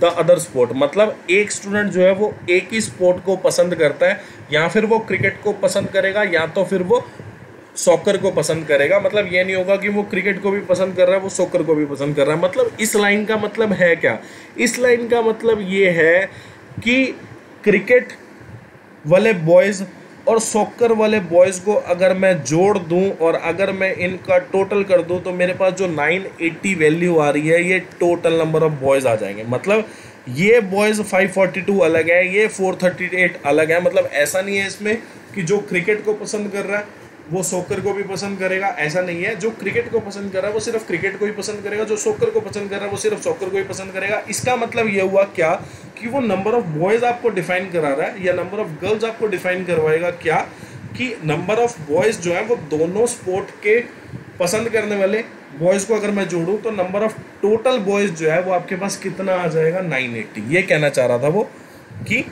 the other sport. मतलब एक स्टूडेंट जो है वो एक ही स्पोर्ट को पसंद करता है, या फिर वो क्रिकेट को पसंद करेगा या तो फिर वो सॉकर को पसंद करेगा। मतलब ये नहीं होगा कि वो क्रिकेट को भी पसंद कर रहा है वो सॉकर को भी पसंद कर रहा है। मतलब इस लाइन का मतलब है क्या, इस लाइन का मतलब ये है कि क्रिकेट वाले बॉयज़ और सॉकर वाले बॉयज़ को अगर मैं जोड़ दूं और अगर मैं इनका टोटल कर दूं तो मेरे पास जो 980 वैल्यू आ रही है ये टोटल नंबर ऑफ बॉयज़ आ जाएंगे। मतलब ये बॉयज़ 542 अलग है, ये 438 अलग है। मतलब ऐसा नहीं है इसमें कि जो क्रिकेट को पसंद कर रहा है वो सॉकर को भी पसंद करेगा, ऐसा नहीं है। जो क्रिकेट को पसंद कर रहा है वो सिर्फ क्रिकेट को ही पसंद करेगा, जो सॉकर को पसंद कर रहा है वो सिर्फ सॉकर को ही पसंद करेगा। इसका मतलब ये हुआ क्या कि वो नंबर ऑफ बॉयज़ आपको डिफाइन करा रहा है या नंबर ऑफ गर्ल्स आपको डिफाइन करवाएगा क्या, कि नंबर ऑफ बॉयज़ जो है वो दोनों स्पोर्ट के पसंद करने वाले बॉयज़ को अगर मैं जोड़ूँ तो नंबर ऑफ टोटल बॉयज़ जो है वो आपके पास कितना आ जाएगा 980। ये कहना चाह रहा था वो कि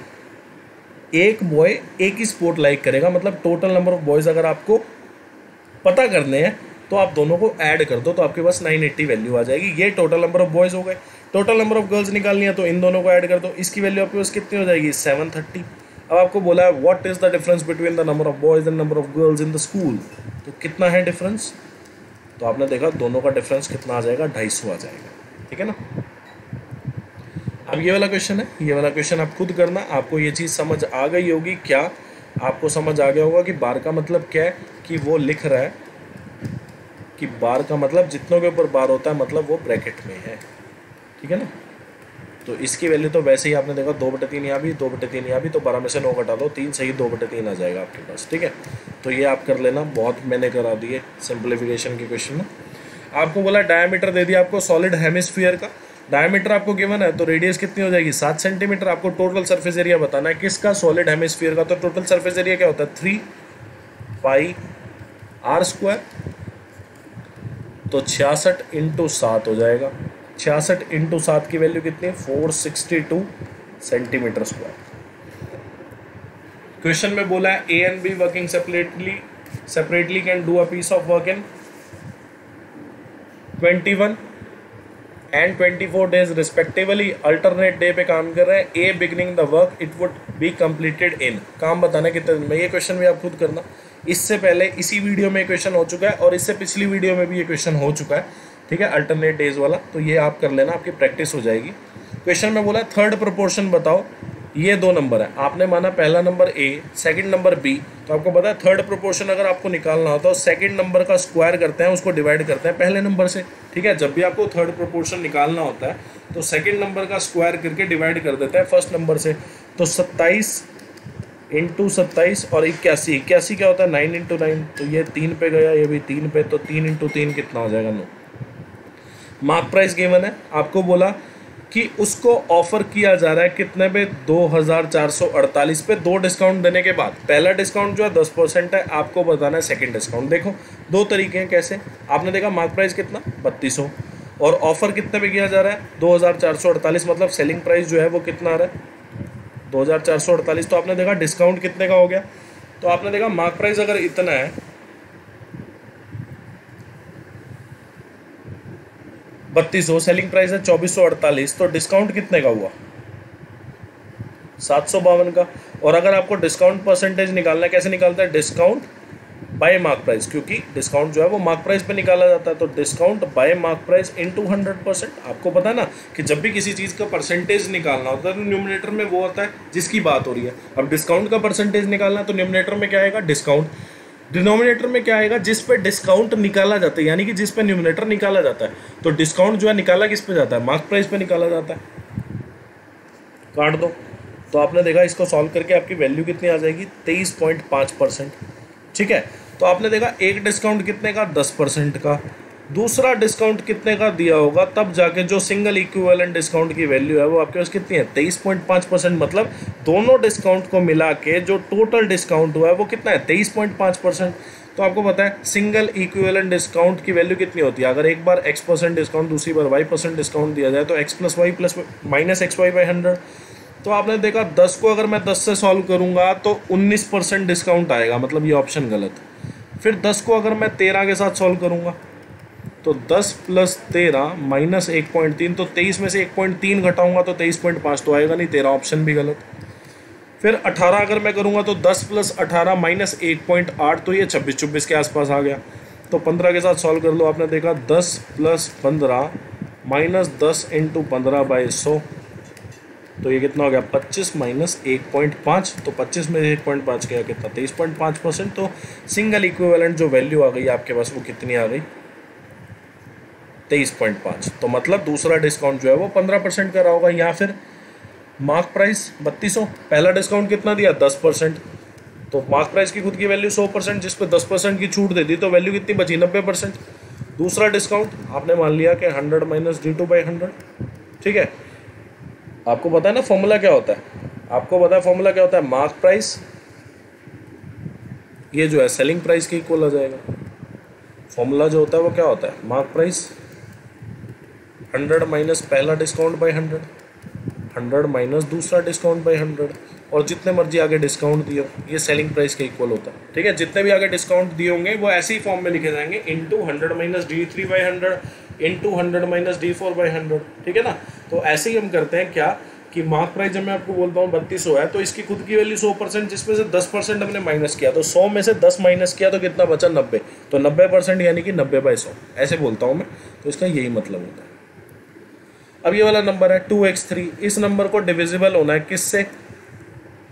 एक बॉय एक ही स्पोर्ट लाइक करेगा। मतलब टोटल नंबर ऑफ बॉयज़ अगर आपको पता करने हैं तो आप दोनों को ऐड कर दो तो आपके पास 980 वैल्यू आ जाएगी। ये टोटल नंबर ऑफ बॉयज़ हो गए। टोटल नंबर ऑफ गर्ल्स निकालनी है तो इन दोनों को ऐड कर दो, इसकी वैल्यू आपके पास कितनी हो जाएगी 730। अब आपको बोला है what is the difference between the number of boys and number of girls in the school, तो कितना है डिफरेंस। तो आपने देखा दोनों का डिफरेंस कितना आ जाएगा 250 आ जाएगा, ठीक है ना। अब ये वाला क्वेश्चन है, ये वाला क्वेश्चन आप खुद करना, आपको ये चीज़ समझ आ गई होगी। क्या आपको समझ आ गया होगा कि बार का मतलब क्या है, कि वो लिख रहा है कि बार का मतलब जितनों के ऊपर बार होता है मतलब वो ब्रैकेट में है, ठीक है ना। तो इसकी वैल्यू तो वैसे ही आपने देखा 2/3 यहाँ भी, 2/3 यहाँ भी, तो 12 में से 9 घटा दो 3 सही 2/3 आ जाएगा आपके पास, ठीक है। तो ये आप कर लेना, बहुत मैंने करा दिए सिंप्लीफिकेशन के क्वेश्चन। आपको बोला डायमीटर दे दिया आपको सॉलिड हेमिस्फीयर का, डायमीटर आपको गिवन है तो रेडियस कितनी हो जाएगी 7 सेंटीमीटर। आपको टोटल सरफेस एरिया बताना है किसका, सॉलिड हेमिस्फीयर का। तो टोटल सरफेस एरिया क्या होता है 3 पाई r स्क्वायर, तो 66 इंटू 7 हो जाएगा। 66 इंटू 7 की वैल्यू कितनी है 462 सेंटीमीटर स्क्वायर। क्वेश्चन में बोला है A and B working separately can do a piece of work in 21 and 24 days respectively, alternate day पे काम कर रहे हैं। A beginning the work it would be completed in, काम बताना कितने दिन में। ये क्वेश्चन भी आप खुद करना, इससे पहले इसी वीडियो में क्वेश्चन हो चुका है और इससे पिछली वीडियो में भी ये क्वेश्चन हो चुका है, ठीक है, अल्टरनेट डेज वाला। तो ये आप कर लेना, आपकी प्रैक्टिस हो जाएगी। क्वेश्चन में बोला थर्ड प्रोपोर्शन बताओ, ये दो नंबर है, आपने माना पहला number A second number B, तो आपको पता है थर्ड प्रोपोर्शन अगर आपको निकालना हो तो सेकंड नंबर का स्क्वायर करते हैं, उसको डिवाइड करते हैं पहले नंबर से, ठीक है। जब भी आपको थर्ड प्रोपोर्शन निकालना होता है तो सेकंड नंबर का स्क्वायर करके डिवाइड कर देते हैं फर्स्ट नंबर से। तो 27 इंटू 27 और 81 क्या होता है 9 इंटू 9, तो ये 3 पे गया ये भी 3 पे, तो 3 इंटू 3 कितना हो जाएगा 9। मार्क प्राइस गिवन है, आपको बोला कि उसको ऑफ़र किया जा रहा है कितने पे 2448 पे, 2 डिस्काउंट देने के बाद। पहला डिस्काउंट जो है 10% है, आपको बताना है सेकंड डिस्काउंट। देखो दो तरीके हैं कैसे, आपने देखा मार्क प्राइस कितना 3200 और ऑफ़र कितने पे किया जा रहा है 2448, मतलब सेलिंग प्राइस जो है वो कितना आ रहा है 2448। तो आपने देखा डिस्काउंट कितने का हो गया, तो आपने देखा मार्क प्राइस अगर इतना है 3200, सेलिंग प्राइस है 2448, तो डिस्काउंट कितने का हुआ 752 का। और अगर आपको डिस्काउंट परसेंटेज निकालना है कैसे निकालता है, डिस्काउंट बाय मार्क प्राइस, क्योंकि डिस्काउंट जो है वो मार्क प्राइस पे निकाला जाता है। तो discount by mark price into 100%। आपको पता है ना कि जब भी किसी चीज़ का परसेंटेज निकालना होता है तो न्यूमिनेटर में वो होता है जिसकी बात हो रही है। अब डिस्काउंट का परसेंटेज निकालना तो न्यूमिनेटर में क्या आएगा डिस्काउंट, डिनोमिनेटर में क्या आएगा, जिस पे डिस्काउंट निकाला जाता है, यानी कि जिस पे न्यूमिनेटर निकाला जाता है। तो डिस्काउंट जो है निकाला किस पे जाता है, मार्क प्राइस पे निकाला जाता है। काट दो तो आपने देखा इसको सॉल्व करके आपकी वैल्यू कितनी आ जाएगी, 23.5%। ठीक है, तो आपने देखा एक डिस्काउंट कितने का, 10% का, दूसरा डिस्काउंट कितने का दिया होगा, तब जाके जो सिंगल इक्विवेलेंट डिस्काउंट की वैल्यू है वो आपके पास कितनी है, 23.5%। मतलब दोनों डिस्काउंट को मिला के जो टोटल डिस्काउंट हुआ है वो कितना है, 23.5%। तो आपको पता है सिंगल इक्विवेलेंट डिस्काउंट की वैल्यू कितनी होती है, अगर एक बार x% डिस्काउंट, दूसरी बार y% डिस्काउंट दिया जाए तो x + y ± xy/100। तो आपने देखा 10 को अगर मैं 10 से सॉल्व करूंगा तो 19% डिस्काउंट आएगा, मतलब ये ऑप्शन गलत है। फिर 10 को अगर मैं 13 के साथ सॉल्व करूंगा तो 10 + 13 − 1.3, तो 23 में से 1.3 घटाऊंगा तो 23.5 तो आएगा नहीं, 13 ऑप्शन भी गलत। फिर 18 अगर मैं करूंगा तो 10 + 18 − 1.8, तो ये 26 के आसपास आ गया। तो 15 के साथ सॉल्व कर लो, आपने देखा 10 + 15 − 10 × 15/100, तो ये कितना हो गया, 25 − 1.5। तो 25 में 1.5 गया कितना, 23.5%। तो सिंगल इक्विवेलेंट जो वैल्यू आ गई आपके पास वो कितनी आ गई, 23.5। तो मतलब दूसरा डिस्काउंट जो है वो 15% का रहा होगा। या फिर मार्क प्राइस 3200, पहला डिस्काउंट कितना दिया, 10%। तो मार्क प्राइस की खुद की वैल्यू 100%, जिस पे 10% की छूट दे दी तो वैल्यू कितनी बची, 90%। दूसरा डिस्काउंट आपने मान लिया कि 100 − D2/100। ठीक है, आपको पता है ना फॉर्मूला क्या होता है, आपको पता है फॉर्मूला क्या होता है, मार्क प्राइस ये जो है सेलिंग प्राइस के इक्वल आ जाएगा। फॉर्मूला जो होता है वो क्या होता है, मार्क प्राइस 100 − पहला डिस्काउंट बाय 100 100 − दूसरा डिस्काउंट बाय 100, और जितने मर्जी आगे डिस्काउंट दिए ये सेलिंग प्राइस के इक्वल होता है। ठीक है, जितने भी आगे डिस्काउंट दिए होंगे वो ऐसे ही फॉर्म में लिखे जाएंगे, इनटू 100 − D3/100, इनटू 100 − D4/100। ठीक है ना, तो ऐसे ही हम करते हैं क्या कि मार्क प्राइस जब मैं आपको बोलता हूँ 3200 है तो इसकी खुद की वैल्यू 100%, जिसमें से 10% हमने माइनस किया, तो 100 में से 10 माइनस किया तो कितना बचा, 90। तो 90% यानी कि 90/100 ऐसे बोलता हूँ मैं, तो इसका यही मतलब होता है। अब ये वाला नंबर है 2x3, इस नंबर को डिविजिबल होना है किससे,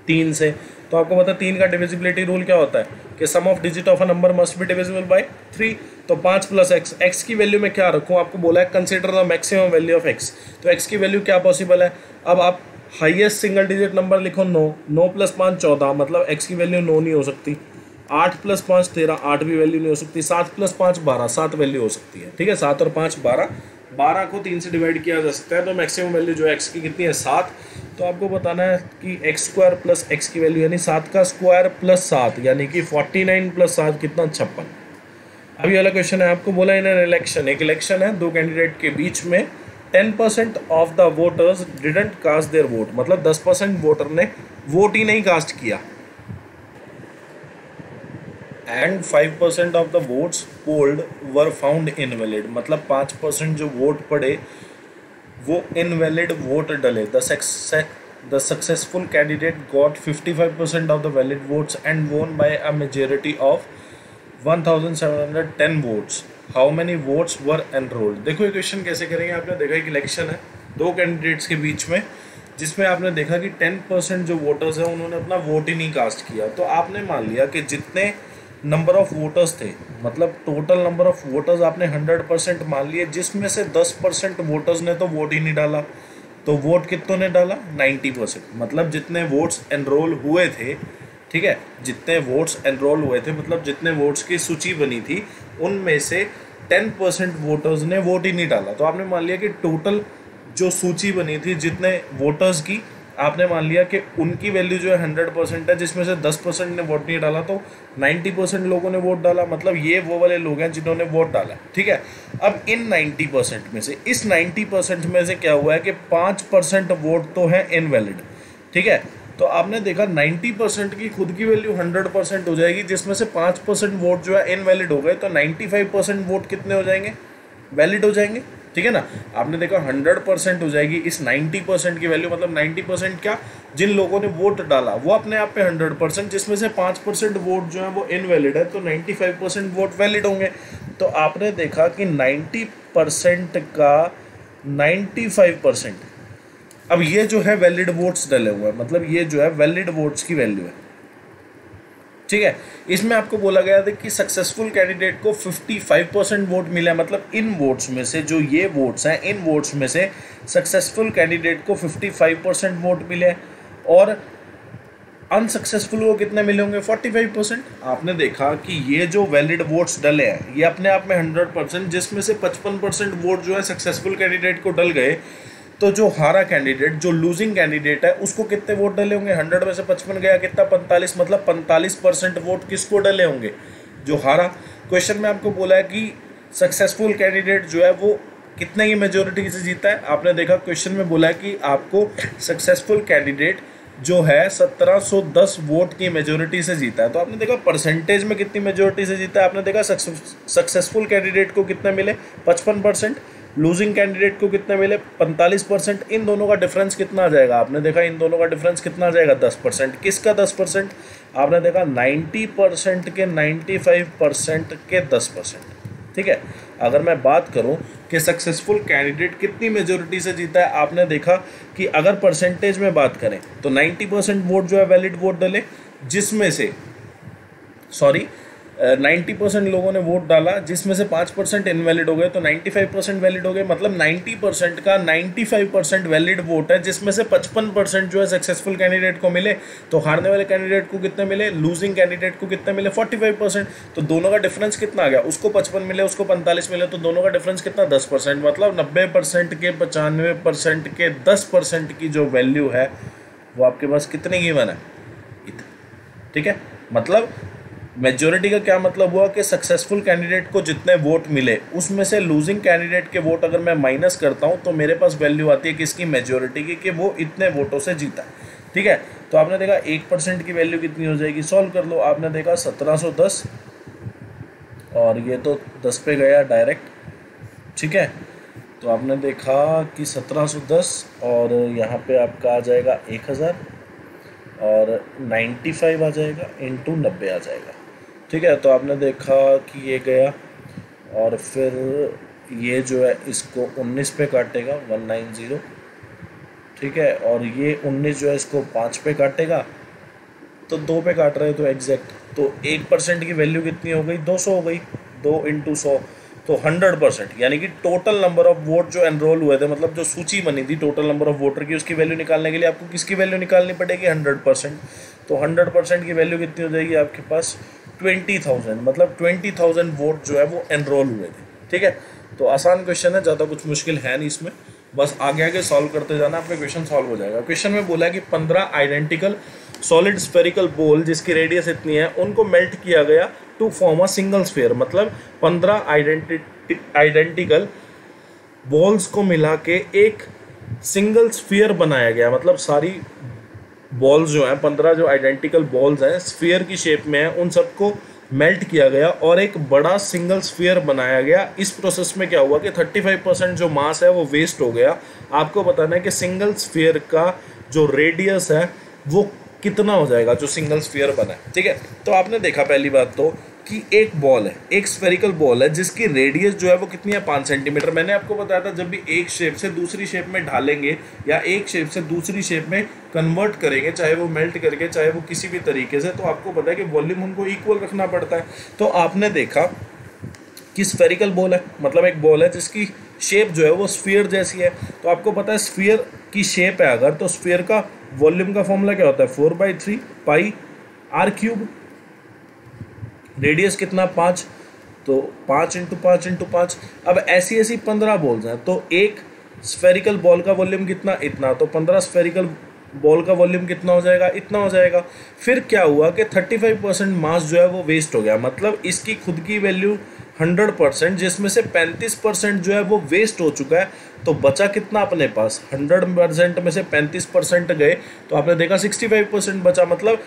3 से। तो आपको पता है 3 का डिविजिबिलिटी रूल क्या होता है कि sum of digit of a number must be divisible by 3। तो 5 + x, x की वैल्यू में क्या रखूँ, आपको बोला है consider the maximum value of x। तो x की वैल्यू क्या पॉसिबल है, अब आप हाईएस्ट सिंगल डिजिट नंबर लिखो 9, 9 + 5 = 14, मतलब x की वैल्यू 9 नहीं हो सकती। 8 + 5 = 13, 8 भी वैल्यू नहीं हो सकती। 7 + 5 = 12, 7 वैल्यू हो सकती है। ठीक है, 7 और 5 = 12, 12 को 3 से डिवाइड किया जा सकता है, तो मैक्सिमम वैल्यू जो x की कितनी है, 7। तो आपको बताना है कि x² + x की वैल्यू यानी 7² + 7 यानी कि 49 + 7 कितना, 56। अभी वाला क्वेश्चन है, आपको बोला इन एन इलेक्शन, एक इलेक्शन है दो कैंडिडेट के बीच में, 10% of the voters didn't cast their vote, मतलब 10% वोटर ने वोट ही नहीं कास्ट किया, and 5% of the votes polled were found invalid, मतलब 5% जो वोट पड़े वो इनवैलिड वोट डले। The successful candidate got 55% of the valid votes and won by a majority of 1710 votes. How many votes were enrolled. देखो ये question कैसे करेंगे, आपने देखा एक इलेक्शन है दो कैंडिडेट्स के बीच में जिसमें आपने देखा कि 10% जो वोटर्स हैं उन्होंने अपना वोट ही नहीं कास्ट किया। तो आपने मान लिया कि जितने नंबर ऑफ वोटर्स थे, मतलब टोटल नंबर ऑफ वोटर्स आपने 100% मान लिए, जिसमें से 10% वोटर्स ने तो वोट ही नहीं डाला। तो वोट कितनों ने डाला, 90%, मतलब जितने वोट्स एनरोल हुए थे। ठीक है, जितने वोट्स एनरोल हुए थे मतलब जितने वोट्स की सूची बनी थी उनमें से 10% वोटर्स ने वोट ही नहीं डाला। तो आपने मान लिया कि टोटल जो सूची बनी थी जितने वोटर्स की, आपने मान लिया कि उनकी वैल्यू जो है 100% है, जिसमें से 10% ने वोट नहीं डाला, तो 90% लोगों ने वोट डाला, मतलब ये वो वाले लोग हैं जिन्होंने वोट डाला। ठीक है, अब इन 90% में से, इस 90% में से क्या हुआ है कि 5% वोट तो है इनवैलिड। ठीक है, तो आपने देखा 90% की खुद की वैल्यू 100% हो जाएगी, जिसमें से 5% वोट जो है इनवैलिड हो गए, तो 95% वोट कितने हो जाएंगे, वैलिड हो जाएंगे। ठीक है ना, आपने देखा 100% हो जाएगी इस 90% की वैल्यू, मतलब 90% क्या, जिन लोगों ने वोट डाला वो अपने आप पे 100%, जिसमें से 5% वोट जो है वो इनवैलिड है, तो 95% वोट वैलिड होंगे। तो आपने देखा कि 90% का 95%, अब ये जो है वैलिड वोट्स डले हुए हैं, मतलब ये जो है वैलिड वोट्स की वैल्यू है। ठीक है। इसमें आपको बोला गया था कि सक्सेसफुल कैंडिडेट को 55% वोट मिला, मतलब इन वोट्स में से जो ये वोट्स हैं इन वोट्स में से सक्सेसफुल कैंडिडेट को 55% वोट मिले और अनसक्सेसफुल को कितने मिले होंगे 45%। आपने देखा कि ये जो वैलिड वोट्स डले हैं ये अपने आप में 100%, जिसमें से 55% वोट जो है सक्सेसफुल कैंडिडेट को डल गए, तो जो हारा कैंडिडेट जो लूजिंग कैंडिडेट है उसको कितने वोट डले होंगे, 100 में से 55 गया कितना 45, मतलब 45% वोट किसको डले होंगे जो हारा। क्वेश्चन में आपको बोला है कि सक्सेसफुल कैंडिडेट जो है वो कितने की मेजोरिटी से जीता है। आपने देखा क्वेश्चन में बोला है कि आपको सक्सेसफुल कैंडिडेट जो है 1710 वोट की मेजोरिटी से जीता है, तो आपने देखा परसेंटेज में कितनी मेजोरिटी से जीता है। आपने देखा सक्सेसफुल कैंडिडेट को कितने मिले 55%, लूजिंग कैंडिडेट को कितने मिले 45%। इन दोनों का डिफरेंस कितना आ जाएगा, आपने देखा इन दोनों का डिफरेंस कितना आ जाएगा 10%। किसका 10%, आपने देखा 90% के 95% के 10%। ठीक है, अगर मैं बात करूं कि सक्सेसफुल कैंडिडेट कितनी मेजोरिटी से जीता है, आपने देखा कि अगर परसेंटेज में बात करें तो 90% वोट जो है वैलिड वोट डले, जिसमें से 90% लोगों ने वोट डाला, जिसमें से 5% इनवैलिड हो गए, तो 95% वैलिड हो गए, मतलब 90% का 95% वैलिड वोट है, जिसमें से 55% जो है सक्सेसफुल कैंडिडेट को मिले। तो हारने वाले कैंडिडेट को कितने मिले, लूजिंग कैंडिडेट को कितने मिले 45%। तो दोनों का डिफरेंस कितना आ गया, उसको 55 मिले उसको 45 मिले, तो दोनों का डिफरेंस कितना 10%, मतलब 90% के 95% के 10% की जो वैल्यू है वो आपके पास कितने गिवन है। ठीक है, मतलब मेजॉरिटी का क्या मतलब हुआ कि सक्सेसफुल कैंडिडेट को जितने वोट मिले उसमें से लूजिंग कैंडिडेट के वोट अगर मैं माइनस करता हूं तो मेरे पास वैल्यू आती है किसकी, मेजॉरिटी की, कि वो इतने वोटों से जीता। ठीक है, तो आपने देखा 1% की वैल्यू कितनी हो जाएगी, सॉल्व कर लो। आपने देखा 1710 और ये तो 10 पे गया डायरेक्ट। ठीक है, तो आपने देखा कि 1710 और यहाँ पर आपका आ जाएगा 1000 और 95 आ जाएगा इंटू 90 आ जाएगा। ठीक है, तो आपने देखा कि ये गया और फिर ये जो है इसको 19 पे काटेगा 190। ठीक है, और ये 19 जो है इसको 5 पे काटेगा, तो 2 पे काट रहे हैं तो एग्जैक्ट, तो 1% की वैल्यू कितनी हो गई 200 हो गई, 2 इंटू 100, तो 100%, यानी कि टोटल नंबर ऑफ वोट जो एनरोल हुए थे, मतलब जो सूची बनी थी टोटल नंबर ऑफ वोटर की, उसकी वैल्यू निकालने के लिए आपको किसकी वैल्यू निकालनी पड़ेगी 100%। तो 100% की वैल्यू कितनी हो जाएगी आपके पास 20,000, मतलब 20,000 वोट जो है वो एनरोल हुए थे। ठीक है, तो आसान क्वेश्चन है, ज़्यादा कुछ मुश्किल है नहीं इसमें, बस आगे आगे सॉल्व करते जाना, आपका क्वेश्चन सॉल्व हो जाएगा। क्वेश्चन में बोला कि 15 आइडेंटिकल सॉलिड स्फेरिकल बॉल जिसकी रेडियस इतनी है उनको मेल्ट किया गया to form a single sphere, मतलब 15 आइडेंटिकल बॉल्स को मिला के एक सिंगल स्फीयर बनाया गया, मतलब सारी बॉल्स जो हैं 15 जो आइडेंटिकल बॉल्स हैं स्फीयर की शेप में हैं उन सबको मेल्ट किया गया और एक बड़ा सिंगल स्फीयर बनाया गया। इस प्रोसेस में क्या हुआ कि 35% जो मास है वो वेस्ट हो गया। आपको बताना है कि सिंगल स्फीयर का जो रेडियस है वो कितना हो जाएगा जो सिंगल स्फीयर बना है। ठीक है, तो आपने देखा पहली बात तो कि एक बॉल है, एक स्फेरिकल बॉल है जिसकी रेडियस जो है वो कितनी है 5 सेंटीमीटर। मैंने आपको बताया था जब भी एक शेप से दूसरी शेप में ढालेंगे या एक शेप से दूसरी शेप में कन्वर्ट करेंगे, चाहे वो मेल्ट करके चाहे वो किसी भी तरीके से, तो आपको पता है कि वॉल्यूम उनको इक्वल रखना पड़ता है। तो आपने देखा कि स्फेरिकल बॉल है, मतलब एक बॉल है जिसकी शेप जो है वो स्फीयर जैसी है, तो आपको पता है स्फीयर की शेप है अगर, तो स्फीयर का वॉल्यूम का फॉर्मूला क्या होता है 4/3 पाई r क्यूब, रेडियस कितना 5, तो 5 इंटू 5 इंटू 5। अब ऐसी ऐसी 15 बॉल्स हैं, तो एक स्फेरिकल बॉल का वॉल्यूम कितना इतना, तो 15 स्फेरिकल बॉल का वॉल्यूम कितना हो जाएगा इतना हो जाएगा। फिर क्या हुआ कि 35% मास जो है वो वेस्ट हो गया, मतलब इसकी खुद की वैल्यू 100%, जिसमें से 35% जो है वो वेस्ट हो चुका है, तो बचा कितना अपने पास 100% में से 35% गए, तो आपने देखा 65% बचा। मतलब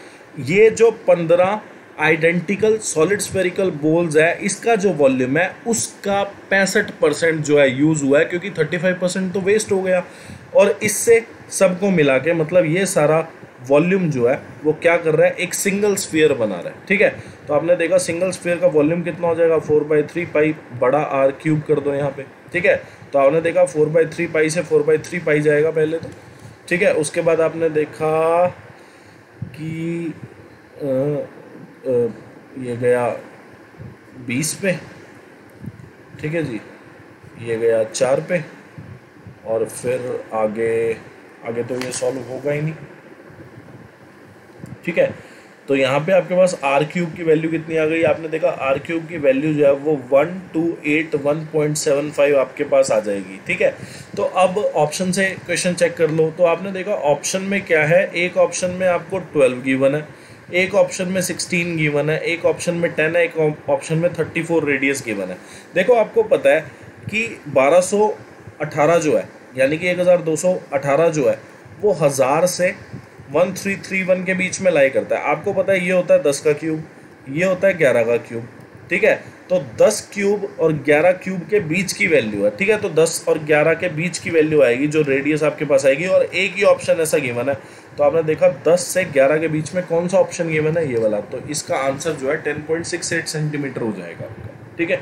ये जो 15 आइडेंटिकल सॉलिड स्फेरिकल बॉल्स है इसका जो वॉल्यूम है उसका 65% जो है यूज़ हुआ है, क्योंकि 35% तो वेस्ट हो गया। और इससे सबको मिला के मतलब ये सारा वॉल्यूम जो है वो क्या कर रहा है एक सिंगल स्फीयर बना रहा है। ठीक है, तो आपने देखा सिंगल स्फीयर का वॉल्यूम कितना हो जाएगा 4/3 पाई r क्यूब कर दो यहाँ पे। ठीक है, तो आपने देखा 4/3 पाई से 4/3 पाई जाएगा पहले तो। ठीक है, उसके बाद आपने देखा कि ये गया 20 पे, ठीक है जी, ये गया 4 पे, और फिर आगे आगे तो ये सॉल्व होगा ही नहीं, ठीक है। तो यहाँ पे आपके पास आर क्यूब की वैल्यू कितनी आ गई, आपने देखा आर क्यूब की वैल्यू जो है वो 128.75 आपके पास आ जाएगी, ठीक है। तो अब ऑप्शन से क्वेश्चन चेक कर लो, तो आपने देखा ऑप्शन में क्या है, एक ऑप्शन में आपको 12 गिवन है, एक ऑप्शन में 16 गिवन है, एक ऑप्शन में 10 है, एक ऑप्शन में 34 रेडियस गिवन है। देखो आपको पता है कि 1218 जो है यानी कि 1218 जो है वो 1000 से 1331 के बीच में लाई करता है। आपको पता है ये होता है 10 का क्यूब, ये होता है 11 का क्यूब, ठीक है। तो 10 क्यूब और 11 क्यूब के बीच की वैल्यू है, ठीक है। तो 10 और 11 के बीच की वैल्यू आएगी जो रेडियस आपके पास आएगी, और एक ही ऑप्शन ऐसा गिवन है। तो आपने देखा 10 से 11 के बीच में कौन सा ऑप्शन गिवन है, ये वाला। तो इसका आंसर जो है 10.68 सेंटीमीटर हो जाएगा आपका, ठीक है।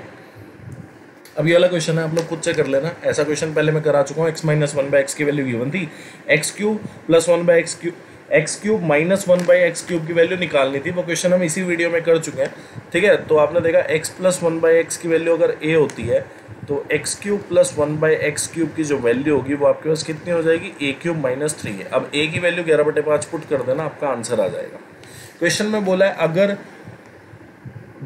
अब ये वाला क्वेश्चन है, आप लोग खुद से कर लेना। ऐसा क्वेश्चन पहले मैं करा चुका हूँ, x-1/x की वैल्यू गिवन थी, x³ + 1/x³ x³ - 1/x³ की वैल्यू निकालनी थी। वो क्वेश्चन हम इसी वीडियो में कर चुके हैं, ठीक है। तो आपने देखा x + 1/x की वैल्यू अगर a होती है तो x³ + 1/x³ की जो वैल्यू होगी वो आपके पास कितनी हो जाएगी, a³ - 3 है। अब a की वैल्यू 11/5 पुट कर देना, आपका आंसर आ जाएगा। क्वेश्चन में बोला है अगर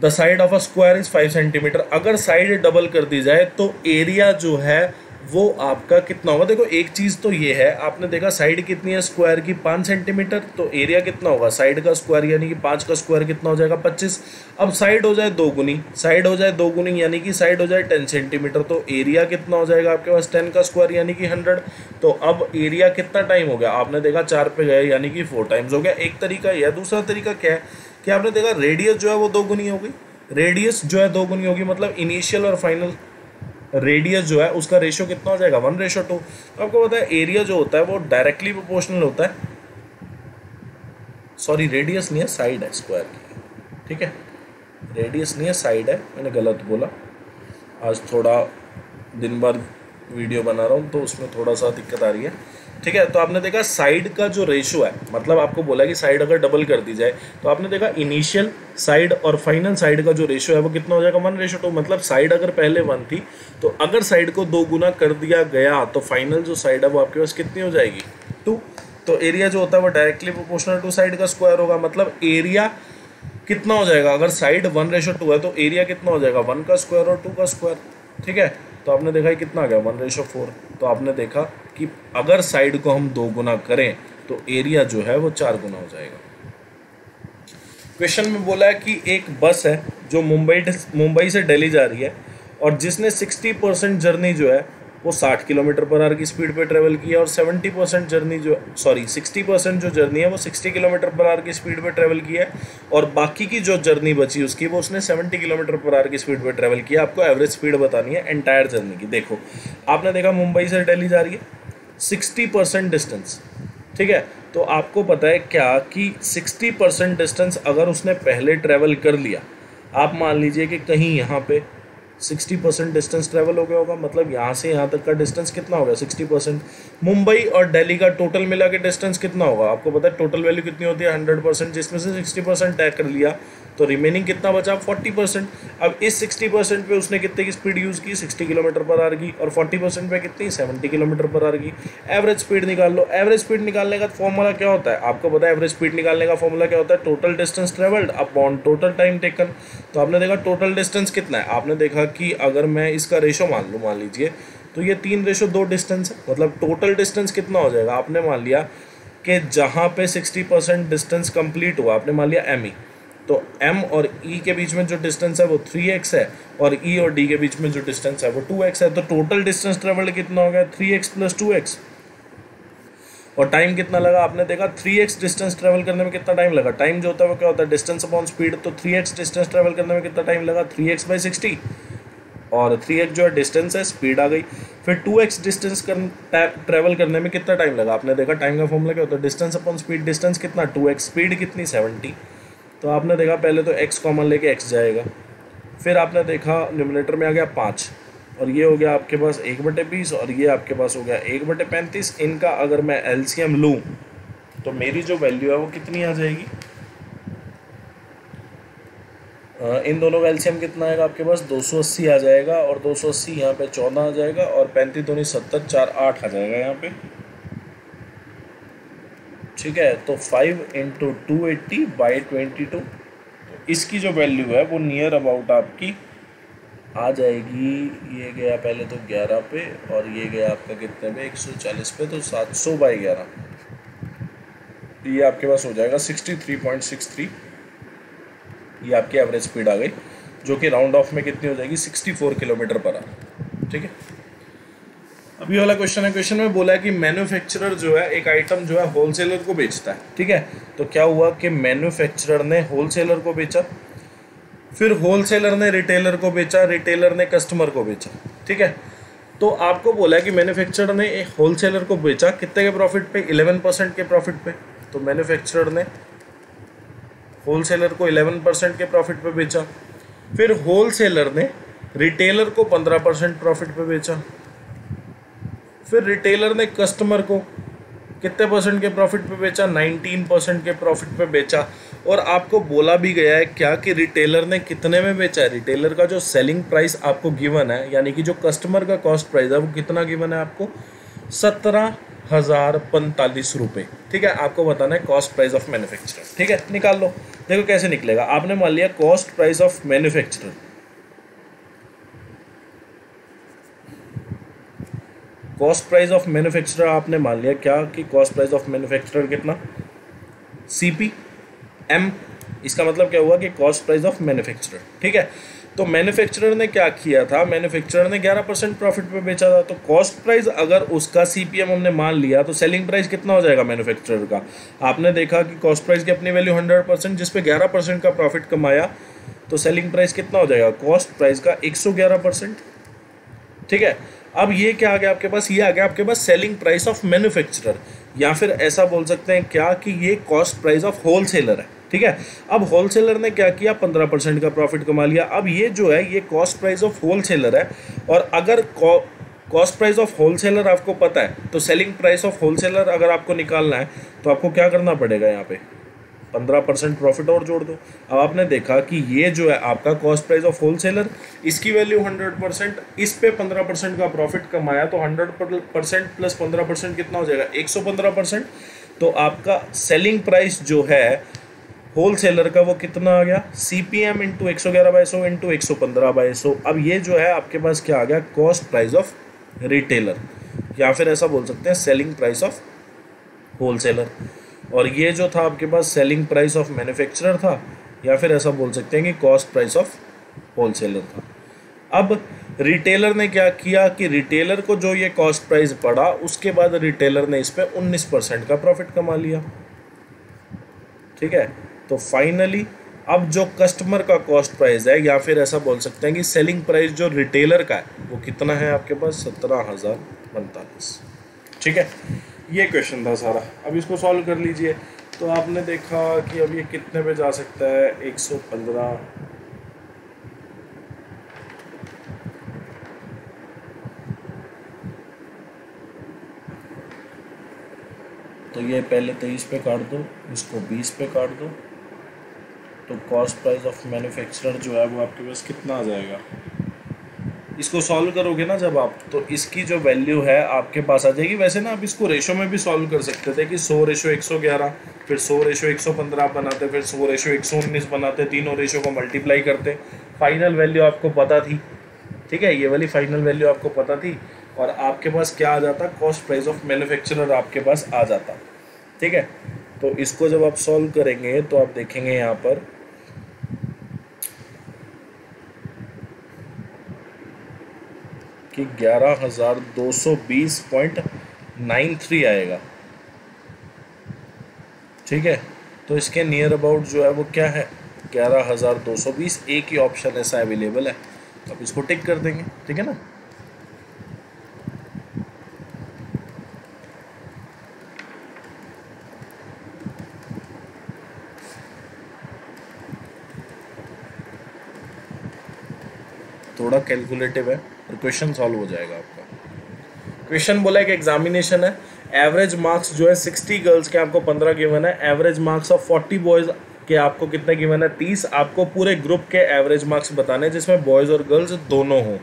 the side of a square is 5 centimetre, अगर साइड डबल कर दी जाए तो एरिया जो है वो आपका कितना होगा। देखो एक चीज़ तो ये है, आपने देखा साइड कितनी है स्क्वायर की, 5 सेंटीमीटर, तो एरिया कितना होगा साइड का स्क्वायर, यानी कि 5 का स्क्वायर कितना हो जाएगा, 25। अब साइड हो जाए 2 गुनी, साइड हो जाए 2 गुनी यानी कि साइड हो जाए 10 सेंटीमीटर, तो एरिया कितना हो जाएगा आपके पास, 10 का स्क्वायर यानी कि 100। तो अब एरिया कितना टाइम हो गया, आपने देखा 4 पे गए यानी कि 4 टाइम्स हो गया। एक तरीका यह है। दूसरा तरीका क्या है कि आपने देखा रेडियस जो है वो 2 गुनी हो गई, रेडियस जो है 2 गुनी होगी, मतलब इनिशियल और फाइनल रेडियस जो है उसका रेशियो कितना हो जाएगा, 1:2। आपको पता है एरिया जो होता है वो डायरेक्टली प्रोपोर्शनल होता है, सॉरी रेडियस नहीं है, साइड है स्क्वायर की, ठीक है, रेडियस नहीं है साइड है, मैंने गलत बोला। आज थोड़ा दिन भर वीडियो बना रहा हूँ तो उसमें थोड़ा सा दिक्कत आ रही है, ठीक है। तो आपने देखा साइड का जो रेशियो है, मतलब आपको बोला कि साइड अगर डबल कर दी जाए तो आपने देखा इनिशियल साइड और फाइनल साइड का जो रेशियो है वो कितना हो जाएगा, 1:2। मतलब साइड अगर पहले 1 थी तो अगर साइड को 2 गुना कर दिया गया तो फाइनल जो साइड है वो आपके पास कितनी हो जाएगी, 2। तो एरिया जो होता है वो डायरेक्टली प्रोपोर्शनल टू साइड का स्क्वायर होगा, मतलब एरिया कितना हो जाएगा, अगर साइड 1:2 है तो एरिया कितना हो जाएगा, 1 का स्क्वायर और 2 का स्क्वायर, ठीक है। तो आपने देखा कितना आ गया, 1:4। तो आपने देखा कि अगर साइड को हम 2 गुना करें तो एरिया जो है वो 4 गुना हो जाएगा। क्वेश्चन में बोला है कि एक बस है जो मुंबई से दिल्ली जा रही है और जिसने 60% जर्नी जो है वो 60 किलोमीटर पर आर की स्पीड पर ट्रेवल की है, और 70% जर्नी जो 60% जो जर्नी है वो 60 किलोमीटर पर आर की स्पीड पर ट्रेवल की है, और बाकी की जो जर्नी बची उसकी वो उसने 70 किलोमीटर पर आर की स्पीड पर ट्रेवल किया। आपको एवरेज स्पीड बतानी है एंटायर जर्नी की। देखो आपने देखा मुंबई से दिल्ली जा रही है 60% डिस्टेंस, ठीक है। तो आपको पता है क्या कि 60% डिस्टेंस अगर उसने पहले ट्रैवल कर लिया, आप मान लीजिए कि कहीं यहाँ पे 60% डिस्टेंस ट्रैवल हो गया होगा, मतलब यहाँ से यहाँ तक का डिस्टेंस कितना होगा 60%। मुंबई और दिल्ली का टोटल मिला के डिस्टेंस कितना होगा, आपको पता है टोटल वैल्यू कितनी होती है 100%, जिसमें से 60% तय कर लिया तो रिमेनिंग कितना बचा 40%। अब इस 60% पे उसने कितने की स्पीड यूज़ की, 60 किलोमीटर पर आर की, और 40% पे कितनी, 70 किलोमीटर पर आर की। एवरेज स्पीड निकाल लो। एवरेज स्पीड निकालने का फॉर्मूला क्या होता है, आपको पता है एवरेज स्पीड निकालने का फॉर्मूला क्या होता है, total distance travelled upon total time taken. तो आपने देखा टोटल डिस्टेंस कितना है, आपने देखा कि अगर मैं इसका रेशो मान लूँ, मान लीजिए तो ये 3:2 डिस्टेंस है, मतलब टोटल डिस्टेंस कितना हो जाएगा। आपने मान लिया कि जहाँ पे 60% डिस्टेंस कंप्लीट हुआ, आपने मान लिया m e, तो m और e के बीच में जो डिस्टेंस है वो 3x है, और e और d के बीच में जो डिस्टेंस है वो 2x है। तो टोटल डिस्टेंस ट्रेवल्ड कितना हो गया 3x + 2x, और टाइम कितना लगा, आपने देखा 3x डिस्टेंस ट्रेवल करने में कितना टाइम लगा, टाइम जो होता है वो क्या होता है डिस्टेंस अपॉन स्पीड। तो 3x डिस्टेंस ट्रेवल करने में कितना टाइम लगा 3x/60, और 3x जो है डिस्टेंस है, स्पीड आ गई। फिर 2x डिस्टेंस ट्रैवल करने में कितना टाइम लगा, आपने देखा टाइम का फॉर्मूला क्या होता है डिस्टेंस अपॉन स्पीड, डिस्टेंस कितना 2x, स्पीड कितनी 70। तो आपने देखा पहले तो x कॉमन लेके x जाएगा, फिर आपने देखा न्यूमरेटर में आ गया 5, और ये हो गया आपके पास 1/20, और ये आपके पास हो गया 1/35। इनका अगर मैं एलसीएम लूँ तो मेरी जो वैल्यू है वो कितनी आ जाएगी, इन दोनों का एलसीएम कितना आएगा आपके पास 280 आ जाएगा और 280 यहाँ पे 14 आ जाएगा और 35 दूनी 70 4 8 आ जाएगा यहाँ पे, ठीक है। तो 5 × 280 बाई 22 इसकी जो वैल्यू है वो नियर अबाउट आपकी आ जाएगी। ये गया पहले तो 11 पे और ये गया आपका कितने पे 140 पे, तो 700 बाई 11 ये आपके पास हो जाएगा 63.63। ये आपकी एवरेज स्पीड आ गई जो कि राउंड ऑफ में कितनी हो जाएगी 64 किलोमीटर पर आवर, ठीक है। अभी वाला क्वेश्चन है, क्वेश्चन में बोला है कि मैन्युफैक्चरर जो है एक आइटम जो है होलसेलर को बेचता है, ठीक है। तो क्या हुआ कि मैन्युफैक्चरर ने होलसेलर को बेचा, फिर होलसेलर ने रिटेलर को बेचा, रिटेलर ने कस्टमर को बेचा, ठीक है। तो आपको बोला है कि मैन्युफैक्चरर ने होलसेलर को बेचा कितने के प्रॉफिट पे, 11% के प्रॉफिट पे। तो मैन्युफैक्चरर ने होलसेलर को 11% के प्रॉफिट पे बेचा, फिर होलसेलर ने रिटेलर को 15% प्रॉफिट पे बेचा, फिर रिटेलर ने कस्टमर को कितने परसेंट के प्रॉफिट पे बेचा, 19% के प्रॉफिट पे बेचा। और आपको बोला भी गया है क्या कि रिटेलर ने कितने में बेचा है, रिटेलर का जो सेलिंग प्राइस आपको गिवन है यानी कि जो कस्टमर का कॉस्ट प्राइस है वो कितना गिवन है आपको 17,045 रुपये, ठीक है। आपको बताना है कॉस्ट प्राइस ऑफ मैन्युफैक्चरर, ठीक है। निकाल लो, देखो कैसे निकलेगा। आपने मान लिया cost price of manufacturer, cost price of manufacturer आपने मान लिया क्या कि कॉस्ट प्राइस ऑफ मैन्युफैक्चरर कितना CPM, इसका मतलब क्या हुआ कि कॉस्ट प्राइस ऑफ मैन्युफैक्चरर, ठीक है। तो मैन्युफैक्चरर ने क्या किया था, मैन्युफैक्चरर ने 11% प्रॉफिट पे बेचा था, तो कॉस्ट प्राइस अगर उसका CPM हमने मान लिया तो सेलिंग प्राइस कितना हो जाएगा मैन्युफैक्चरर का। आपने देखा कि कॉस्ट प्राइस की अपनी वैल्यू 100% जिसपे 11% का प्रॉफिट कमाया, तो सेलिंग प्राइस कितना हो जाएगा कॉस्ट प्राइस का 111%, ठीक है। अब ये क्या आ गया आपके पास, ये आ गया आपके पास सेलिंग प्राइस ऑफ मैन्युफैक्चरर, या फिर ऐसा बोल सकते हैं क्या कि ये कॉस्ट प्राइस ऑफ होलसेलर है, ठीक है। अब होलसेलर ने क्या किया 15% का प्रॉफिट कमा लिया। अब ये जो है ये कॉस्ट प्राइस ऑफ होलसेलर है और अगर कॉस्ट प्राइस ऑफ होलसेलर आपको पता है तो सेलिंग प्राइस ऑफ होलसेलर अगर आपको निकालना है तो आपको क्या करना पड़ेगा, यहाँ पे 15% प्रॉफिट और जोड़ दो। अब आपने देखा कि ये जो है आपका कॉस्ट प्राइस ऑफ होलसेलर, इसकी वैल्यू 100%, इस पे 15% का प्रॉफिट कमाया तो 100% प्लस 15% कितना हो जाएगा 115%। तो आपका सेलिंग प्राइस जो है होलसेलर का वो कितना आ गया CPM इंटू 111/100 इंटू 115/100। अब ये जो है आपके पास क्या आ गया कॉस्ट प्राइस ऑफ रिटेलर, या फिर ऐसा बोल सकते हैं सेलिंग प्राइस ऑफ होलसेलर। और ये जो था आपके पास सेलिंग प्राइस ऑफ मैन्युफैक्चरर था, या फिर ऐसा बोल सकते हैं कि कॉस्ट प्राइस ऑफ होलसेलर था। अब रिटेलर ने क्या किया कि रिटेलर को जो ये कॉस्ट प्राइस पड़ा उसके बाद रिटेलर ने इस पे 19% का प्रॉफिट कमा लिया, ठीक है। तो फाइनली अब जो कस्टमर का कॉस्ट प्राइस है, या फिर ऐसा बोल सकते हैं कि सेलिंग प्राइस जो रिटेलर का है वो कितना है आपके पास 17,045, ठीक है। ये क्वेश्चन था सारा। अब इसको सॉल्व कर लीजिए। तो आपने देखा कि अब ये कितने पे जा सकता है 115, तो ये पहले 23 पे काट दो, इसको 20 पे काट दो, तो कॉस्ट प्राइस ऑफ मैन्युफैक्चरर जो है वो आपके पास कितना आ जाएगा। इसको सॉल्व करोगे ना जब आप, तो इसकी जो वैल्यू है आपके पास आ जाएगी। वैसे ना आप इसको रेशो में भी सॉल्व कर सकते थे कि 100 रेशो 111, फिर 100 रेशो 115 आप बनाते, फिर 100 रेशो 119 बनाते, तीनों रेशो को मल्टीप्लाई करते। फाइनल वैल्यू आपको पता थी, ठीक है, ये वाली फाइनल वैल्यू आपको पता थी और आपके पास क्या आ जाता कॉस्ट प्राइस ऑफ मैन्युफैक्चरर आपके पास आ जाता, ठीक है। तो इसको जब आप सॉल्व करेंगे तो आप देखेंगे यहाँ पर कि 11,220.93 आएगा, ठीक है। तो इसके नियर अबाउट जो है वो क्या है 11,220, एक ही ऑप्शन ऐसा अवेलेबल है, तो आप इसको टिक कर देंगे, ठीक है ना। थोड़ा कैलकुलेटिव है और क्वेश्चन सॉल्व हो जाएगा आपका। क्वेश्चन बोला है कि एग्जामिनेशन है, एवरेज मार्क्स जो है 60 गर्ल्स के आपको 15 गिवन है, एवरेज मार्क्स ऑफ 40 बॉयज कि आपको कितना गिवन है 30, आपको पूरे ग्रुप के एवरेज मार्क्स बताने जिसमें बॉयज़ और गर्ल्स दोनों हों।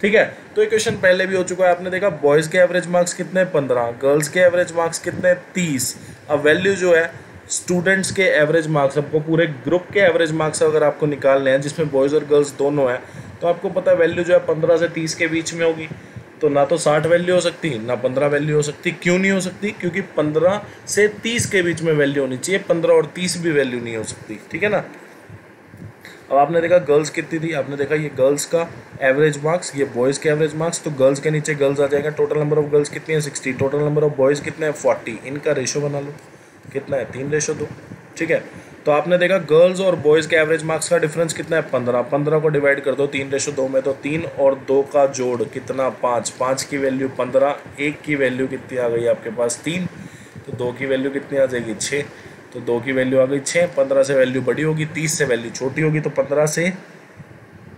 ठीक है, तो ये क्वेश्चन पहले भी हो चुका है, आपने देखा बॉयज़ के एवरेज मार्क्स कितने 15, गर्ल्स के एवरेज मार्क्स कितने 30। अब वैल्यू जो है स्टूडेंट्स के एवरेज मार्क्स, आपको पूरे ग्रुप के एवरेज मार्क्स अगर आपको निकालने हैं जिसमें बॉयज़ और गर्ल्स दोनों हैं, तो आपको पता है वैल्यू जो है 15 से 30 के बीच में होगी। तो ना तो 60 वैल्यू हो सकती ना 15 वैल्यू हो सकती। क्यों नहीं हो सकती? क्योंकि 15 से 30 के बीच में वैल्यू होनी चाहिए, 15 और 30 भी वैल्यू नहीं हो सकती। ठीक है ना। अब आपने देखा गर्ल्स कितनी थी, आपने देखा ये गर्ल्स का एवरेज मार्क्स, ये बॉयज़ के एवरेज मार्क्स, तो गर्ल्स के नीचे गर्ल्स आ जाएगा। टोटल नंबर ऑफ गर्ल्स कितनी है 60, टोटल नंबर ऑफ बॉयज़ कितने हैं 40। इनका रेशो बना लो, कितना है 3:2। ठीक है, तो आपने देखा गर्ल्स और बॉयज़ के एवरेज मार्क्स का डिफरेंस कितना है 15। 15 को डिवाइड कर दो 3:2 में, तो 3 और 2 का जोड़ कितना 5। 5 की वैल्यू 15, 1 की वैल्यू कितनी आ गई आपके पास 3, तो 2 की वैल्यू कितनी आ जाएगी 6, तो 2 की वैल्यू आ गई 6। 15 से वैल्यू बड़ी होगी, 30 से वैल्यू छोटी होगी, तो 15 से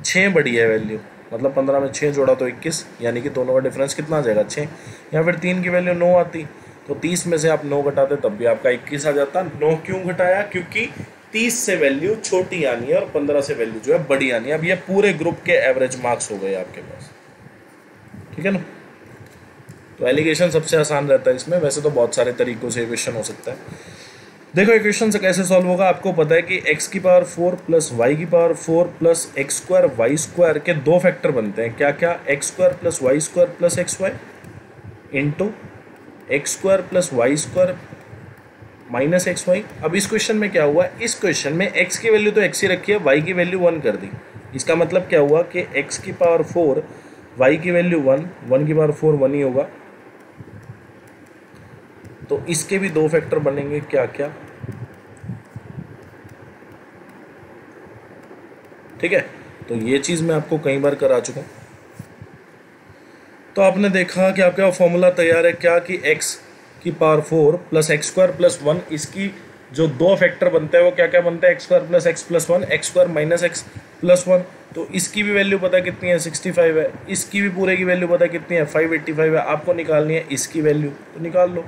6 बड़ी है वैल्यू, मतलब 15 में 6 जोड़ा तो 21, यानी कि दोनों का डिफरेंस कितना आ जाएगा 6। या फिर 3 की वैल्यू 9 आती, तो 30 में से आप 9 घटाते तब भी आपका 21 आ जाता। 9 क्यों घटाया? क्योंकि 30 से वैल्यू छोटी आनी है और 15 से वैल्यू जो है बड़ी आनी है। अब ये पूरे ग्रुप के एवरेज मार्क्स हो गए आपके पास। ठीक है ना। तो एलिगेशन सबसे आसान रहता है इसमें, वैसे तो बहुत सारे तरीकों से क्वेश्चन हो सकता है। देखो ये क्वेश्चन से कैसे सॉल्व होगा, आपको पता है कि x² + y² + x² y² के दो फैक्टर बनते हैं। क्या क्या? x² + y² + xy into x² + y² - xy। अब इस क्वेश्चन में क्या हुआ, इस क्वेश्चन में x की वैल्यू तो x ही रखी है, y की वैल्यू 1 कर दी। इसका मतलब क्या हुआ कि x4 y की वैल्यू 1, 1 की पावर 4 1 ही होगा। तो इसके भी दो फैक्टर बनेंगे। क्या क्या? ठीक है, तो ये चीज़ मैं आपको कई बार करा चुका हूँ। तो आपने देखा कि आपके पास फॉर्मूला तैयार है क्या कि x² + x² + 1, इसकी जो दो फैक्टर बनते हैं वो क्या क्या बनते हैं x² + x + 1 x² - x + 1। तो इसकी भी वैल्यू पता कितनी है 65 है, इसकी भी पूरे की वैल्यू पता कितनी है 585 है। आपको निकालनी है इसकी वैल्यू, तो निकाल लो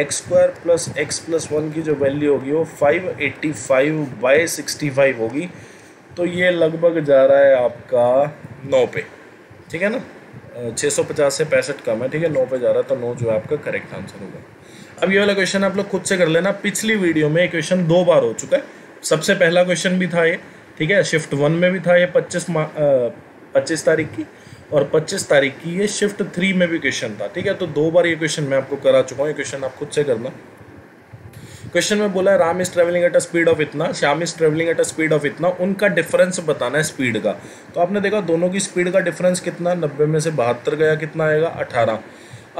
x² + x + 1 की जो वैल्यू होगी वो 585/65 होगी। तो ये लगभग जा रहा है आपका 9 पे। ठीक है ना, 650 से 65 कम है। ठीक है, 9 पे जा रहा था, 9 जो है आपका करेक्ट आंसर होगा। अब ये वाला क्वेश्चन आप लोग खुद से कर लेना, पिछली वीडियो में ये क्वेश्चन 2 बार हो चुका है। सबसे पहला क्वेश्चन भी था ये, ठीक है, शिफ्ट 1 में भी था ये 25 तारीख की, और 25 तारीख की ये शिफ्ट 3 में भी क्वेश्चन था। ठीक है, तो 2 बार ये क्वेश्चन मैं आपको करा चुका हूँ, ये क्वेश्चन आप खुद से करना। क्वेश्चन में बोला है Ram is travelling at a speed of इतना, Shyam is travelling at a speed of इतना, उनका डिफरेंस बताना है स्पीड का। तो आपने देखा दोनों की स्पीड का डिफरेंस कितना 90 में से 72 गया, कितना आएगा 18।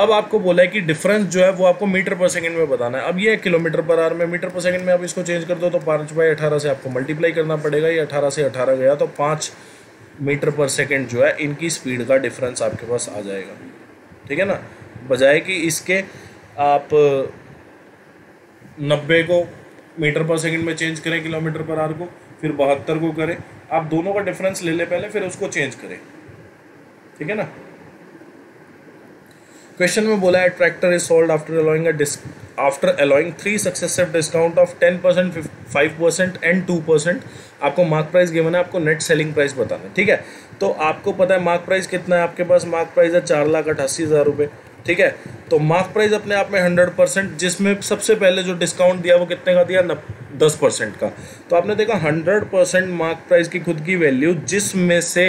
अब आपको बोला है कि डिफरेंस जो है वो आपको मीटर पर सेकंड में बताना है। अब ये किलोमीटर पर आवर में, मीटर पर सेकंड में आप इसको चेंज कर दो तो 5/18 से आपको मल्टीप्लाई करना पड़ेगा। ये 18 से 18 गया, तो 5 मीटर पर सेकेंड जो है इनकी स्पीड का डिफरेंस आपके पास आ जाएगा। ठीक है ना, बजाय कि इसके आप 90 को मीटर पर सेकंड में चेंज करें किलोमीटर पर आवर को, फिर 72 को करें, आप दोनों का डिफरेंस ले लें पहले, फिर उसको चेंज करें। ठीक है ना। क्वेश्चन में बोला है tractor is sold after allowing 3 successive discount of 10%, 5% and 2%। आपको मार्क प्राइस गिवन है, आपको नेट सेलिंग प्राइस बताना है। ठीक है, तो आपको पता है मार्क प्राइस कितना है आपके पास, मार्क प्राइस है 4,88,000 रुपये। ठीक है, तो मार्क प्राइस अपने आप में 100%, जिसमें सबसे पहले जो डिस्काउंट दिया वो कितने का दिया 10% का। तो आपने देखा 100% मार्क प्राइस की खुद की वैल्यू, जिसमें से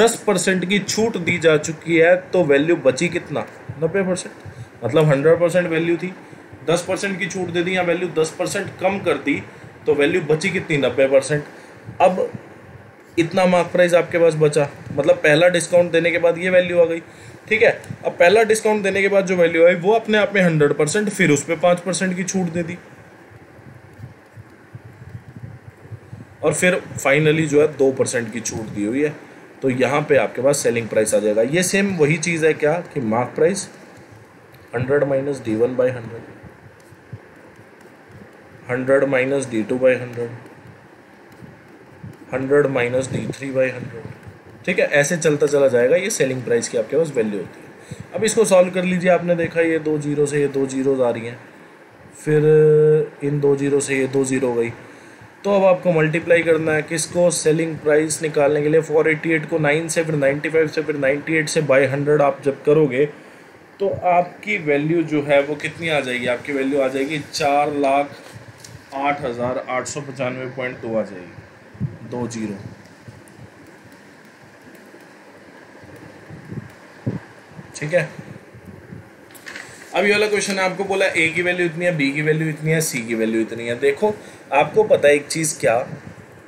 10% की छूट दी जा चुकी है, तो वैल्यू बची कितना 90%। मतलब 100% वैल्यू थी, 10% की छूट दे दी या वैल्यू 10% कम कर दी, तो वैल्यू बची कितनी 90%। अब इतना मार्क प्राइस आपके पास बचा, मतलब पहला डिस्काउंट देने के बाद ये वैल्यू आ गई। ठीक है, अब पहला डिस्काउंट देने के बाद जो वैल्यू आई वो अपने आप में 100%, फिर उस पर 5% की छूट दे दी, और फिर फाइनली जो है 2% की छूट दी हुई है। तो यहाँ पे आपके पास सेलिंग प्राइस आ जाएगा। ये सेम वही चीज़ है क्या कि mark price 100 - D1/100, 100 - D2/100, 100 - D3/100। ठीक है, ऐसे चलता चला जाएगा, ये सेलिंग प्राइस की आपके पास वैल्यू होती है। अब इसको सॉल्व कर लीजिए। आपने देखा ये 2 0 से ये 2 0 आ रही हैं, फिर इन 2 0 से ये 2 0 हो गई, तो अब आपको मल्टीप्लाई करना है किसको, सेलिंग प्राइस निकालने के लिए 488 को 9 से, फिर 95 से, फिर 98 से बाई 100 आप जब करोगे तो आपकी वैल्यू जो है वो कितनी आ जाएगी, आपकी वैल्यू आ जाएगी 4,08,895.2 आ जाएगी, 20। ठीक है, अब ये वाला क्वेश्चन है, आपको बोला ए की वैल्यू इतनी है, बी की वैल्यू इतनी है, सी की वैल्यू इतनी है। देखो आपको पता है एक चीज़, क्या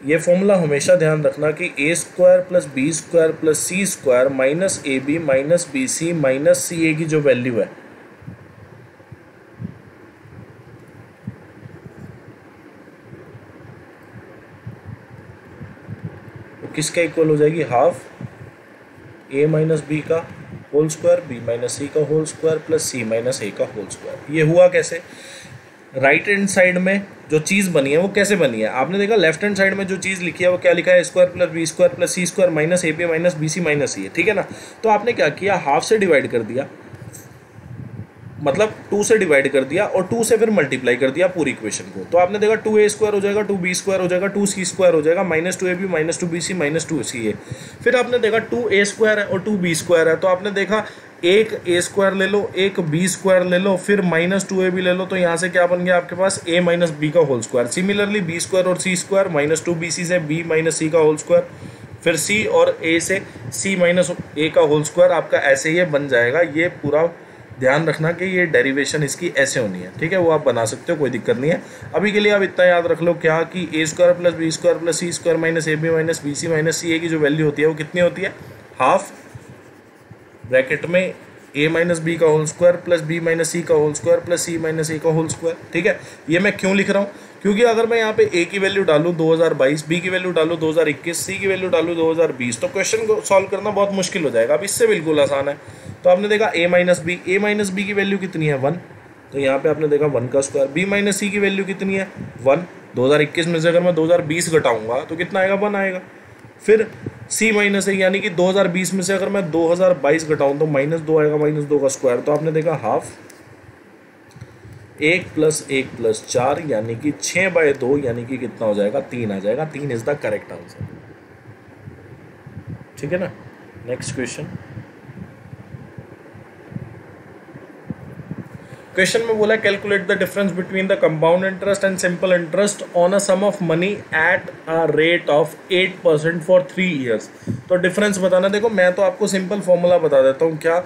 ये फॉर्मूला हमेशा ध्यान रखना कि ए square plus B square plus C square minus A B minus B C minus C A की जो वैल्यू है, तो किसका इक्वल हो जाएगी, हाफ ए माइनस बी का whole square, B minus C का whole square plus C minus A का होल स्क्वायर। ये हुआ कैसे, राइट हैंड साइड में जो चीज़ बनी है वो कैसे बनी है, आपने देखा लेफ्ट हैंड साइड में जो चीज़ लिखी है वो क्या लिखा है, square plus B square plus C square minus ए B minus B C minus C है। ठीक है ना, तो आपने क्या किया, हाफ से डिवाइड कर दिया, मतलब 2 से डिवाइड कर दिया और 2 से फिर मल्टीप्लाई कर दिया पूरी इक्वेशन को। तो आपने देखा 2a स्क्वायर हो जाएगा, 2b स्क्वायर हो जाएगा, 2c स्क्वायर हो जाएगा, minus 2ab minus 2bc minus 2ca। फिर आपने देखा 2a स्क्वायर है और 2b स्क्वायर है, तो आपने देखा एक a स्क्वायर ले लो, एक b स्क्वायर ले लो, फिर माइनस 2ab ले लो, तो यहाँ से क्या बन गया आपके पास, a माइनस बी का whole square. Similarly b square और c स्क्वायर माइनस 2bc से b माइनस c का होल स्क्वायर, फिर c और a से c माइनस a का होल स्क्वायर आपका ऐसे ही बन जाएगा। ये पूरा ध्यान रखना कि ये डेरिवेशन इसकी ऐसे होनी है। ठीक है, वो आप बना सकते हो, कोई दिक्कत नहीं है। अभी के लिए आप इतना याद रख लो क्या कि ए square plus B square plus C square minus A B minus B C minus C A की जो वैल्यू होती है वो कितनी होती है, हाफ ब्रैकेट में ए माइनस बी का whole square plus B minus C का whole square plus C minus A का होल स्क्वायर। ठीक है, ये मैं क्यों लिख रहा हूँ, क्योंकि अगर मैं यहाँ पे ए की वैल्यू डालूँ 2022, बी की वैल्यू डालूँ 2021, सी की वैल्यू डालूँ 2020, तो क्वेश्चन को सॉल्व करना बहुत मुश्किल हो जाएगा। अब इससे बिल्कुल आसान है। तो आपने देखा ए माइनस बी की वैल्यू कितनी है 1, तो यहाँ पे आपने देखा 1 का स्क्वायर, बी माइनस सी की वैल्यू कितनी है 1, 2021 में से अगर मैं 2020 घटाऊँगा तो कितना आएगा, 1 आएगा। फिर सी माइनस है, यानी कि 2020 में से अगर मैं 2022 घटाऊँ तो माइनस 2 आएगा, माइनस 2 का स्क्वायर, तो आपने देखा हाफ 1 प्लस 1 प्लस 4, यानी कि 6/2, यानी कि कितना हो जाएगा, 3 आ जाएगा। 3 इज़ द करेक्ट आंसर। ठीक है ना, नेक्स्ट क्वेश्चन। क्वेश्चन में बोला calculate the difference between the compound interest and simple interest on a sum of money at a rate of 8% for 3 years. तो डिफरेंस बताना। देखो मैं तो आपको सिंपल फॉर्मूला बता देता हूँ, क्या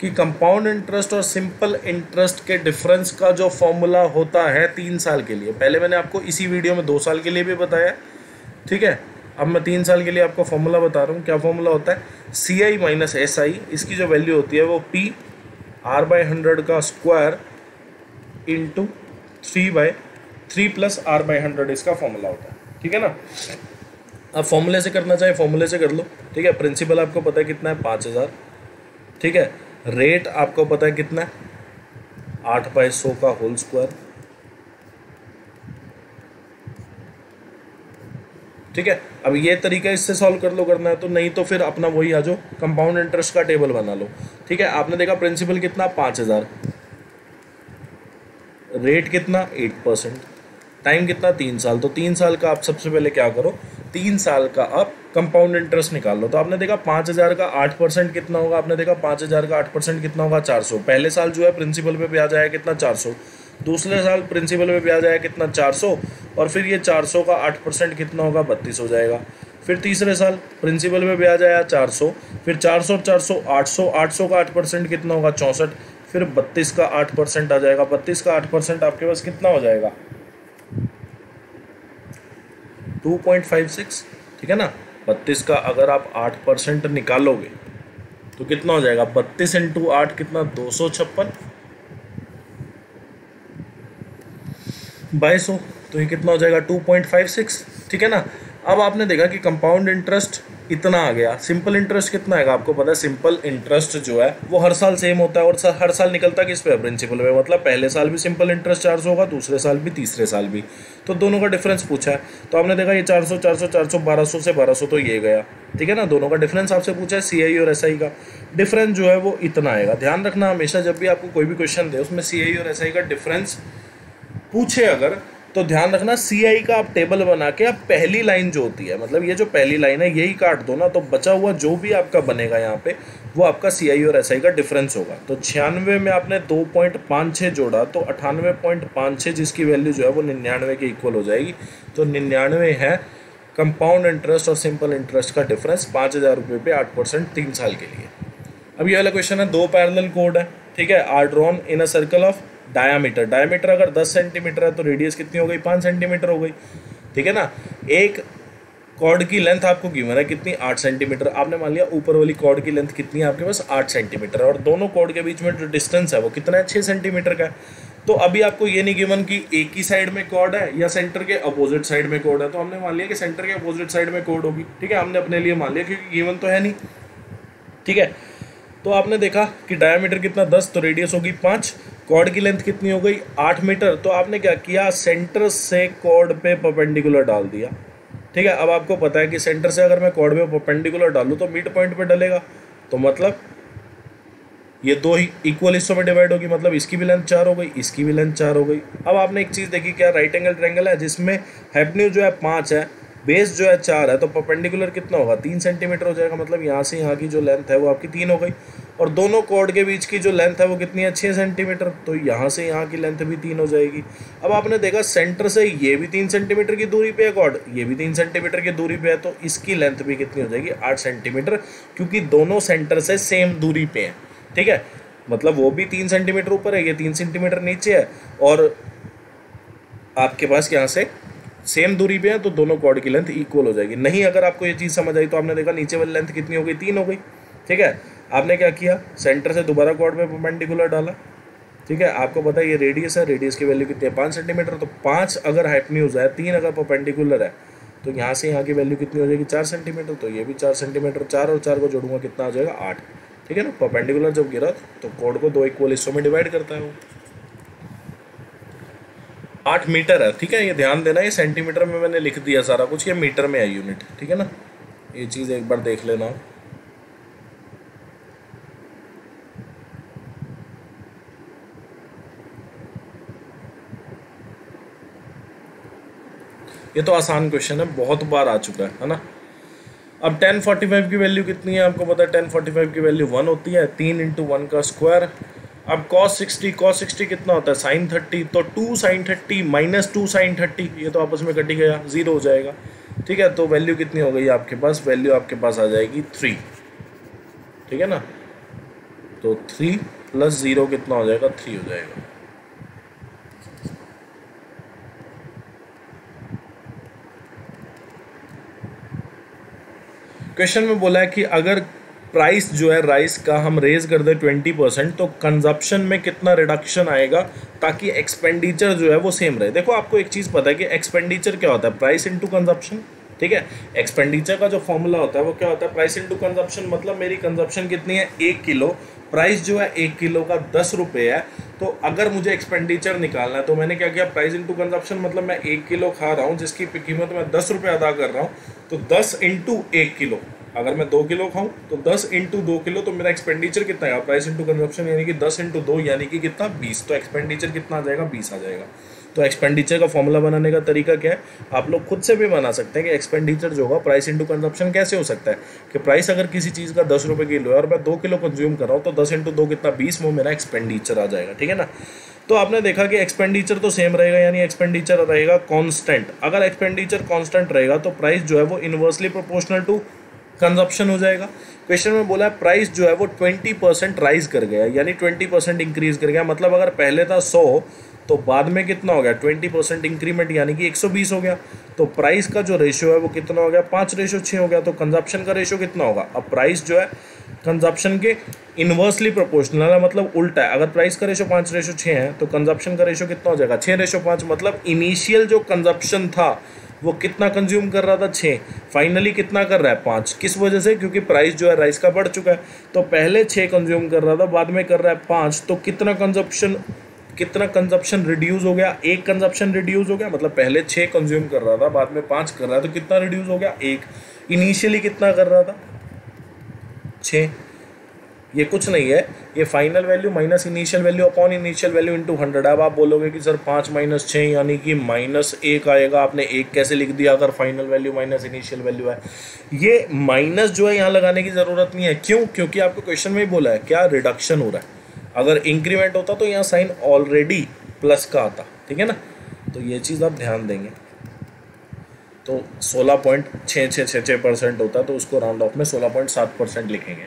कि कंपाउंड इंटरेस्ट और सिंपल इंटरेस्ट के डिफरेंस का जो फॉर्मूला होता है 3 साल के लिए, पहले मैंने आपको इसी वीडियो में 2 साल के लिए भी बताया। ठीक है, अब मैं 3 साल के लिए आपको फॉर्मूला बता रहा हूँ। क्या फॉर्मूला होता है, CI माइनस SI, इसकी जो वैल्यू होती है वो P R/100 का स्क्वायर इंटू 3/3 प्लस R/100, इसका फॉर्मूला होता है। ठीक है ना, अब फॉर्मूले से करना चाहे फॉर्मूले से कर लो। ठीक है, प्रिंसिपल आपको पता है कितना है, 5000। ठीक है, रेट आपको पता है कितना है, 8/100 का होल स्क्वायर। ठीक है, अब ये तरीका इससे सॉल्व कर लो, करना है तो, नहीं तो फिर अपना वही आ जाओ कंपाउंड इंटरेस्ट का टेबल बना लो। ठीक है, आपने देखा प्रिंसिपल कितना 5000, रेट कितना 8%, टाइम कितना 3 साल, तो 3 साल का आप सबसे पहले क्या करो, 3 साल का आप कंपाउंड इंटरेस्ट निकाल लो। तो आपने देखा 5000 का 8% कितना होगा, आपने देखा 5000 का 8% कितना होगा, 400। पहले साल जो है प्रिंसिपल पे ब्याज आया कितना 400, दूसरे साल प्रिंसिपल पे ब्याज आया कितना 400, और फिर ये 400 का 8% कितना होगा, 32 हो जाएगा। फिर तीसरे साल प्रिंसिपल पे ब्याज आया 400, फिर 400 400 800 का 8% कितना होगा, 64, फिर 32 का 8% आ जाएगा। 32 का 8% आपके पास कितना हो जाएगा, 2.56। ठीक है ना, 32 का अगर आप 8% निकालोगे तो कितना हो जाएगा, 32 × 8 कितना, 256 बाई 100, तो ये कितना हो जाएगा, 2.56। ठीक है ना, अब आपने देखा कि कंपाउंड इंटरेस्ट इतना आ गया, सिंपल इंटरेस्ट कितना आएगा, आपको पता है सिंपल इंटरेस्ट जो है वो हर साल सेम होता है, और हर साल निकलता किस पे, प्रिंसिपल पे, मतलब पहले साल भी सिंपल इंटरेस्ट 400 होगा, दूसरे साल भी, तीसरे साल भी, तो दोनों का डिफरेंस पूछा है। तो आपने देखा ये 400 400 400, 1200 से 1200 तो ये गया। ठीक है ना, दोनों का डिफरेंस आपसे पूछा है, CI और SI का डिफरेंस जो है वो इतना आएगा। ध्यान रखना हमेशा जब भी आपको कोई भी क्वेश्चन दे उसमें CI और SI का डिफरेंस पूछे अगर, तो ध्यान रखना सीआई का आप टेबल बना के आप पहली लाइन जो होती है, मतलब ये जो पहली लाइन है यही काट दो ना, तो बचा हुआ जो भी आपका बनेगा यहाँ पे वो आपका सीआई और एसआई का डिफरेंस होगा। तो 96 में आपने 2.56 जोड़ा तो 98.56 जिसकी वैल्यू जो है वो 99 के इक्वल हो जाएगी। तो 99 है कंपाउंड इंटरेस्ट और सिंपल इंटरेस्ट का डिफरेंस 5,000 रुपये पे 8% 3 साल के लिए। अब ये वाला क्वेश्चन है, 2 पैरेलल कोड है, ठीक है, are drawn in a circle of diameter, diameter अगर 10 सेंटीमीटर है तो रेडियस कितनी हो गई, 5 सेंटीमीटर हो गई, ठीक है ना। एक कॉर्ड की लेंथ आपको गिवन है कितनी, 8 सेंटीमीटर, आपने मान लिया ऊपर वाली कॉर्ड की लेंथ कितनी है आपके पास 8 सेंटीमीटर और दोनों कॉर्ड के बीच में जो डिस्टेंस है वो कितना है 6 सेंटीमीटर का है। तो अभी आपको ये नहीं गिवन कि एक ही साइड में कॉर्ड है या सेंटर के अपोजिट साइड में कॉर्ड है, तो हमने मान लिया कि सेंटर के अपोजिट साइड में कॉर्ड होगी, ठीक है, हमने अपने लिए मान लिया क्योंकि गिवन तो है नहीं, ठीक है। तो आपने देखा कि डायामीटर कितना 10 तो रेडियस होगी 5, कॉर्ड की लेंथ कितनी हो गई 8 मीटर, तो आपने क्या किया सेंटर से कॉर्ड पे परपेंडिकुलर डाल दिया, ठीक है। अब आपको पता है कि सेंटर से अगर मैं कॉर्ड पे परपेंडिकुलर डालूँ तो मिड पॉइंट पे डलेगा, तो मतलब ये दो ही इक्वल हिस्सों में डिवाइड होगी, मतलब इसकी भी लेंथ 4 हो गई, इसकी भी लेंथ 4 हो गई। अब आपने एक चीज़ देखी क्या राइट एंगल ट्रायंगल है जिसमें हैपन्यू जो है 5 है, बेस जो है 4 है, तो परपेंडिकुलर कितना होगा 3 सेंटीमीटर हो जाएगा, मतलब यहाँ से यहाँ की जो लेंथ है वो आपकी 3 हो गई और दोनों कॉर्ड के बीच की जो लेंथ है वो कितनी है 6 सेंटीमीटर, तो यहाँ से यहाँ की लेंथ भी 3 हो जाएगी। अब आपने देखा सेंटर से ये भी 3 सेंटीमीटर की दूरी पे है कॉर्ड, ये भी 3 सेंटीमीटर की दूरी पे है, तो इसकी लेंथ भी कितनी हो जाएगी 8 सेंटीमीटर क्योंकि दोनों सेंटर से सेम दूरी पे है, ठीक है, मतलब वो भी 3 सेंटीमीटर ऊपर है, ये 3 सेंटीमीटर नीचे है और आपके पास यहाँ से सेम दूरी पे है, तो दोनों कॉर्ड की लेंथ इक्वल हो जाएगी। नहीं अगर आपको ये चीज़ समझ आई तो आपने देखा नीचे वाली लेंथ कितनी हो गई 3 हो गई, ठीक है। आपने क्या किया सेंटर से दोबारा कॉर्ड पे परपेंडिकुलर डाला, ठीक है, आपको पता है ये रेडियस है, रेडियस की वैल्यू कितनी है 5 सेंटीमीटर, तो 5 अगर हाइपन्यूज है, 3 अगर परपेंडिकुलर है तो यहाँ से यहाँ की वैल्यू कितनी हो जाएगी 4 सेंटीमीटर, तो ये भी 4 सेंटीमीटर, 4 और 4 को जोड़ूंगा कितना आ जाएगा 8, ठीक है ना। परपेंडिकुलर जब गिरा तो कॉर्ड को 2 इक्वल हिस्सों में डिवाइड करता है वो 8 मीटर है, ठीक है, ये ध्यान देना, ये सेंटीमीटर में मैंने लिख दिया सारा कुछ, ये मीटर में है यूनिट, ठीक है ना, ये चीज़ एक बार देख लेना। ये तो आसान क्वेश्चन है, बहुत बार आ चुका है ना। अब 1045 की वैल्यू कितनी है, आपको पता है 1045 की वैल्यू 1 होती है, 3 × 1 का स्क्वायर। अब cos 60 कितना होता है sin 30, तो 2 sin 30 माइनस 2 sin 30, ये तो आपस में कटी गया 0 हो जाएगा, ठीक है, तो वैल्यू कितनी हो गई आपके पास, वैल्यू आपके पास आ जाएगी 3, ठीक है ना, तो 3 + 0 कितना हो जाएगा 3 हो जाएगा। क्वेश्चन में बोला है कि अगर प्राइस जो है राइस का हम रेज कर दें 20% तो कंजप्शन में कितना रिडक्शन आएगा ताकि एक्सपेंडिचर जो है वो सेम रहे। देखो आपको एक चीज़ पता है कि एक्सपेंडिचर क्या होता है, प्राइस इंटू कंजप्शन, ठीक है। एक्सपेंडिचर का जो फॉर्मूला होता है वो क्या होता है, प्राइस इंटू कंजप्शन, मतलब मेरी कंजप्शन कितनी है 1 किलो, प्राइस जो है 1 किलो का 10 रुपये है, तो अगर मुझे एक्सपेंडिचर निकालना है तो मैंने क्या किया प्राइस इंटू कंजप्शन, मतलब मैं 1 किलो खा रहा हूँ जिसकी कीमत मैं 10 रुपये अदा कर रहा हूँ, तो 10 × 1 किलो, अगर मैं 2 किलो खाऊं तो 10 × 2 किलो, तो मेरा एक्सपेंडिचर कितना है प्राइस इंटू कंजप्शन, यानी कि 10 × 2 यानी कि कितना 20, तो एक्सपेंडिचर कितना आ जाएगा 20 आ जाएगा। तो एक्सपेंडिचर का फॉर्मूला बनाने का तरीका क्या है, आप लोग खुद से भी बना सकते हैं कि एक्सपेंडिचर जो होगा प्राइस इंटू कंजप्शन कैसे हो सकता है, कि प्राइस अगर किसी चीज़ का 10 रुपये किलो है और मैं 2 किलो कंज्यूम कर रहा हूँ तो 10 × 2 कितना 20, वो मेरा एक्सपेंडिचर आ जाएगा, ठीक है ना। तो आपने देखा कि एक्सपेंडिचर तो सेम रहेगा, यानी एक्सपेंडिचर रहेगा कॉन्स्टेंट, अगर एक्सपेंडिचर कॉन्स्टेंट रहेगा तो प्राइस जो है वो इन्वर्सली प्रोपोर्शनल टू कंजप्शन हो जाएगा। क्वेश्चन में बोला है प्राइस जो है वो 20% राइज कर गया, यानी 20% इंक्रीज कर गया, मतलब अगर पहले था 100 तो बाद में कितना हो गया 20% इंक्रीमेंट, यानी कि 120 हो गया, तो प्राइस का जो रेशियो है वो कितना हो गया 5:6 हो गया, तो कंजप्शन का रेशियो कितना होगा। अब प्राइस जो है कंजप्शन के इन्वर्सली प्रोपोर्शनल है, मतलब उल्टा है, अगर प्राइस का रेशियो 5:6 है तो कंजप्शन का रेशियो कितना हो जाएगा 6:5, मतलब इनिशियल जो कंजप्शन था वो कितना कंज्यूम कर रहा था 6, फाइनली कितना कर रहा है 5, किस वजह से, क्योंकि प्राइस जो है राइस का बढ़ चुका है, तो पहले 6 कंज्यूम कर रहा था बाद में कर रहा है 5, तो कितना कंजप्शन रिड्यूस हो गया, 1 कंजप्शन रिड्यूस हो गया, मतलब पहले 6 कंज्यूम कर रहा था बाद में 5 कर रहा है तो कितना रिड्यूस हो गया 1, इनिशियली कितना कर रहा था 6, ये कुछ नहीं है, ये final value minus initial value upon initial value into 100। अब आप बोलोगे कि सर 5 - 6 यानी कि -1 आएगा, आपने 1 कैसे लिख दिया अगर final value minus initial value है। ये माइनस जो है यहाँ लगाने की ज़रूरत नहीं है, क्यों? क्योंकि आपको क्वेश्चन में ही बोला है क्या रिडक्शन हो रहा है। अगर इंक्रीमेंट होता तो यहाँ साइन ऑलरेडी प्लस का आता, ठीक है ना। तो ये चीज़ आप ध्यान देंगे। तो 16.6666% होता है तो उसको राउंड ऑफ में 16.7% लिखेंगे।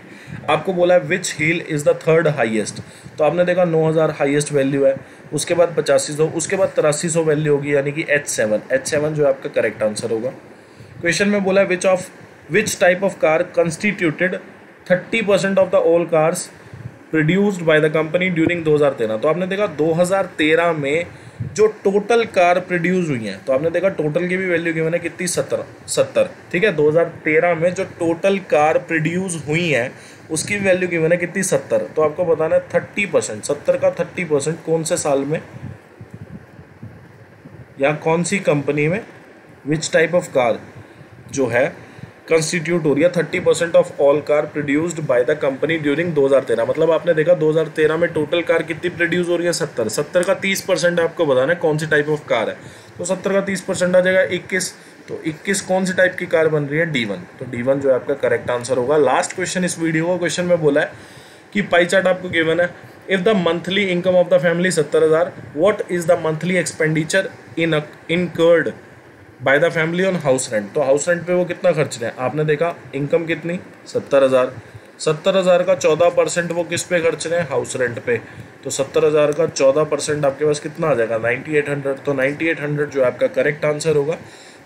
आपको बोला है which hill is the third highest, तो आपने देखा 9000 हाईएस्ट वैल्यू है, उसके बाद 8500, उसके बाद 8300 वैल्यू होगी यानी कि H7 जो आपका करेक्ट आंसर होगा। क्वेश्चन में बोला है which type of car constituted 30% of the all cars produced by the company during 2013। तो आपने देखा 2013 में जो टोटल कार प्रोड्यूस हुई हैं, तो आपने देखा टोटल की भी वैल्यू गिवन है कितनी 70, ठीक है। 2013 में जो टोटल कार प्रोड्यूस हुई हैं उसकी वैल्यू गिवन है कितनी 70। तो आपको बताना है 30%, 70 का 30% कौन से साल में या कौन सी कंपनी में विच टाइप ऑफ कार जो है कंस्टिट्यूट हो रही है 30% of all car produced by the company during 2013। मतलब आपने देखा 2013 में टोटल कार कितनी प्रोड्यूस हो रही है 70, 70 का 30% आपको बताना है कौन सी टाइप ऑफ कार है। तो 70 का 30% आ जाएगा 21, तो 21 कौन सी टाइप की कार बन रही है D1, तो D1 जो है आपका करेक्ट आंसर होगा। लास्ट क्वेश्चन इस वीडियो को, क्वेश्चन में बोला है कि पाई चार्ट आपको गिवन है, if the monthly income of the family 70,000 what is the monthly expenditure incurred by the family on house rent. तो हाउस रेंट पे वो कितना खर्च रहे हैं, आपने देखा इनकम कितनी 70,000, 70,000 का 14% वो किस पे खर्च रहे हैं हाउस रेंट पे। तो 70,000 का 14% आपके पास कितना आ जाएगा 9800, तो 9800 जो आपका करेक्ट आंसर होगा।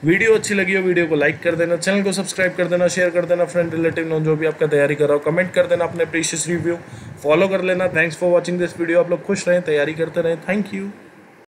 वीडियो अच्छी लगी हो वीडियो को लाइक कर देना, चैनल को सब्सक्राइब कर देना, शेयर कर देना फ्रेंड रिलेटिव नॉन जो भी आपका तैयारी कर रहा हो, कमेंट कर देना, अपने प्रीशियस रिव्यू फॉलो कर लेना। Thanks for watching this video, आप लोग खुश रहें, तैयारी करते रहें, थैंक यू।